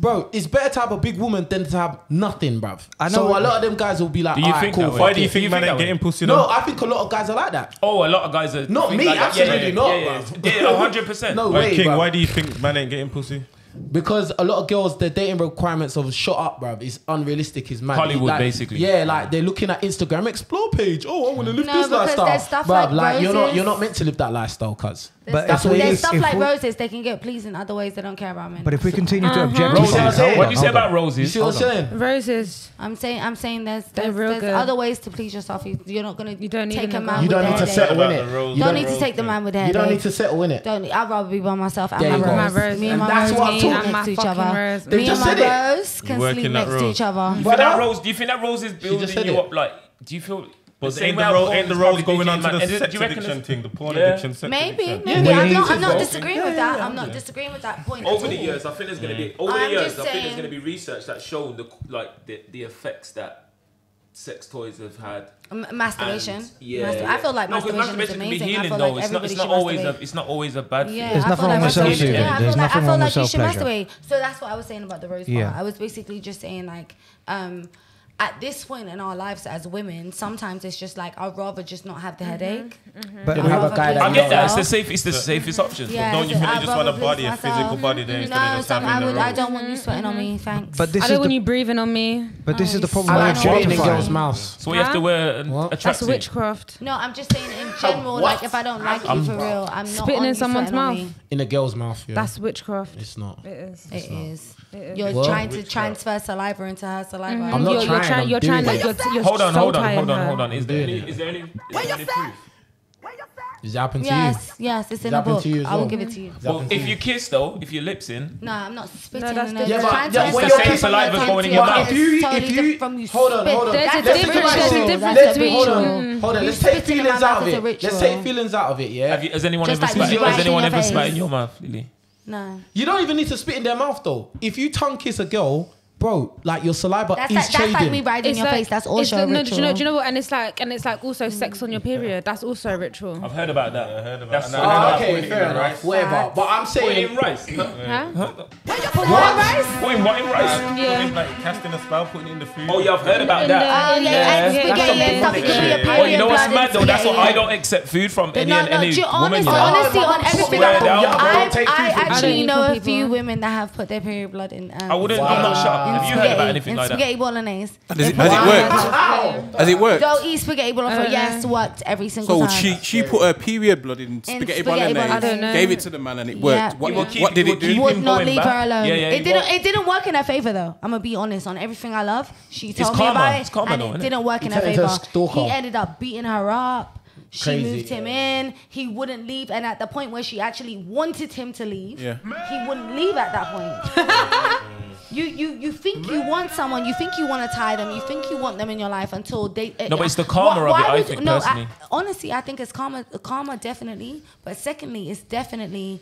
bro, it's better to have a big woman than to have nothing, bruv. I know. So a lot of them guys will be like, why do you think men ain't getting pussy? No, I think a lot of guys are like that. Oh, a lot of guys are. Not me, absolutely not, bruv. Yeah, 100%. No way, King, why do you think men ain't getting pussy? Because a lot of girls, their dating requirements have shot up, bruv. It's unrealistic, it's mad. Hollywood, like, basically. Yeah, like they're looking at Instagram Explore page. Oh, I want to live this lifestyle. Stuff bruv, like you're not meant to live that lifestyle, cuz. There's stuff like roses, they can get pleased in other ways, they don't care about men. But if we continue to objectify, what do you say about roses? You see what I'm saying? Roses. I'm saying there's other ways to please yourself. You're not gonna take a man with their head. You don't need to settle in it. You don't need to take the man with their head. You don't need to settle in it. I'd rather be by myself and my rose. Me and my rose. Me and my rose can sleep next to each other. Do you think that rose is building you up? Like, do you feel? But ain't the rose going on to the sex addiction thing, the porn addiction, sex addiction? Maybe. I'm not disagreeing with that. I'm not disagreeing with that point. Over the years, I think there's going to be research that show the effects that sex toys have had. Masturbation. And, yeah, yeah. I feel like masturbation is amazing. Can be healing, I feel like it's not always a bad thing. Yeah, there's nothing wrong with self-pleasure. Yeah, I feel like you should masturbate. So that's what I was saying about the rose part. I was basically just saying like, at this point in our lives as women, sometimes it's just like, I'd rather just not have the headache. But we have a guy that I get that. It's the safest option. Yeah, don't you feel like you just want a body, a physical body there instead of something in the room? I don't want you sweating on me, thanks. But this I don't want you breathing on me. But this is the problem with breathing in girls' mouths. So you have to wear a tracksuit. That's witchcraft. No, I'm just saying in general, like if I don't like you for real, I'm not spitting in someone's mouth. In a girl's mouth, yeah. That's witchcraft. It's not. It is. It is. You're trying to transfer saliva into her saliva. I'm not trying. Hold on. Is it happened to you? Yes, it's in the book. I will give it to you. Well, if you kiss though, if your lips in. No, I'm not spitting. No, that's the same saliva going in your mouth. If you hold on. There's a difference. Hold on. Let's take feelings out of it. Yeah. Has anyone ever spat in your mouth, Lily? No. You don't even need to spit in their mouth though. If you tongue kiss a girl. Bro, like your saliva is changing. That's like me riding your face. That's also a ritual. Do you know what? And it's like also sex on your period. that's also a ritual. I've heard about that. Okay, fair enough. Whatever. But I'm saying putting rice. Putting rice. Yeah. Like casting a spell, putting in the food. Oh yeah, I've heard about that. Oh yeah. You know what's mad though? That's what I don't accept food from any woman. Honestly, on everything, I actually know a few women that have put their period blood in. I wouldn't. I'm not sure. Have you heard about anything like that? Spaghetti bolognese. Has it worked? Don't eat spaghetti bolognese. Yes, worked every single time. So she put her period blood in spaghetti bolognese, gave it to the man, and it worked. What did it do? You would not leave her alone. It didn't work in her favor, though. I'm gonna be honest. On everything I love, she told me about it, and it didn't work in her favor. He ended up beating her up. She moved him in. He wouldn't leave, and at the point where she actually wanted him to leave, he wouldn't leave at that point. You think you want someone, you think you want to tie them, you think you want them in your life until they... No, but it's the karma of it, I think, personally. Honestly, I think it's karma definitely. But secondly, it's definitely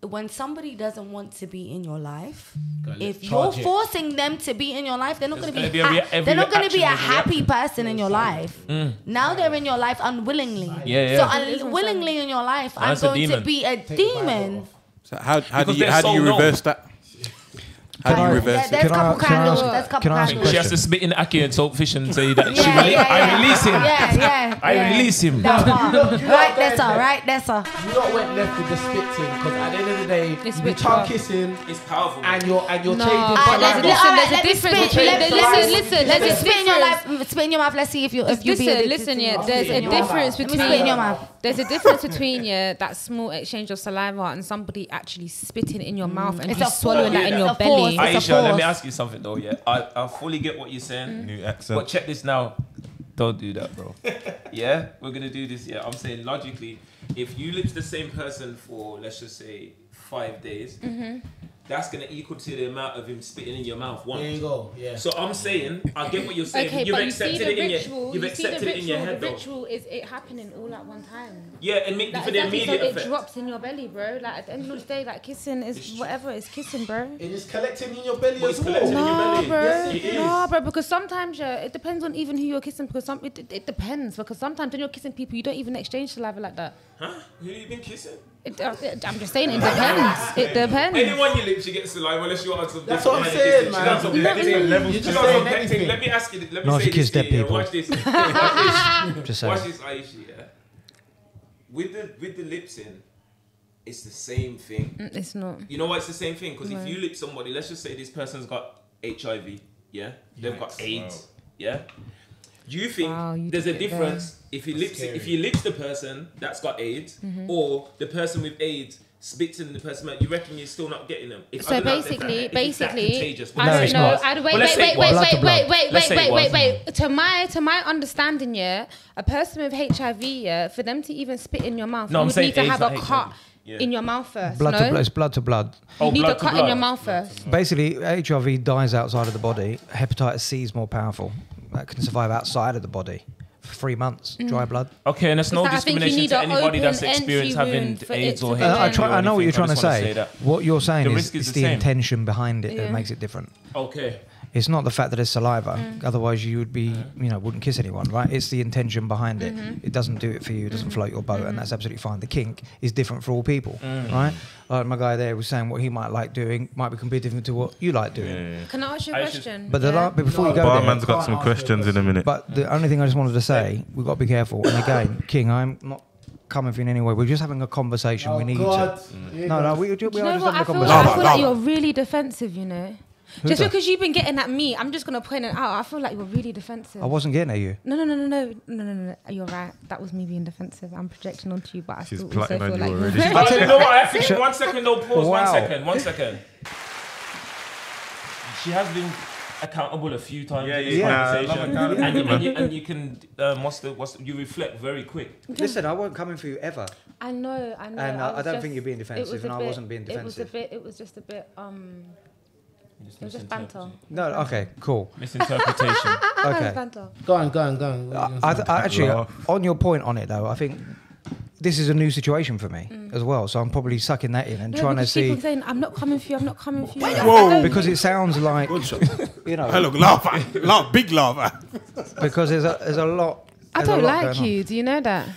when somebody doesn't want to be in your life, if you're forcing them to be in your life, they're not going to be a happy person in your life. Now they're in your life unwillingly. Yeah. So unwillingly in your life, I'm going to be a demon. So how do you reverse that? How do you reverse it? Can I ask she has to spit in the ackee and salt fish and say that I release him. I release him. That's all. You not went left with the spitting because at the end of the day, your tongue kissing is powerful and you're changing. There's a difference between... Listen, there's a difference. Spit in your mouth, let's see if you're... Listen, there's a difference between... Spit in your mouth. There's a difference between that small exchange of saliva and somebody actually spitting in your mouth and you swallowing that in your belly. Iysh, let me ask you something though. Yeah, I fully get what you're saying. New accent. But check this now. Don't do that, bro. Yeah, we're gonna do this. Yeah, I'm saying logically, if you live the same person for let's just say 5 days, that's gonna equal to the amount of him spitting in your mouth once. There you go. Yeah. So I'm saying, I get what you're saying. Okay, you've accepted it in your head. The ritual is it happening all at one time. Yeah, and for the immediate effect. It drops in your belly, bro. Like at the end of the day, like kissing is whatever. It's kissing, bro. It is collecting in your belly as well. No, bro. Because sometimes it depends on even who you're kissing. Because it depends. Because sometimes when you're kissing people, you don't even exchange saliva like that. Huh? Who have you been kissing? I'm just saying, it depends. It depends. Anyone you literally gets saliva unless you are... That's what I'm saying, man. You're just saying anything. Let me ask you. Let me say this to you. Watch this. Watch this, Iysh. Yeah. With the lips in, it's the same thing. It's not. You know why it's the same thing? Because if you lip somebody, let's just say this person's got HIV. Yeah. They've got AIDS. Yeah. Do you think there's a difference if he lips the person that's got AIDS or the person with AIDS spits in the person? You reckon you're still not getting them? So basically, I don't know. Wait. To my understanding, a person with HIV, for them to even spit in your mouth, you need to have a cut. Yeah. In your mouth first. It's blood to blood. You need a cut in your mouth first. Basically, HIV dies outside of the body. Hepatitis C is more powerful. That can survive outside of the body for 3 months. Dry blood. Okay, and that's no discrimination to anybody that's experienced having AIDS or HIV. I know what you're trying to say. What you're saying is the intention behind it that makes it different. Okay. It's not the fact that it's saliva. Otherwise, you would be, you know, wouldn't kiss anyone, right? It's the intention behind it. It doesn't do it for you. It doesn't float your boat, and that's absolutely fine. The kink is different for all people, right? Like my guy there was saying, what he might like doing might be completely different to what you like doing. Can I ask you a question? But before you go, barman's got some questions in a minute. But the only thing I just wanted to say, we've got to be careful. And again, King, I'm not coming for you in any way. We're just having a conversation. Oh, we need to. No, no, we are just having a conversation. I feel like you're really defensive, you know. Just because you've been getting at me, I'm just going to point it out. I feel like you were really defensive. I wasn't getting at you. No. You're right. That was me being defensive. I'm projecting onto you, but I still also feel like you're really. You know what? I think 1 second, though. Pause. Wow. 1 second. 1 second. She has been accountable a few times in this conversation. And you can, you reflect very quick. Listen, I wasn't coming for you ever. I know. And I don't think you're being defensive, and I wasn't being defensive. It was just a bit. It was just banter. No, okay, cool. Misinterpretation. Okay. Go on. Actually, on your point on it, though, I think this is a new situation for me as well, so I'm probably sucking that in and trying to see... saying, I'm not coming for you, I'm not coming for you. Whoa. Because it sounds like, you know... Hello, laugh, big laugh. Because there's a lot... I don't like you, do you know that?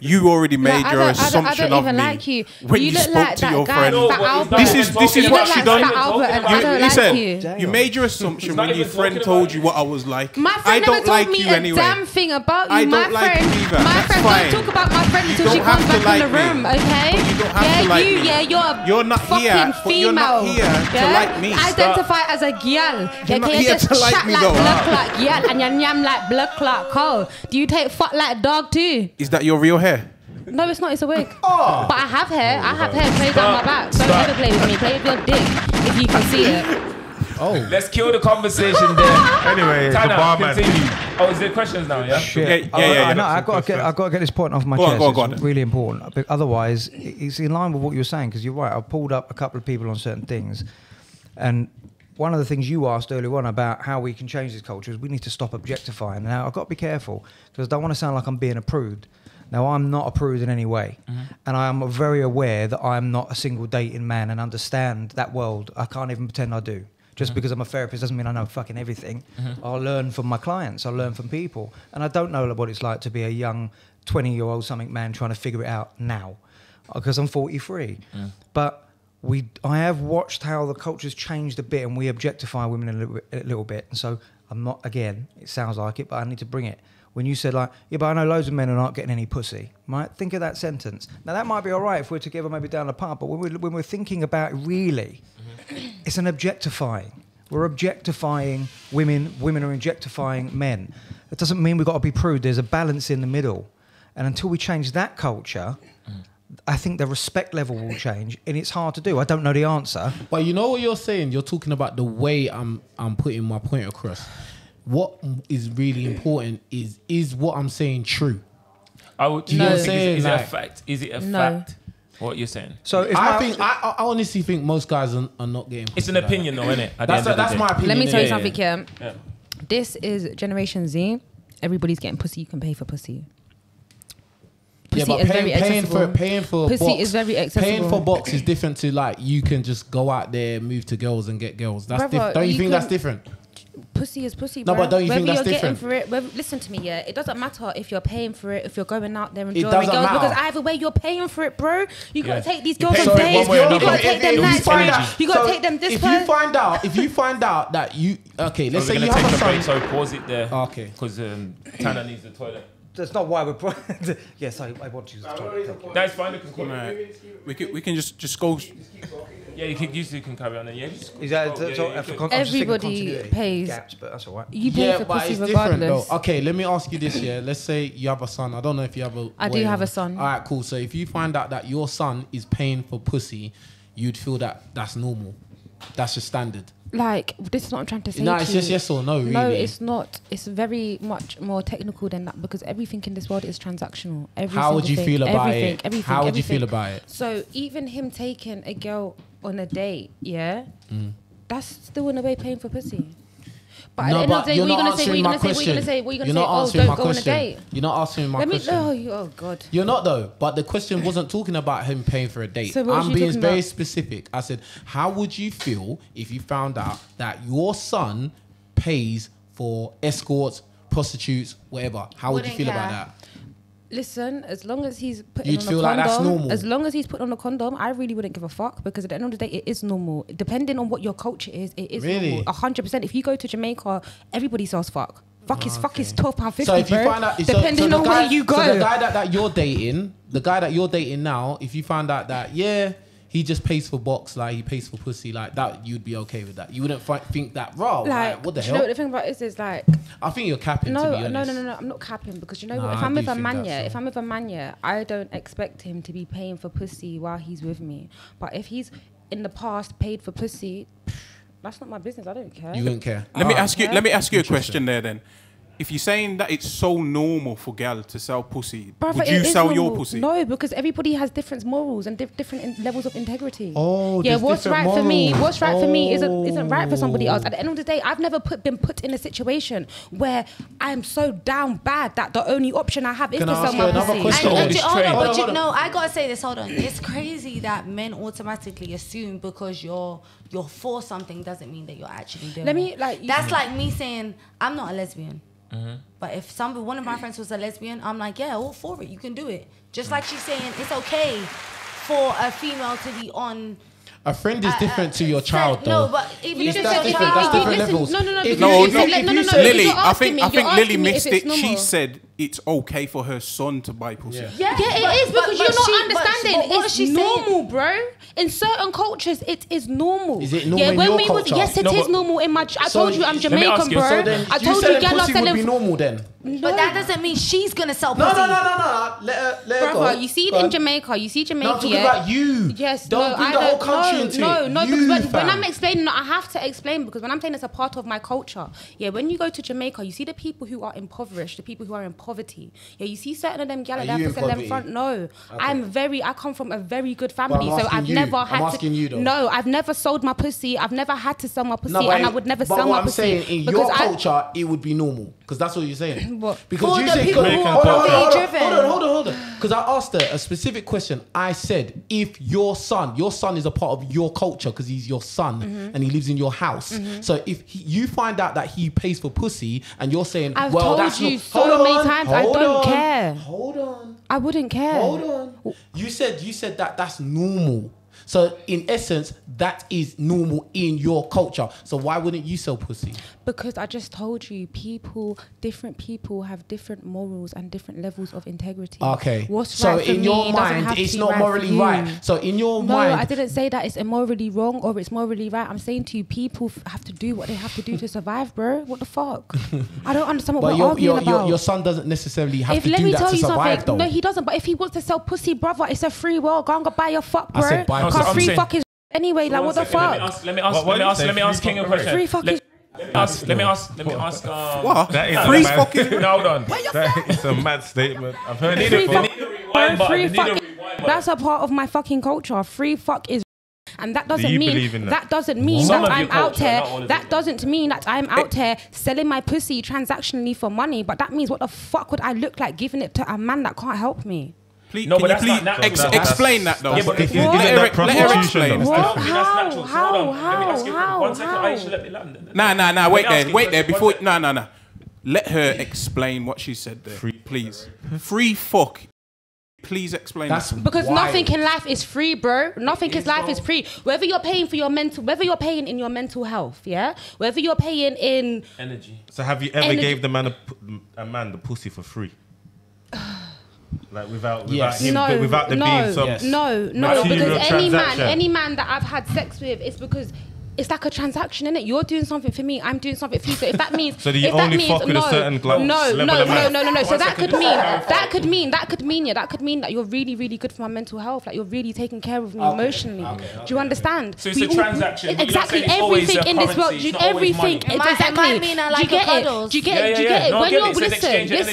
You already made your assumption of me. I don't even like you. When you spoke like to your friend, this is what she done. Listen, you made your assumption when your friend told you what I was like. My friend never told me a damn thing about you. I don't like you either. My friend don't talk about my friend until she comes back in the room, okay? You're not here. You're not here to like me. Identify as a gyal. You're not here to like me though. And you nyam like blood clot coal. Do you take fuck like dog too? Is that your real hair? No, it's not. It's a wig. Oh. But I have hair. I have hair played down my back. Don't ever play with me. Play with your dick if you can see it. Oh. Let's kill the conversation there. Anyway, Taner, the barman. Continue. Oh, is there questions now? Yeah. Shit. Yeah. No, I got to get this point off my chest. Go on. It's really important. Otherwise, it's in line with what you were saying because you're right. I pulled up a couple of people on certain things, and one of the things you asked earlier on about how we can change this culture is we need to stop objectifying. Now, I've got to be careful because I don't want to sound like I'm being a prude. Now, I'm not a prude in any way, and I am very aware that I'm not a single dating man and understand that world. I can't even pretend I do. Just because I'm a therapist doesn't mean I know fucking everything. I'll learn from my clients, I'll learn from people, and I don't know what it's like to be a young 20-year-old something man trying to figure it out now, because I'm 43. But I have watched how the culture's changed a bit, and we objectify women a little bit, and so I'm not, again, it sounds like it, but I need to bring it. When you said like, yeah, but I know loads of men are not getting any pussy, right? Think of that sentence. Now that might be all right if we're together, maybe down the pub, but when we're thinking about it really, it's an objectifying. We're objectifying women. Women are objectifying men. It doesn't mean we've got to be prude. There's a balance in the middle. And until we change that culture, I think the respect level will change, and it's hard to do. I don't know the answer. But you know what you're saying? You're talking about the way I'm putting my point across. What is really important is what I'm saying true? Is it a fact? What you're saying? So if I honestly think most guys are not getting. It's an opinion, though, isn't it? That's my opinion. Let me tell you something here. Yeah. This is Generation Z. Everybody's getting pussy. You can pay for pussy. Paying for a box is different to like you can just go out there, move to girls, and get girls. That's different. Don't you think that's different? Pussy is pussy, bro. No, but don't you think that's different? Whether you're getting for it, listen to me, yeah. It doesn't matter if you're paying for it, if you're going out there enjoying girls, because either way you're paying for it, bro. You gotta take these girls on days. You gotta take them nights. You gotta take them this. If you find out that you okay, let's say you have a son. So pause it there. Okay, because Taner needs the toilet. That's not why we're. Yes, I want to use the toilet. That's fine. We can just go. Yeah, you can carry on. Yeah, everybody pays. Gaps, but that's all right. You pay for pussy regardless. Okay, let me ask you this. Yeah, let's say you have a son. I don't know if you have a. I do have a son. All right, cool. So if you find out that your son is paying for pussy, you'd feel that that's normal. That's your standard. Like, this is what I'm trying to say. No, it's just yes or no, really. No, it's not. It's very much more technical than that because everything in this world is transactional. How would you feel about it? How would you feel about it? So even him taking a girl on a date, yeah, that's still in a way paying for pussy. But no, but you're not answering my question. You're not answering my question. You're not answering my question. Oh, God. You're not, though. But the question wasn't talking about him paying for a date. So I'm being very specific. I said, how would you feel if you found out that your son pays for escorts, prostitutes, whatever. How would you feel about that? Listen, as long as he's putting on a condom, like that's normal. As long as he's putting on a condom, I really wouldn't give a fuck, because at the end of the day, it is normal. Depending on what your culture is, it is normal. 100%. If you go to Jamaica, everybody sells fuck. Fuck is fuck is £12.50. So if you find out, depending on where you go, so the guy that you're dating, the guy that you're dating now, if you find out that he just pays for box, like he pays for pussy, like that, you'd be okay with that. You wouldn't think that raw. Like what the hell? You know what the thing about it is like, I think you're capping. No, to be honest. No. I'm not capping, because you know what? If I'm with a man, I don't expect him to be paying for pussy while he's with me. But if he's in the past paid for pussy, that's not my business. I don't care. You wouldn't care. Let me ask you a question there then. If you're saying that it's so normal for gal to sell pussy, would you sell your pussy? No, because everybody has different morals and different levels of integrity. Oh, yeah. What's right for me, isn't right for somebody else. At the end of the day, I've never been put in a situation where I'm so down bad that the only option I have is to sell my pussy. No, I gotta say this. Hold on. It's crazy that men automatically assume because you're for something doesn't mean that you're actually doing. That's like me saying I'm not a lesbian. But if one of my friends was a lesbian, I'm like, yeah, all for it. You can do it. Just like she's saying, it's okay for a female to be on. A friend is different to your child, though. No, but if you just said that's different levels. No. Lily, I think Lily missed it. She said it's okay for her son to buy pussy. Yeah, it is, because you're not understanding. It's normal, bro. In certain cultures, it is normal. Is it normal in your culture? Yes, it is normal in my... I told you I'm Jamaican, bro. I told you pussy would be normal then? But that doesn't mean she's going to sell pussy. No. Let her go. You see it in Jamaica. You see Jamaica. No, I'm talking about you. Yes, don't bring the whole country into it. No, because when I'm explaining, I have to explain, because when I'm saying it's a part of my culture. Yeah, when you go to Jamaica, you see the people who are impoverished, the people who are in poverty. Yeah, you see certain of them gala there for them front. No, I come from a very good family, so I've never had to. I'm asking you though. No, I've never sold my pussy. I've never had to sell my pussy, and I would never sell my pussy. But what I'm saying, in your culture, it would be normal, because that's what you're saying. What? Because you say, hold on. Because I asked her a specific question. I said, if your son is a part of your culture because he's your son and he lives in your house. So if you find out that he pays for pussy and you're saying, I wouldn't care. Hold on. You said that that's normal. So in essence, that is normal in your culture. So why wouldn't you sell pussy? Because I just told you, different people have different morals and different levels of integrity. Okay. So in your mind, it's not morally right. So in your mind... No, I didn't say that it's immorally wrong or it's morally right. I'm saying to you, people have to do what they have to do to survive, bro. What the fuck? I don't understand what we're arguing about. Your son doesn't necessarily have to do that to survive, though. No, he doesn't. But if he wants to sell pussy, brother, it's a free world. Go and go buy your fuck, bro. I said buy. Free fucking anyway, like what the fuck? Let me ask King a question. Free fucking. Let me ask. What? Free fucking. Hold on. That is a mad statement. I've heard it before. Free fucking. That's a part of my fucking culture. Free fuck is. And that doesn't mean that I'm out here selling my pussy transactionally for money. But that means what the fuck would I look like giving it to a man that can't help me? Please, explain that though. Let her explain. How? Nah. Wait there. Before. No. Let her explain what she said there. Please. Free fuck. Please explain. Because nothing in life is free, bro. Nothing in life is free. Whether you're paying for your mental, whether you're paying in your mental health, yeah. Whether you're paying in energy. So have you ever gave the man a man the pussy for free? Like without him being some because any man that I've had sex with, it's because it's like a transaction, innit? You're doing something for me, I'm doing something for you. So if that means no. So that could mean that you're really, really good for my mental health. Like you're really taking care of me emotionally. Okay. Do you understand? So it's a transaction. Exactly. Everything in this world, everything. Exactly. Do you get it? When you're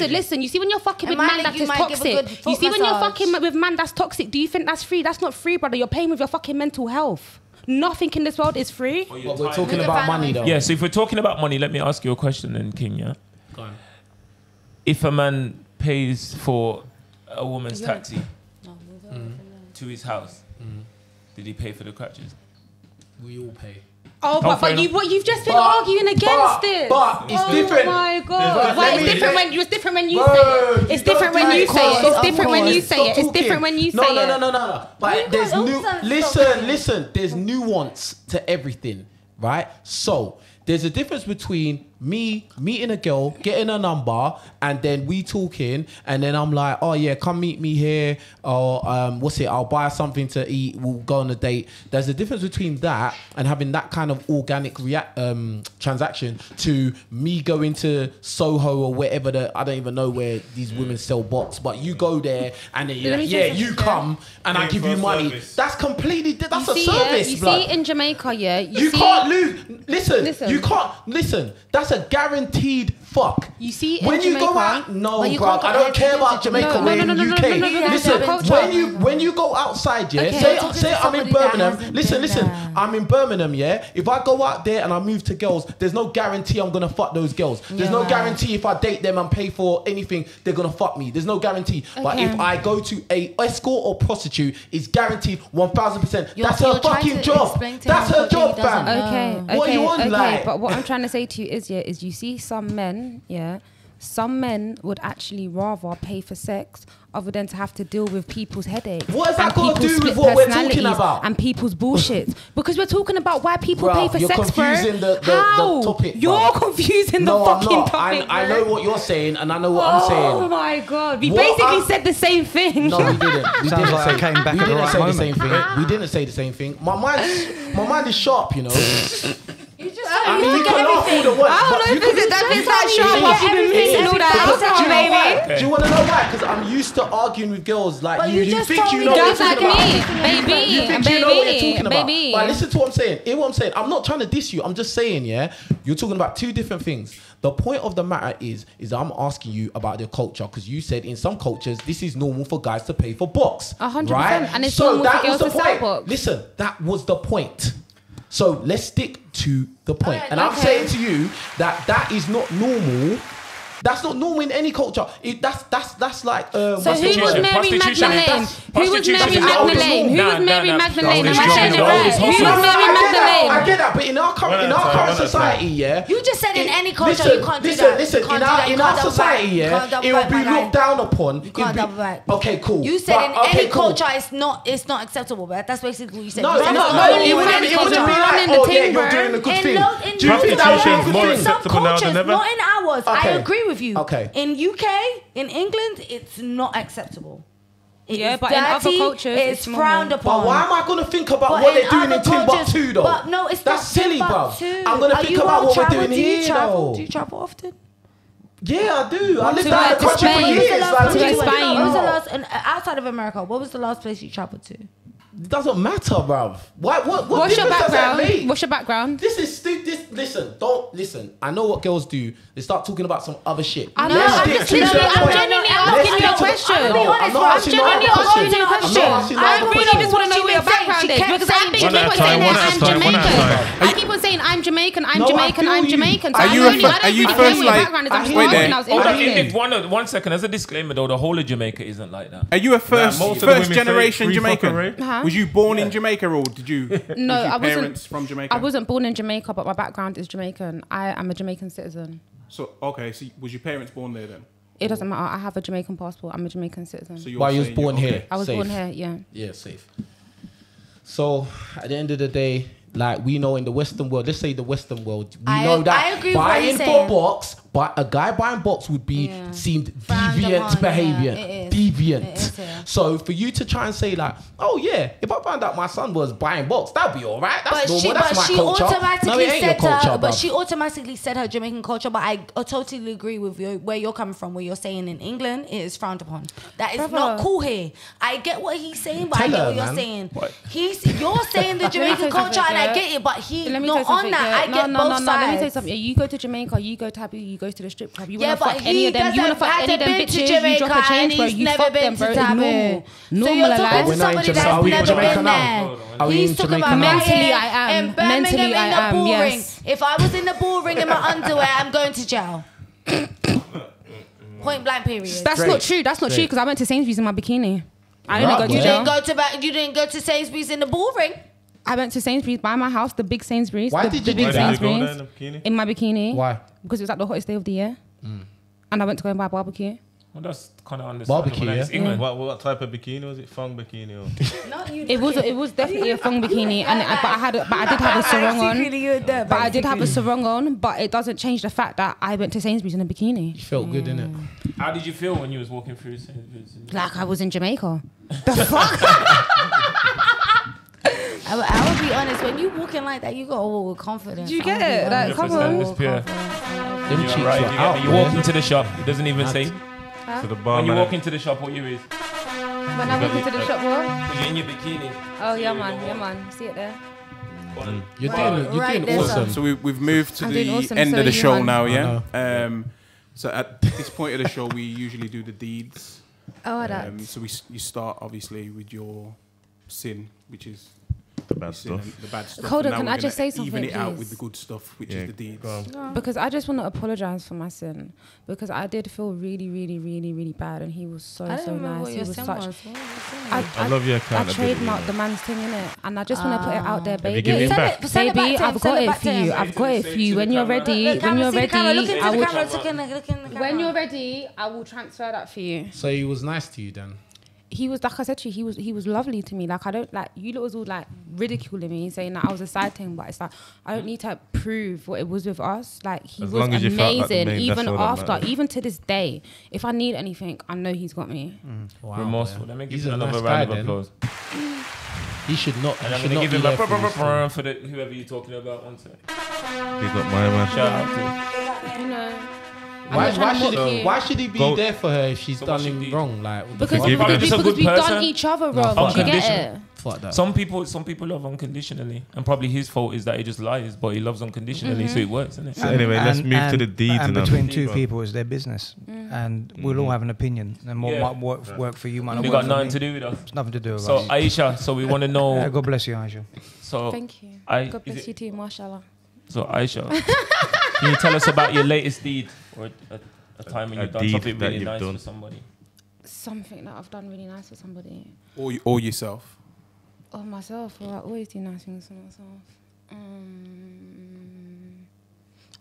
listen. You see when you're fucking with man that is toxic. You see when you're fucking with man that's toxic. Do you think that's free? That's not free, brother. You're paying with your fucking mental health. Nothing in this world is free. But we're talking about money though. Yeah, so if we're talking about money, let me ask you a question then, King, yeah? Go on. If a man pays for a woman's taxi to his house, did he pay for the crutches? we all pay. Oh, but you, what, you've just been arguing against this. But it's different. Oh my God. Why it's different when it's different when you say it. It's different when you say it. It's different when you say it. It's different when you say it. No. But there's listen, there's nuance to everything, right? So there's a difference between me meeting a girl, getting a number, and then we talking, and then I'm like, oh yeah, come meet me here, or I'll buy something to eat, we'll go on a date. There's a difference between that and having that kind of organic transaction to me going to Soho or wherever, I don't even know where these women sell bots, but you go there and then you're like, yeah, you come and I give you money. Service. That's completely, that's a service. You see in Jamaica, yeah, you can't lose. Listen, you can't, that's a guaranteed fuck. You see, when you go out, I don't care about Jamaica. Listen, when you go outside, yeah. Say I'm in Birmingham. Listen, I'm in Birmingham, yeah. If I go out there and I move to girls, there's no guarantee I'm gonna fuck those girls. There's no guarantee if I date them and pay for anything, they're gonna fuck me. There's no guarantee. But if I go to a escort or prostitute, it's guaranteed 1,000%. That's her fucking job. That's her job, fam. Okay. What are you on, like? But what I'm trying to say to you is you see some men, yeah, some men would actually rather pay for sex other than to have to deal with people's headaches. What has that got to do with what we're talking about? And people's bullshit. Because we're talking about why people pay for sex, bro. You're confusing the topic. You're confusing the fucking topic. I know what you're saying and I know what I'm saying. Oh my God. We basically said the same thing. No, we didn't. We didn't say the same thing. We didn't say the same thing. My mind is sharp, you know. I mean, you can laugh all the way. I don't know if that is that sharp. Do you want to know why? Because I'm used to arguing with girls like you. You think you know what you're talking about, baby? You think you know what you're talking about? But listen to what I'm saying. Hear what I'm saying. I'm not trying to diss you. I'm just saying, yeah. You're talking about two different things. The point of the matter is I'm asking you about the culture, because you said in some cultures this is normal for guys to pay for box, 100%, and it's normal for girls to sell box. Listen, that was the point. So let's stick to the point. And I'm saying to you that is not normal. That's not normal in any culture. That's like prostitution. Who was Mary Magdalene? Who was Mary Magdalene? Who was Mary Magdalene? I get that, but in our current society, yeah. You just said in any culture you can't do that. Listen, in our society, yeah, it will be looked down upon. You can't double back. Okay, cool. You said in any culture it's not acceptable, but that's basically what you said. No, it wouldn't be like, oh yeah, you're doing a good thing. Do you think that would be a good thing? In some cultures, not in ours. I agree with you. Okay. In UK, in England, it's not acceptable. But in other cultures, it's frowned upon. But why am I going to think about what they're doing in Timbuktu, though? But no, it's not Timbuktu. I'm going to think about what we're doing here, though. Do you travel often? Yeah, I do. I lived out of the country for years. Outside of America, what was the last place you traveled to? It doesn't matter, bruv. What difference does that make? What's your background? This is stupid. Listen, don't listen. I know what girls do. They start talking about some other shit. I know. I'm genuinely asking you a question. I really just want to know where your background is, because I keep on saying I'm Jamaican. Are you first like? One second. As a disclaimer, though, the whole of Jamaica isn't like that. Are you a first generation Jamaican? Huh? Was you born in Jamaica, or did you? No, I wasn't. Parents from Jamaica. I wasn't born in Jamaica, but my background is Jamaican. I am a Jamaican citizen. So okay, so was your parents born there then? It doesn't matter. I have a Jamaican passport. I'm a Jamaican citizen. So you was born here. I was born here. Yeah. Yeah, safe. So at the end of the day, like we know in the Western world, let's say the Western world, we know that buying for box, but a guy buying box would be seemed deviant behavior. Yeah, deviant. So for you to try and say like, oh yeah, if I found out my son was buying box, that'd be all right. That's normal. That's my culture. She automatically said her Jamaican culture. But I totally agree with you where you're coming from. Where you're saying in England, it is frowned upon. That is not cool here. I get what he's saying, but I get what you're saying. What? You're saying the Jamaican culture, and I get it, but he's not on that. I get both sides. Let me say something. You go to Jamaica, you go taboo, you go to the strip club. You want to fuck any of them. You want to fuck any of them bitches. You drop a change, bro. You fuck them, bro. Normal life. We're not in Jamaica now. Are we in Jamaica now? Mentally, I am. Mentally, I am. Yes. If I was in the ball ring in my underwear, I'm going to jail. Point blank. Period. That's not true. That's not true. Because I went to Sainsbury's in my bikini. I didn't go to jail. You didn't go to Sainsbury's in the ball ring. I went to Sainsbury's by my house, the big Sainsbury's. Why did you go there in a bikini? In my bikini. Why? Because it was like the hottest day of the year. Mm. And I went to go and buy a barbecue. Well, that's kind of understandable. Barbecue, yeah. England. What type of bikini was it? Thong bikini or? It was definitely a thong bikini, and I did have a sarong on, but it doesn't change the fact that I went to Sainsbury's in a bikini. You felt good, innit? How did you feel when you was walking through Sainsbury's? Like I was in Jamaica. The fuck? I will be honest. When you walking like that, you gotta walk with confidence. Do you get it? Like, come on. You walk into the shop. It doesn't even say. Huh? So the bar when you walk into the shop, what you is? When I walk into the shop, what? You're in your bikini. Oh, yeah, man. Yeah, man. See it there. Mm. You're doing awesome. So we've moved to the end of the show now, yeah? So at this point of the show, we usually do the deeds. Oh, that. So you start, obviously, with your sin, which is... The bad stuff. Hold on, can I just say something? Even it please? Out with the good stuff, which is the deeds. Because I just want to apologise for my sin, because I did feel really, really, really, really bad, and he was so nice. He was such. I love your account. I trademarked the man's thing, innit, and I just want to put it out there, baby. Baby, I've got it for you. I've got it for you. When you're ready, when you're ready, I will transfer that for you. So he was nice to you then. He was, like I said to you, he was lovely to me. Like, I don't, like, you lot was all, like, ridiculing me, saying that I was a side thing, but it's like, I don't need to prove what it was with us. Like, he was amazing, even after, even to this day. If I need anything, I know he's got me. Wow, remorseful. Let me give him another round of applause. He should not. And I'm going to give him a round for whoever you're talking about on today. He's got my man. Shout out to him. You know. Why should he be there for her if she's done him wrong? Like, because we've done each other wrong. No, do you get it? That. Some people love unconditionally, and probably his fault is that he just lies, but he loves unconditionally, so it works, isn't it? So anyway, let's move to the deeds. And between two people is their business, and we'll all have an opinion. And what might work for you might not work for me. We've got nothing to do with us. It's nothing to do with us. So Aisha, so we want to know. God bless you, Aisha. So thank you. God bless you too, mashallah. So Aisha, can you tell us about your latest deed, or a time when you've done something really nice for somebody? Something that I've done really nice for somebody. Or yourself. Or myself. Well, I always do nice things for myself.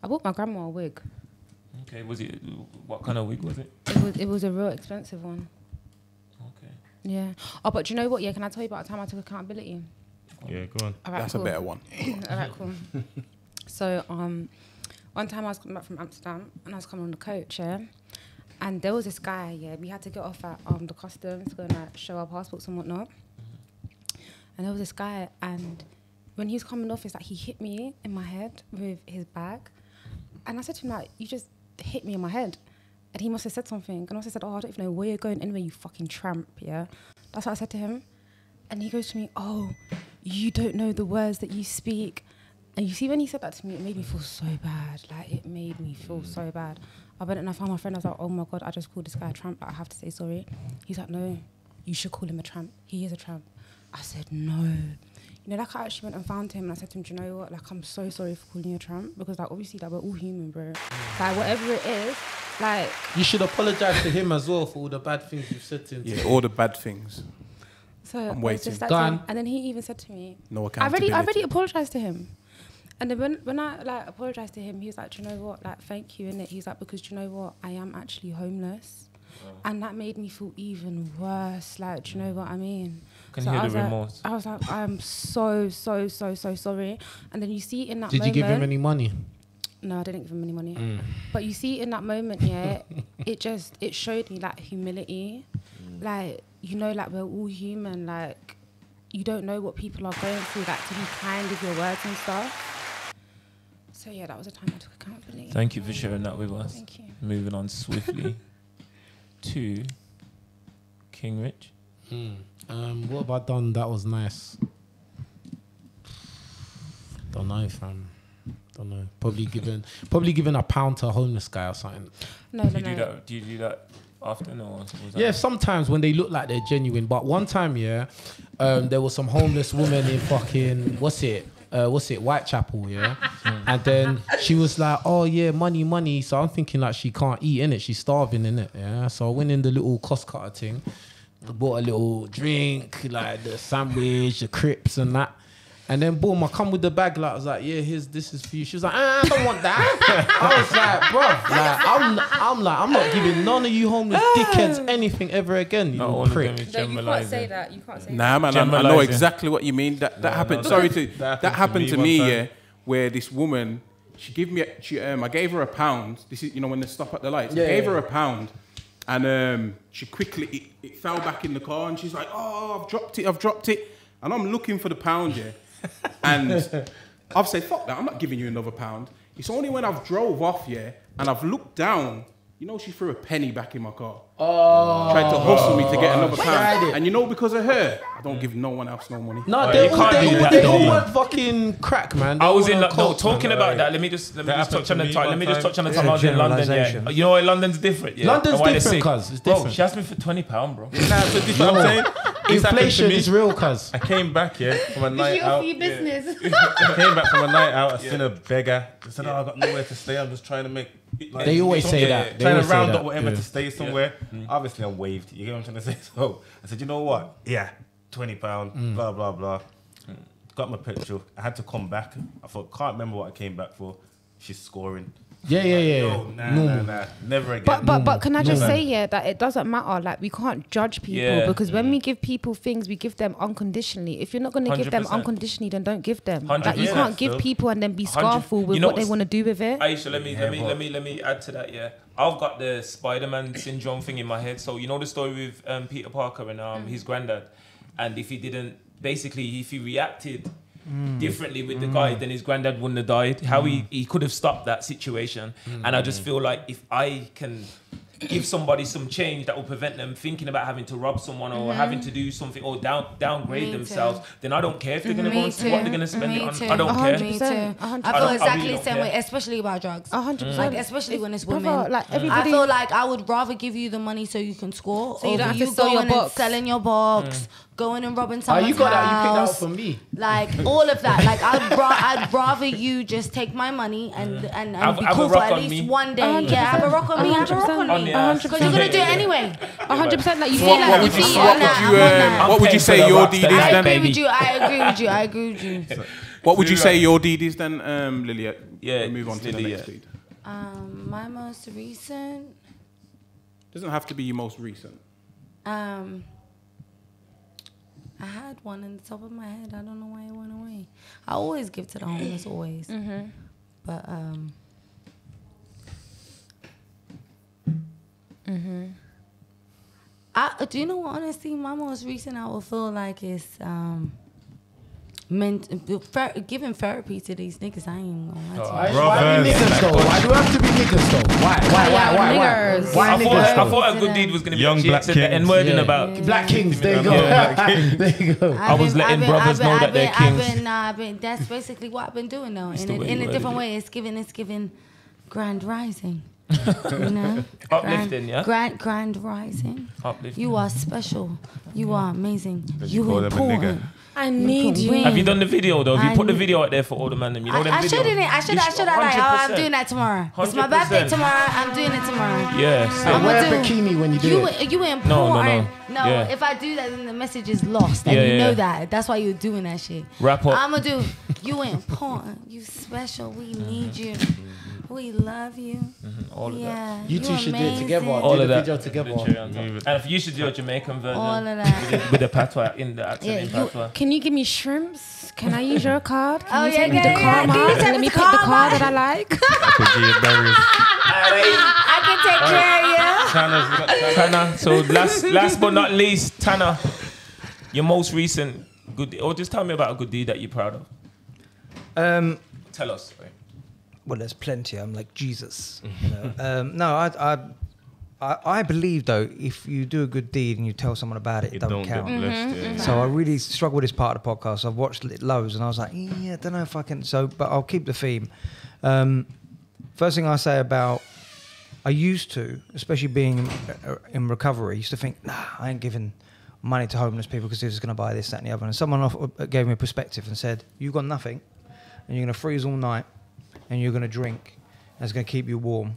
I bought my grandma a wig. Okay, was it? What kind of wig was it? It was a real expensive one. Okay. Yeah. Oh, but do you know what? Yeah, can I tell you about the time I took accountability? Yeah, go on. All right, that's cool. A better one. All right, cool. So one time I was coming back from Amsterdam, and I was coming on the coach, yeah? And there was this guy, yeah? We had to get off at the customs to go and, like, show our passports and whatnot. And there was this guy, and when he was coming off, it's like he hit me in my head with his bag. And I said to him, like, you just hit me in my head. And he must have said something. And I said, oh, I don't even know where you're going anyway, you fucking tramp, yeah? That's what I said to him. And he goes to me, oh, you don't know the words that you speak. And you see, when he said that to me, it made me feel so bad. Like, it made me feel so bad. I went and I found my friend. I was like, oh my God, I just called this guy a tramp. I have to say sorry. He's like, no, you should call him a tramp. He is a tramp. I said, no. You know, like, I actually went and found him, and I said to him, do you know what? Like, I'm so sorry for calling you a tramp, because, like, obviously, like, we're all human, bro. Like, whatever it is, like... You should apologize to him as well for all the bad things you've said to him. Yeah, all the bad things. So I'm waiting. Done. And then he even said to me... No accountability. I already apologized to him. And then when I, like, apologised to him, he was like, do you know what, like, thank you, innit? He's like, because do you know what, I am actually homeless. Wow. And that made me feel even worse, like, do you know what I mean? Can hear the remorse. I was like, I'm so, so, so, so sorry. And then you see in that moment... Did you give him any money? No, I didn't give him any money. Mm. But you see in that moment, yeah, it showed me, like, humility. Mm. Like, you know, like, we're all human, like, you don't know what people are going through, like, to be kind with your words and stuff. So yeah, that was a time I took accountability. Thank you for sharing that with us. Thank you. Moving on swiftly to King Rich. Mm. What have I done that was nice? Don't know, fam. Don't know. Probably giving a pound to a homeless guy or something. No, no, no. Do you do that often, or was that? Yeah, sometimes when they look like they're genuine. But one time, yeah, there was some homeless woman in fucking Whitechapel, yeah? And then she was like, oh yeah, money. So I'm thinking, like, she can't eat, innit? She's starving, innit? Yeah. So I went in the little cost cutter thing, bought a little drink, like the sandwich, the crisps and that. And then boom, I come with the bag. Like, I was like, yeah, this is for you. She was like, I don't want that. I was like, bro, like, I'm not giving none of you homeless dickheads anything ever again. You prick. No, you can't say that. You can't say that. Nah, man, I know exactly what you mean. That happened to me yeah, where this woman, she gave me, I gave her £1. This is, you know, when they stop at the lights. Yeah, I gave her £1. And she quickly, it fell back in the car. And she's like, oh, I've dropped it. And I'm looking for the £1, yeah. And I've said, fuck that, I'm not giving you another £1. It's only when I've drove off, yeah, and I've looked down, you know, she threw a penny back in my car. Oh. Tried to hustle me to get another £1. And you know, because of her, I don't give no one else no money. No, they all want fucking crack, man. I was in London, talking about that, let me just touch on the time I was in London, yeah. You know why London's different, yeah? London's different, cuz, it's different. Bro, she asked me for £20, bro. I'm saying. Inflation is real, cuz. I came back, yeah, from a night out. I came back from a night out, I seen a beggar. I said, oh, I've got nowhere to stay, I'm just trying to make... Like, they always say that. Trying to round up whatever to stay somewhere. Obviously, I waved. You get what I'm trying to say? So I said, you know what? Yeah, £20, blah, blah, blah. Got my petrol. I had to come back. I thought, can't remember what I came back for. She's scoring. Nah. Never again. But can I just say, yeah, that it doesn't matter. Like, we can't judge people because when we give people things, we give them unconditionally. If you're not going to give them unconditionally, then don't give them. Like, you can't give people and then be scareful with what they want to do with it. Iysh, let me add to that. Yeah, I've got the Spider-Man syndrome thing in my head. So you know the story with Peter Parker and his granddad, and if he didn't, basically, if he reacted differently with the guy, then his granddad wouldn't have died. How he could have stopped that situation. And I just feel like if I can give somebody some change that will prevent them thinking about having to rob someone or having to do something or downgrade themselves, then I don't care if they're going to go and what they're going to spend it on. I don't care. 100%. I feel exactly the same way, especially about drugs. 100%. Like, especially when it's women. Like, I feel like I would rather give you the money so you can score, so you don't have to sell your box. Selling your box. Going and robbing someone's house. You picked that up for me. Like, all of that. Like, I'd rather you just take my money and be cool for at least one day. 100%. Yeah, have a rock on me. Have a rock on me. Because you're going to do it anyway. 100%. Like, you feel like the deed on that. What would you say your deed is then? I agree with you. What would you say your deed is then, Lily? Yeah, move on to the next deed. My most recent... Doesn't have to be your most recent. I had one in the top of my head. I don't know why it went away. I always give to the homeless, always. But, do you know what, honestly, my most recent I will feel like is giving therapy to these niggas. I ain't gonna lie to you. Why do niggas though? Why do I have to be niggas though? Why? I thought a good deed was gonna be young black kings. Black kings. There you go. There you go. I was letting brothers know that they're kings. That's basically what I've been doing though. In a different way, it's giving grand rising. You know, uplifting, grand rising. Uplifting. You are special. You are amazing. You are important. I need you. Have you done the video though? Have you put the video out there for all the man? You know them videos. I should have. Like, oh, I'm doing that tomorrow. 100%. It's my birthday tomorrow. I'm doing it tomorrow. Yes. And wear a bikini when you do it. You important. No. Yeah. If I do that, then the message is lost, and you know that. That's why you're doing that shit. Wrap up. I'ma do. You important. You special. We need you. We love you. All of that. You two should do it together. All of that. And you should do a Jamaican version. All of that. With the patwa in the accent. Can you give me shrimps? Can I use your card? Can you take me to Karma? Let me pick the card that I like. I can take care of you. Taner. So last but not least, Taner, your most recent good deed, or just tell me about a good deed that you're proud of. Tell us. Sorry. Well, there's plenty. I'm like Jesus. You know? I believe though, if you do a good deed and you tell someone about it, it don't count. So I really struggle with this part of the podcast. I've watched loads and I was like, yeah, I don't know if I can. So, but I'll keep the theme. First thing I say about, I used to, especially being in recovery, used to think, nah, I ain't giving money to homeless people because they're just going to buy this, that, and the other. And someone gave me a perspective and said, you've got nothing, and you're going to freeze all night, and you're going to drink, and it's going to keep you warm,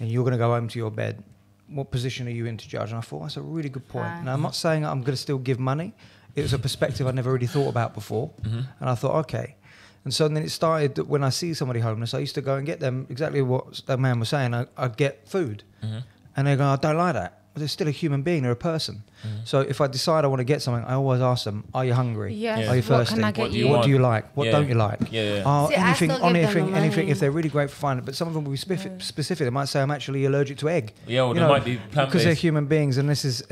and you're going to go home to your bed. What position are you in to judge? And I thought, that's a really good point. And I'm not saying I'm going to still give money. It was a perspective I'd never really thought about before. Mm-hmm. And I thought, okay. And so then it started that when I see somebody homeless, I used to go and get them exactly what that man was saying. I'd get food. Mm-hmm. And they go, I don't like that. But they're still a human being. They're a person. Mm-hmm. So if I decide I want to get something, I always ask them, are you hungry? Yes. Yeah. Are you thirsty? What do you like? What don't you like? Yeah. Oh, see, anything. If they're really great for finding it. But some of them will be specific. They might say, I'm actually allergic to egg. Yeah, or they might be plant-based. Because they're human beings, and this is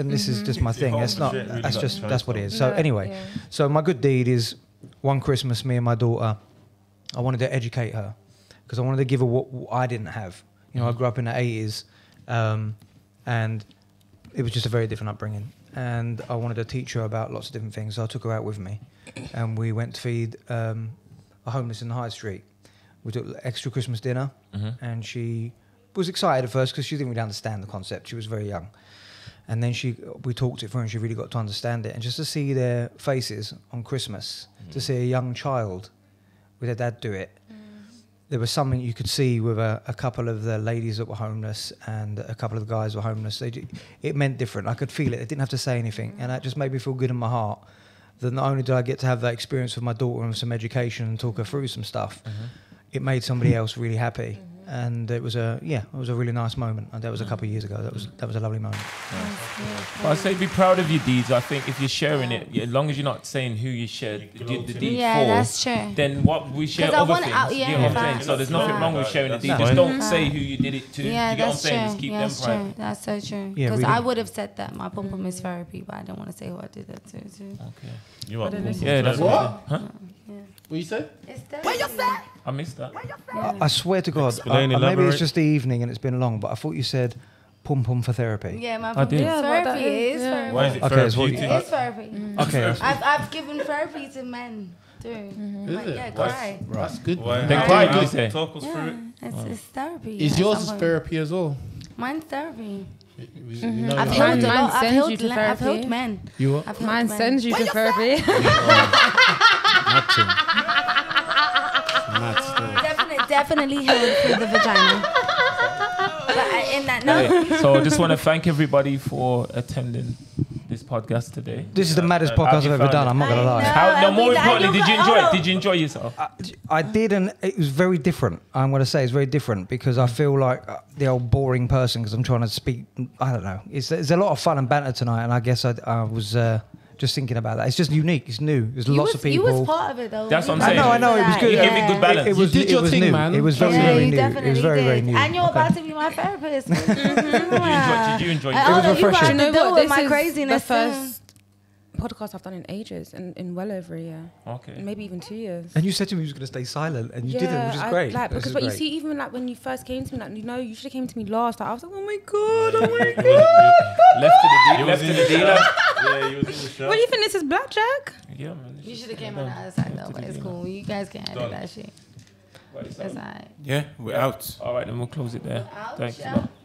just my thing. That's what it is. So anyway, so my good deed is, one Christmas, me and my daughter, I wanted to educate her because I wanted to give her what I didn't have. You know, I grew up in the 80s and it was just a very different upbringing. And I wanted to teach her about lots of different things. So I took her out with me and we went to feed a homeless in the high street. We took extra Christmas dinner and she was excited at first because she didn't really understand the concept. She was very young. And then we talked it through and she really got to understand it. And just to see their faces on Christmas, to see a young child with their dad do it, there was something you could see with a couple of the ladies that were homeless and a couple of the guys were homeless. It meant different. I could feel it. They didn't have to say anything. And that just made me feel good in my heart that not only did I get to have that experience with my daughter and some education and talk her through some stuff, it made somebody else really happy. And it was a really nice moment, and that was a couple of years ago. That was a lovely moment. Yeah. Yeah. Well, I say be proud of your deeds. I think if you're sharing it, as long as you're not saying who you shared the deed for, that's true. Then what we share other things. So there's nothing wrong with sharing the deed. Just don't say who you did it to. Yeah, you get what I'm saying? Just keep them private. That's so true. Because I would have said that my pom pom is therapy, but I don't want to say who I did that to. Okay. You are. Yeah, that's what. What you said? What you said? I missed that. I swear to God, maybe it's just the evening and it's been long, but I thought you said pom pom for therapy. Yeah, my pom pom is therapy. It is therapy. It is therapy. Okay. I've given therapy to men too. Is it? Yeah, cry. That's good. Then cry, good say. Talk us through it. It's therapy. Is yours therapy as well? Mine's therapy. I've helped men. You what? Mine sends you to therapy. Definitely healed through the vagina. So I just want to thank everybody for attending this podcast today. This is the maddest podcast I've ever done. I'm not gonna lie. More importantly, did you enjoy it? Did you enjoy yourself? I did, and it was very different. I'm gonna say it's very different because I feel like the old boring person because I'm trying to speak. I don't know. It's a lot of fun and banter tonight, and I guess I was. Just thinking about that. It's just unique. It's new. There's lots of people. You was part of it, though. That's what I'm saying. I know. It was good. You gave me good balance. It was new, man. It was very new. It was very new. And you're about to be my therapist. Did you enjoy it? It was refreshing. You know what? This is the first podcast I've done in ages, in well over a year. Okay. Maybe even 2 years. And you said to me you was going to stay silent, and you didn't, which is great. But you see, even like when you first came to me, like, you know, you should have came to me last. I was like, oh my God. Left to the dealer. Yeah, you was in the shop. What do you think? This is blackjack? Yeah, man. You should have came on the other side though, but it's cool. You guys can handle that shit. That's all right. Yeah, we're out. All right, then we'll close it there. Thanks a lot.